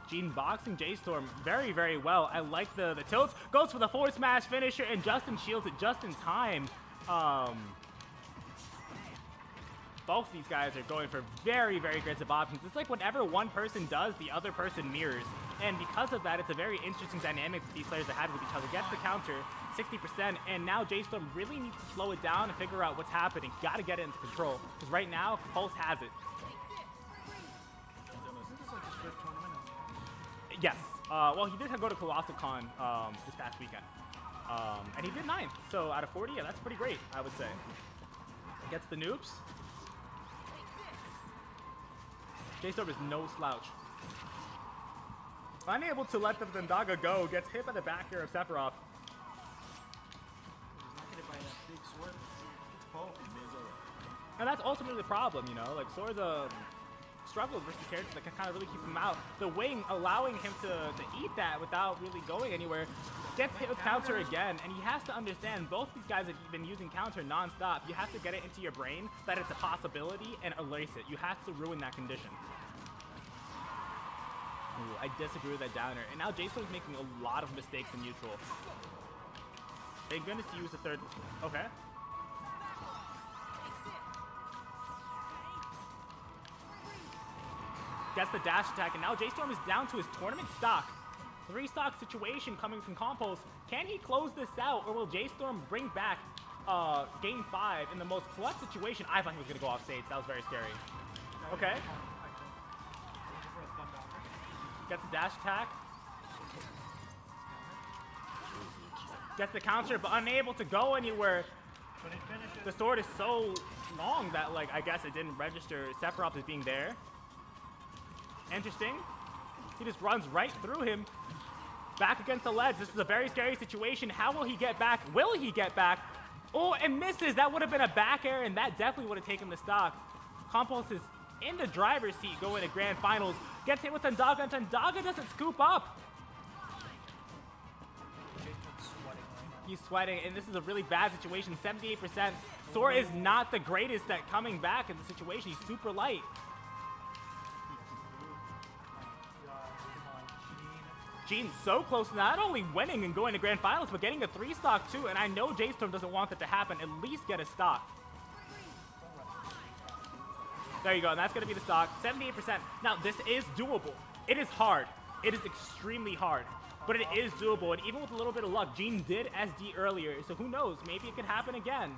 Gene boxing J-Storm very, very well. I like the tilt. Goes for the forward smash finisher, and Justin shields it just in time. Both these guys are going for very, very aggressive options. It's like whenever one person does, the other person mirrors. And because of that, it's a very interesting dynamic that these players have had with each other. Gets the counter, 60%, and now J-Storm really needs to slow it down and figure out what's happening. Gotta get it into control, because right now, Pulse has it. Yes. Well, he did have to go to Colossicon this past weekend. And he did 9th, so out of 40, yeah, that's pretty great, I would say. Gets the noobs. J-Storm is no slouch. Unable to let the Zendaga go, gets hit by the back air of Sephiroth. And that's ultimately the problem, you know? Like, Sora's struggles versus characters that can kind of really keep him out. The wing allowing him to eat that without really going anywhere. Gets hit with counter again, and he has to understand both these guys have been using counter non-stop. You have to get it into your brain that it's a possibility and erase it. You have to ruin that condition. Ooh, I disagree with that downer. And now J-Storm's making a lot of mistakes in neutral. Thank goodness he used the third. Okay. Gets the dash attack, and now J-Storm is down to his tournament stock. 3-stock situation coming from Compost. Can he close this out, or will J-Storm bring back Game 5 in the most clutch situation? I thought he was going to go off stage. That was very scary. Okay. Gets the dash attack. Gets the counter, but unable to go anywhere. The sword is so long that, like, I guess it didn't register Sephiroth as being there. Interesting. He just runs right through him. Back against the ledge. This is a very scary situation. How will he get back? Will he get back? Oh, and misses. That would have been a back air, and that definitely would have taken the stock. Compost is in the driver's seat going to Grand Finals. Gets hit with Tondaga, and Tondaga doesn't scoop up. He's sweating, and this is a really bad situation. 78%. Sora is not the greatest at coming back in the situation. He's super light. Gene's so close to not only winning and going to Grand Finals, but getting a 3-stock too, and I know J-Storm doesn't want that to happen. At least get a stock. There you go, and that's going to be the stock. 78%. Now, this is doable. It is hard. It is extremely hard, but it is doable, and even with a little bit of luck, Gene did SD earlier, so who knows, maybe it could happen again.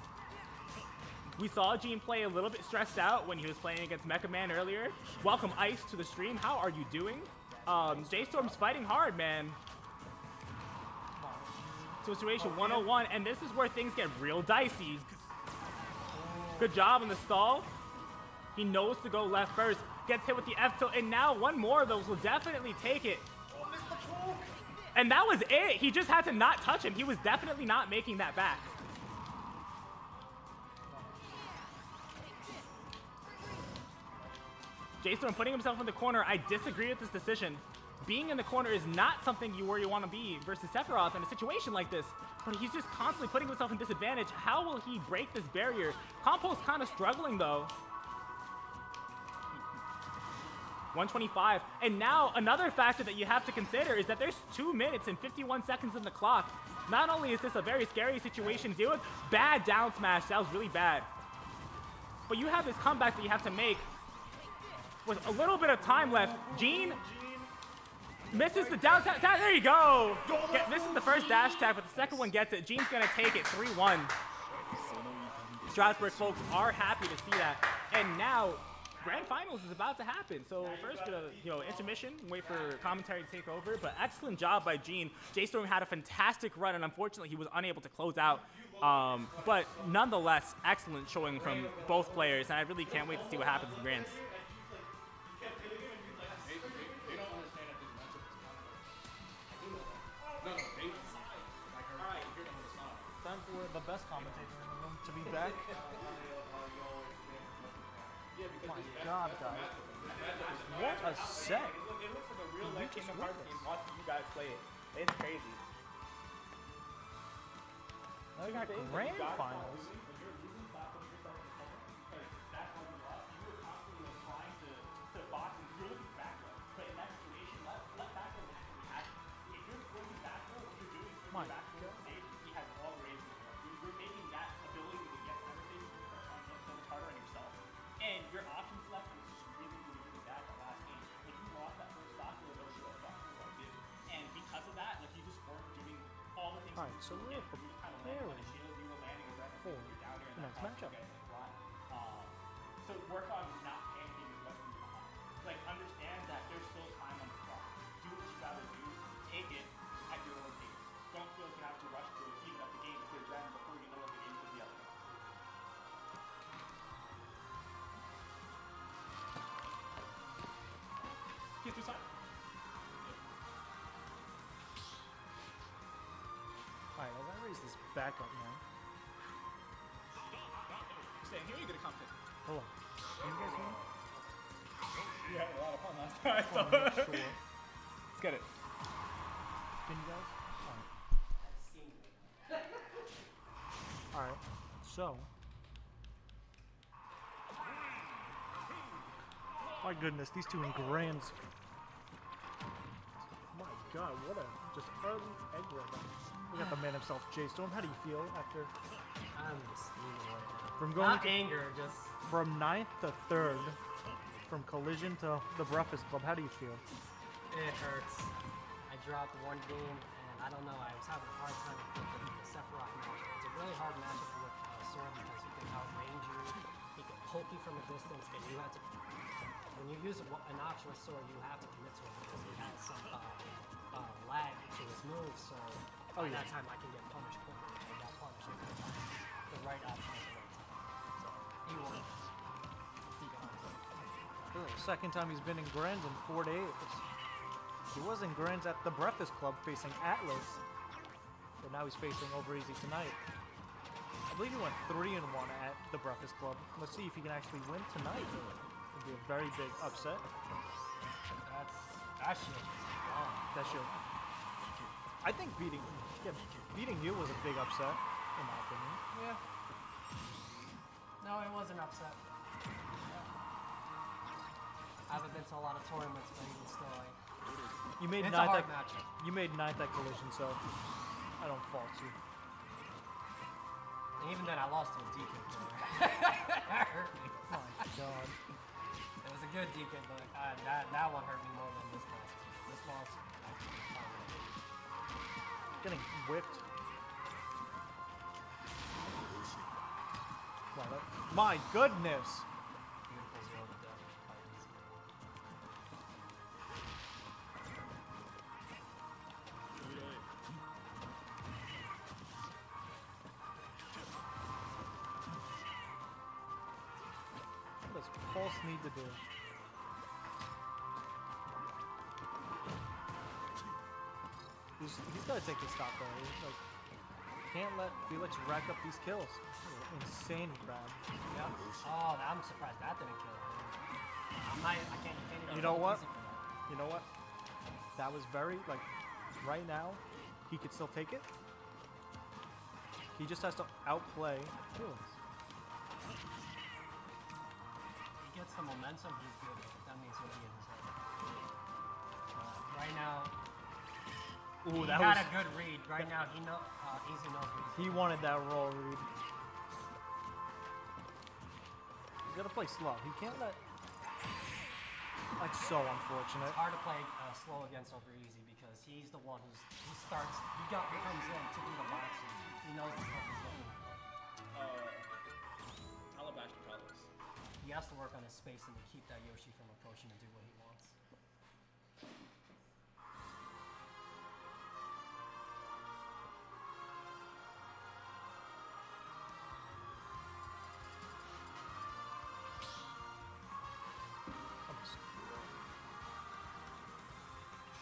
We saw Gene play a little bit stressed out when he was playing against Mecha Man earlier. Welcome, Ice, to the stream. How are you doing? J-Storm's fighting hard, man. Situation 101, and this is where things get real dicey. Good job on the stall. He knows to go left first. Gets hit with the F tilt, and now one more of those will definitely take it. And that was it. He just had to not touch him. He was definitely not making that back. J-Storm putting himself in the corner. I disagree with this decision. Being in the corner is not something where you want to be versus Sephiroth in a situation like this, but he's just constantly putting himself in disadvantage. How will he break this barrier? CalmPulse kind of struggling though. 125, and now another factor that you have to consider is that there's 2 minutes and 51 seconds on the clock. Not only is this a very scary situation to deal with, bad down smash, that was really bad. But you have this comeback that you have to make with a little bit of time left. Gene misses the down tap. There you go. This is the first dash tap, but the second one gets it. Gene's gonna take it. 3-1. Strasbourg folks are happy to see that, and now Grand Finals is about to happen. So first, intermission, wait for commentary to take over, but excellent job by Gene. J-Storm had a fantastic run, and unfortunately he was unable to close out. But nonetheless, excellent showing from both players, and I really can't wait to see what happens in Grands. Time for the best commentator in the room to be back. My God, guys. What a set. It looks like a real life Kingdom Hearts game watching you guys play it. It's crazy. Now we got Grand Finals. My God. Alright, so we're preparing for the next matchup. So work on not panicking and what you want. Like, understand that there's still time on the clock. Do what you gotta do, take it at your own pace. Don't feel like you have to rush to heat up the game if you're done before you know what the game is the other. Get through time. Alright, I gotta raise this back up now. Staying here, you get a comp pick. Hold on. You guys want it? You had a lot of fun last time, so. Sure. Let's get it. Can you guys? Alright. Alright, so. My goodness, these two in Grands. My God, what a just early egg roll. We got the man himself, J-Storm. How do you feel after? I'm just from going not to anger, just from 9th to 3rd, from collision to the Breakfast Club. How do you feel? It hurts. I dropped one game, and I don't know. I was having a hard time with the Sephiroth matchup. It's a really hard matchup with Sora because he can outrange you. He can poke you from a distance, and you have to. When you use an option with Sora, you have to commit to it because he has some lag to his moves. So. Oh, yeah. That time I can get punished quickly. I got punished at the right option at the right time. So, he won. He got it. The second time he's been in Grands in 4 days. He was in Grands at the Breakfast Club facing Atlas. But now he's facing OverEazy tonight. I believe he went 3-1 at the Breakfast Club. Let's see if he can actually win tonight. It would be a very big upset. That shit is gone. That shit. I think beating you was a big upset, in my opinion. Yeah. No, it was an upset. Yeah. I haven't been to a lot of tournaments, but even still, like, you made it's 9th. You made 9th at collision, so I don't fault you. And even then, I lost to a deacon. That hurt me. Oh my God. It was a good deacon, but that one hurt me more than this one. This boss. Getting whipped. Wow, my goodness! What does Pulse need to do? He's gotta take this stop though. He's like, can't let Felix rack up these kills. Insane grab. Yeah. Oh, I'm surprised that didn't kill him. I can't. You know what? You know what? That was very, like, right now, he could still take it. He just has to outplay Felix. He gets the momentum, he's good. That means he'll be in his head. Right now. Ooh, that was a good read. Right now, he knows. Easy knows what he wanted that roll read. He's got to play slow. He can't let. That's so unfortunate. It's hard to play slow against OverEazy because he's the one who's he comes in to do the boxing. He knows the stuff he's doing. Hollow Bastion Kalos. He has to work on his spacing to keep that Yoshi from approaching and do what he wants.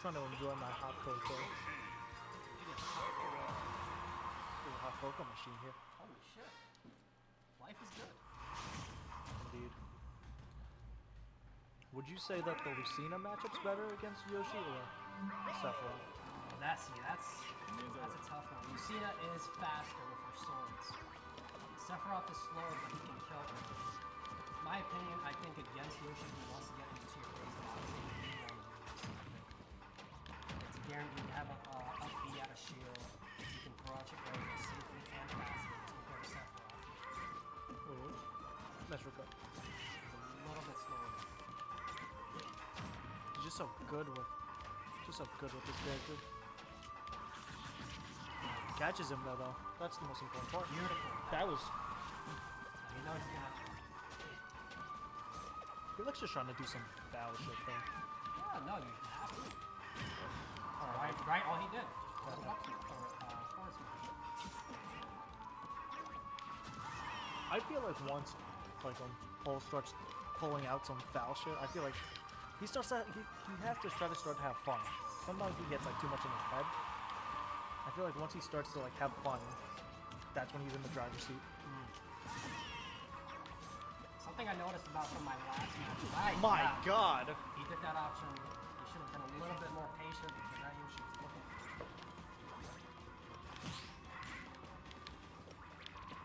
I'm trying to enjoy my hot cocoa. Ooh, hot cocoa machine here. Holy shit. Life is good. Indeed. Would you say that the Lucina matchup's better against Yoshi or Sephiroth? That's a tough one. Lucina is faster with her swords. Sephiroth is slower, but he can kill her. In my opinion, I think against Yoshi, he wants to get into your face. Guaranteed to have an up B out of shield. You can barrage it right away safely and fast compared to Sephiroth. Ooh. That's real good. A little bit slower. He's just so good with this character. Catches him though. That's the most important part. Beautiful. That was you know he's gonna Felix just trying to do some foul shit thing. Yeah, no, you have to. Right, all he did. I feel like once, like when Paul starts pulling out some foul shit, I feel like he starts to, he has to start to have fun. Sometimes he gets like too much in his head. I feel like once he starts to like have fun, that's when he's in the driver's seat. Something I noticed about from my last match. My God. He did that option. He should have been a little bit more patient.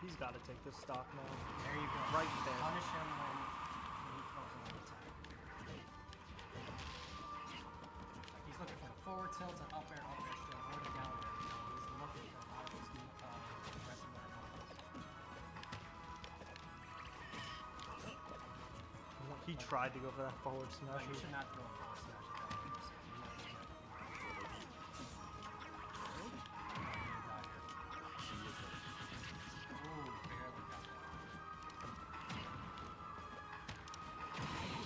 He's got to take this stock now. There you go. Right there. Punish him when he falls on the attack. He's looking for the forward tilt and up air, shield, or the down air. He's looking for all those new aggressive combos. He tried to go for that forward smash. He should not go forward smash.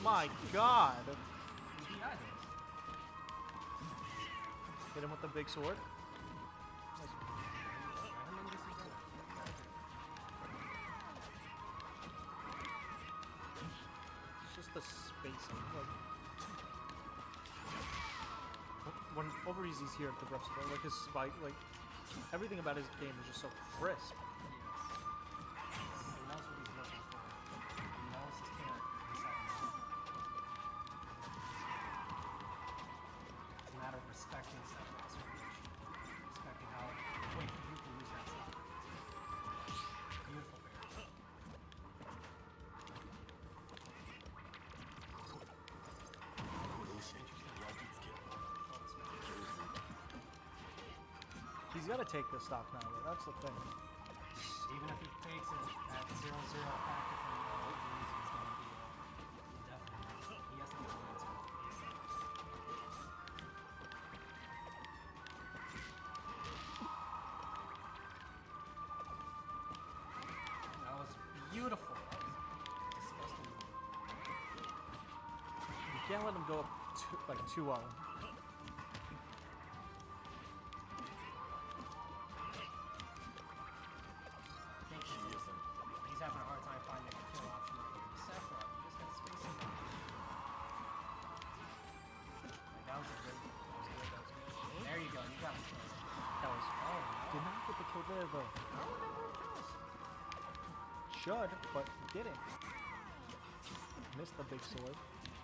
My God! Hit him with the big sword. It's just the spacing. Like, when OverEazy's here at the rough spot, like his spike, like everything about his game is just so crisp. He's got to take this stock now, though. That's the thing. Even if he takes it at 0-0 factor from the OverEazy, it's going to be definitely. He has to be able to let them go up to, like 2-0. He's having a hard time finding a kill option right here. Sephiroth, you just gotta space him out. Like, that was a good one. That was good. There you go, you got the kill. That was... Oh, no. Did not get the kill there, though. I don't remember what it was. Should, but didn't. Missed the big sword.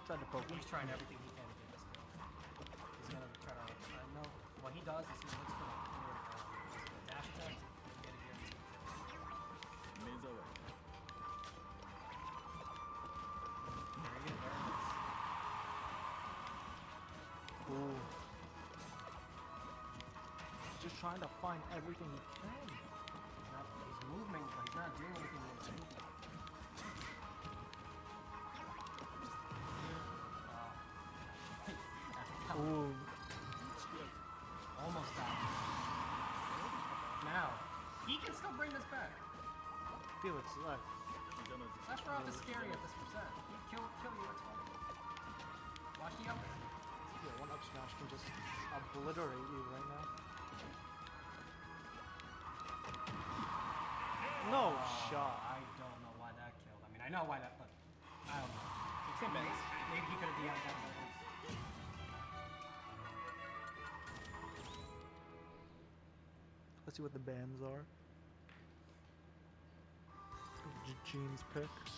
Tried to poke him. He's trying everything he can to get this kill. He's gonna try to... No. What he does is he looks for the dash attack. There you go, there it is. Ooh. Just trying to find everything he can. He's moving, but he's not doing anything with his movement. Ooh. Almost out. Now, he can still bring this back. Felix left. Sephiroth is scary at this percent. He'd kill you at 20. Watch him. Yeah, one up smash can just obliterate you right now. No shot. I don't know why that killed. I mean, I know why that, but I don't know. It's a mess. Maybe he could have DI'd that one. Let's see what the bans are. Gene's pick. Rights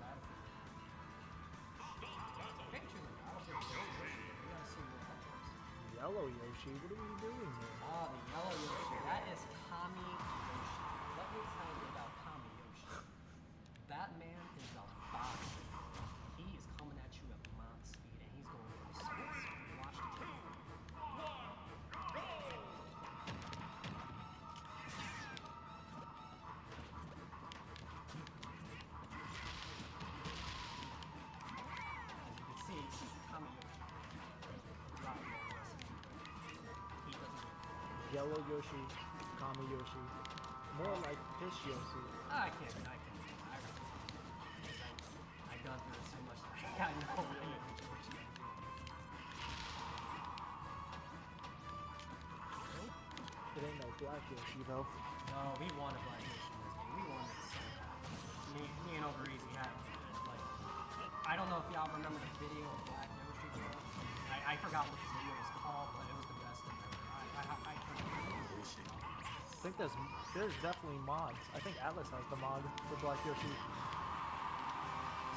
Battlefield. Picture the Battlefield Yoshi. We gotta see what that is. Yellow Yoshi? What are we doing here? Ah, the yellow Yoshi. That is Kami Yoshi. Let me tell you about Kami Yoshi. That man is a boxer. He is coming at you at mach speed, and he's going for the splits. Watch the game. Yellow Yoshi, Kami Yoshi, more like this Yoshi. I can't. I've gone through it so much. I know what you gotta do. It ain't no black Yoshi though. No, we want a black Yoshi in this game. We want it so bad. Me and OverEazy had it. Like, I don't know if y'all remember the video of Black Yoshi. I forgot what the video was called, but it was the best thing ever. I think there's definitely mods. I think Atlas has the mod for Black Yoshi.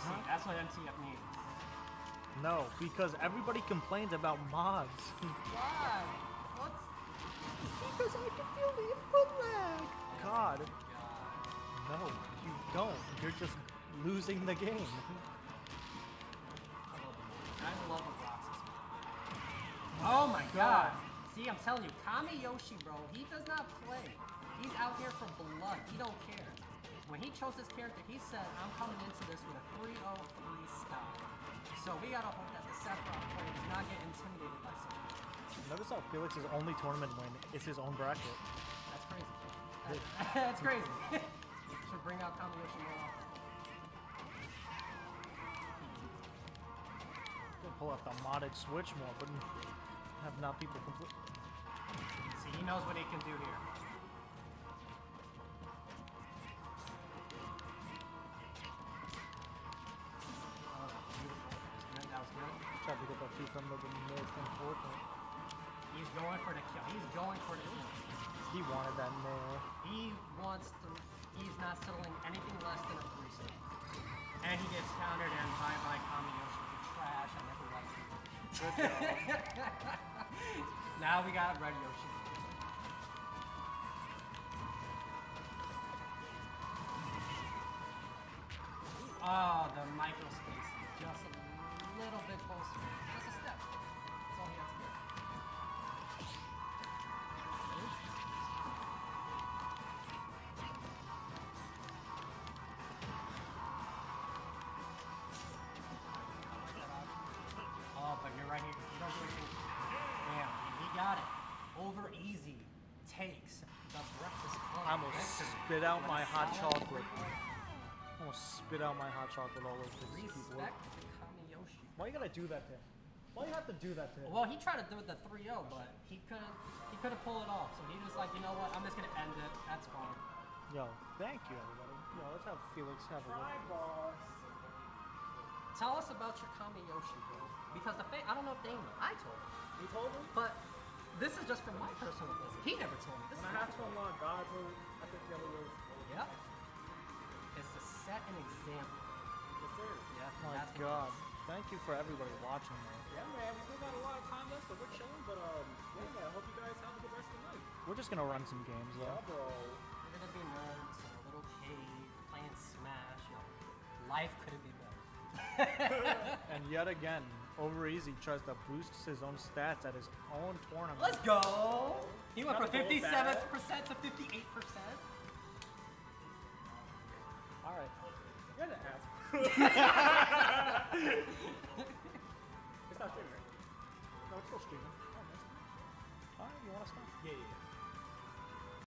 See, that's what MTF means. No, because everybody complains about mods. Why? What? Because I can feel the input lag. God. No, you don't. You're just losing the game. I love a box. Oh my God. See, I'm telling you, Kami Yoshi, bro, he does not play. He's out here for blood. He don't care. When he chose this character, he said, I'm coming into this with a 3-0-3 stop. So we gotta hope that the Sephiroth player does not get intimidated by someone. Notice how Felix's only tournament win is his own bracket. That's crazy. That's crazy. Should bring out Kami Yoshi more often. Could pull out the modded Switch more, but... have not people complete. See, he knows what he can do here. Oh, that was beautiful. That was good. Tried to get that 2 from the middle and forth. He's going for the kill. He's going for the kill. He wanted that nail. He wants to. He's not settling anything less than a 3-star. And he gets countered and bye bye Kami Yoshi. Trash. I never liked him. Good job. Now we got Red Yoshi. Oh, the micro space. Just a little bit closer. Just a step. That's all he has to do. Oh, but you're right here. You don't do anything. Damn, he got it. OverEazy takes the Breakfast Club. I almost spit out my hot chocolate. Almost spit out my hot chocolate all over the people. Kami Yoshi. Why you gotta do that to him? Why you have to do that to him? Well, he tried to do the 3-0, but he couldn't pull it off. So he was like, you know what? I'm just gonna end it. That's fine. Yo, thank you, everybody. Yo, let's have Felix have a look. Tell us about your Kami Yoshi, bro. Because the I don't know if they know. I told him. You told him? But this is just from my personal visit. He never told me. This when is I have to unlock God mode, I think the other is. Yep. It's to set an example. Yes, sir. Yeah. My God. Thank you for everybody watching, man. Yeah, man. We still got a lot of time left, so we're chilling. But yeah, man. I hope you guys have a good rest of the night. We're just gonna run some games, though. Yeah, bro. We're gonna be nerds in a little cave playing Smash. Yo, life couldn't be better. And yet again, OverEazy tries to boost his own stats at his own tournament. Let's go! He went from 57% to 58%. Alright. You're an asshole. It's not streaming. No, it's still streaming. Oh, nice. Alright, you want to stop? Yeah, yeah, yeah.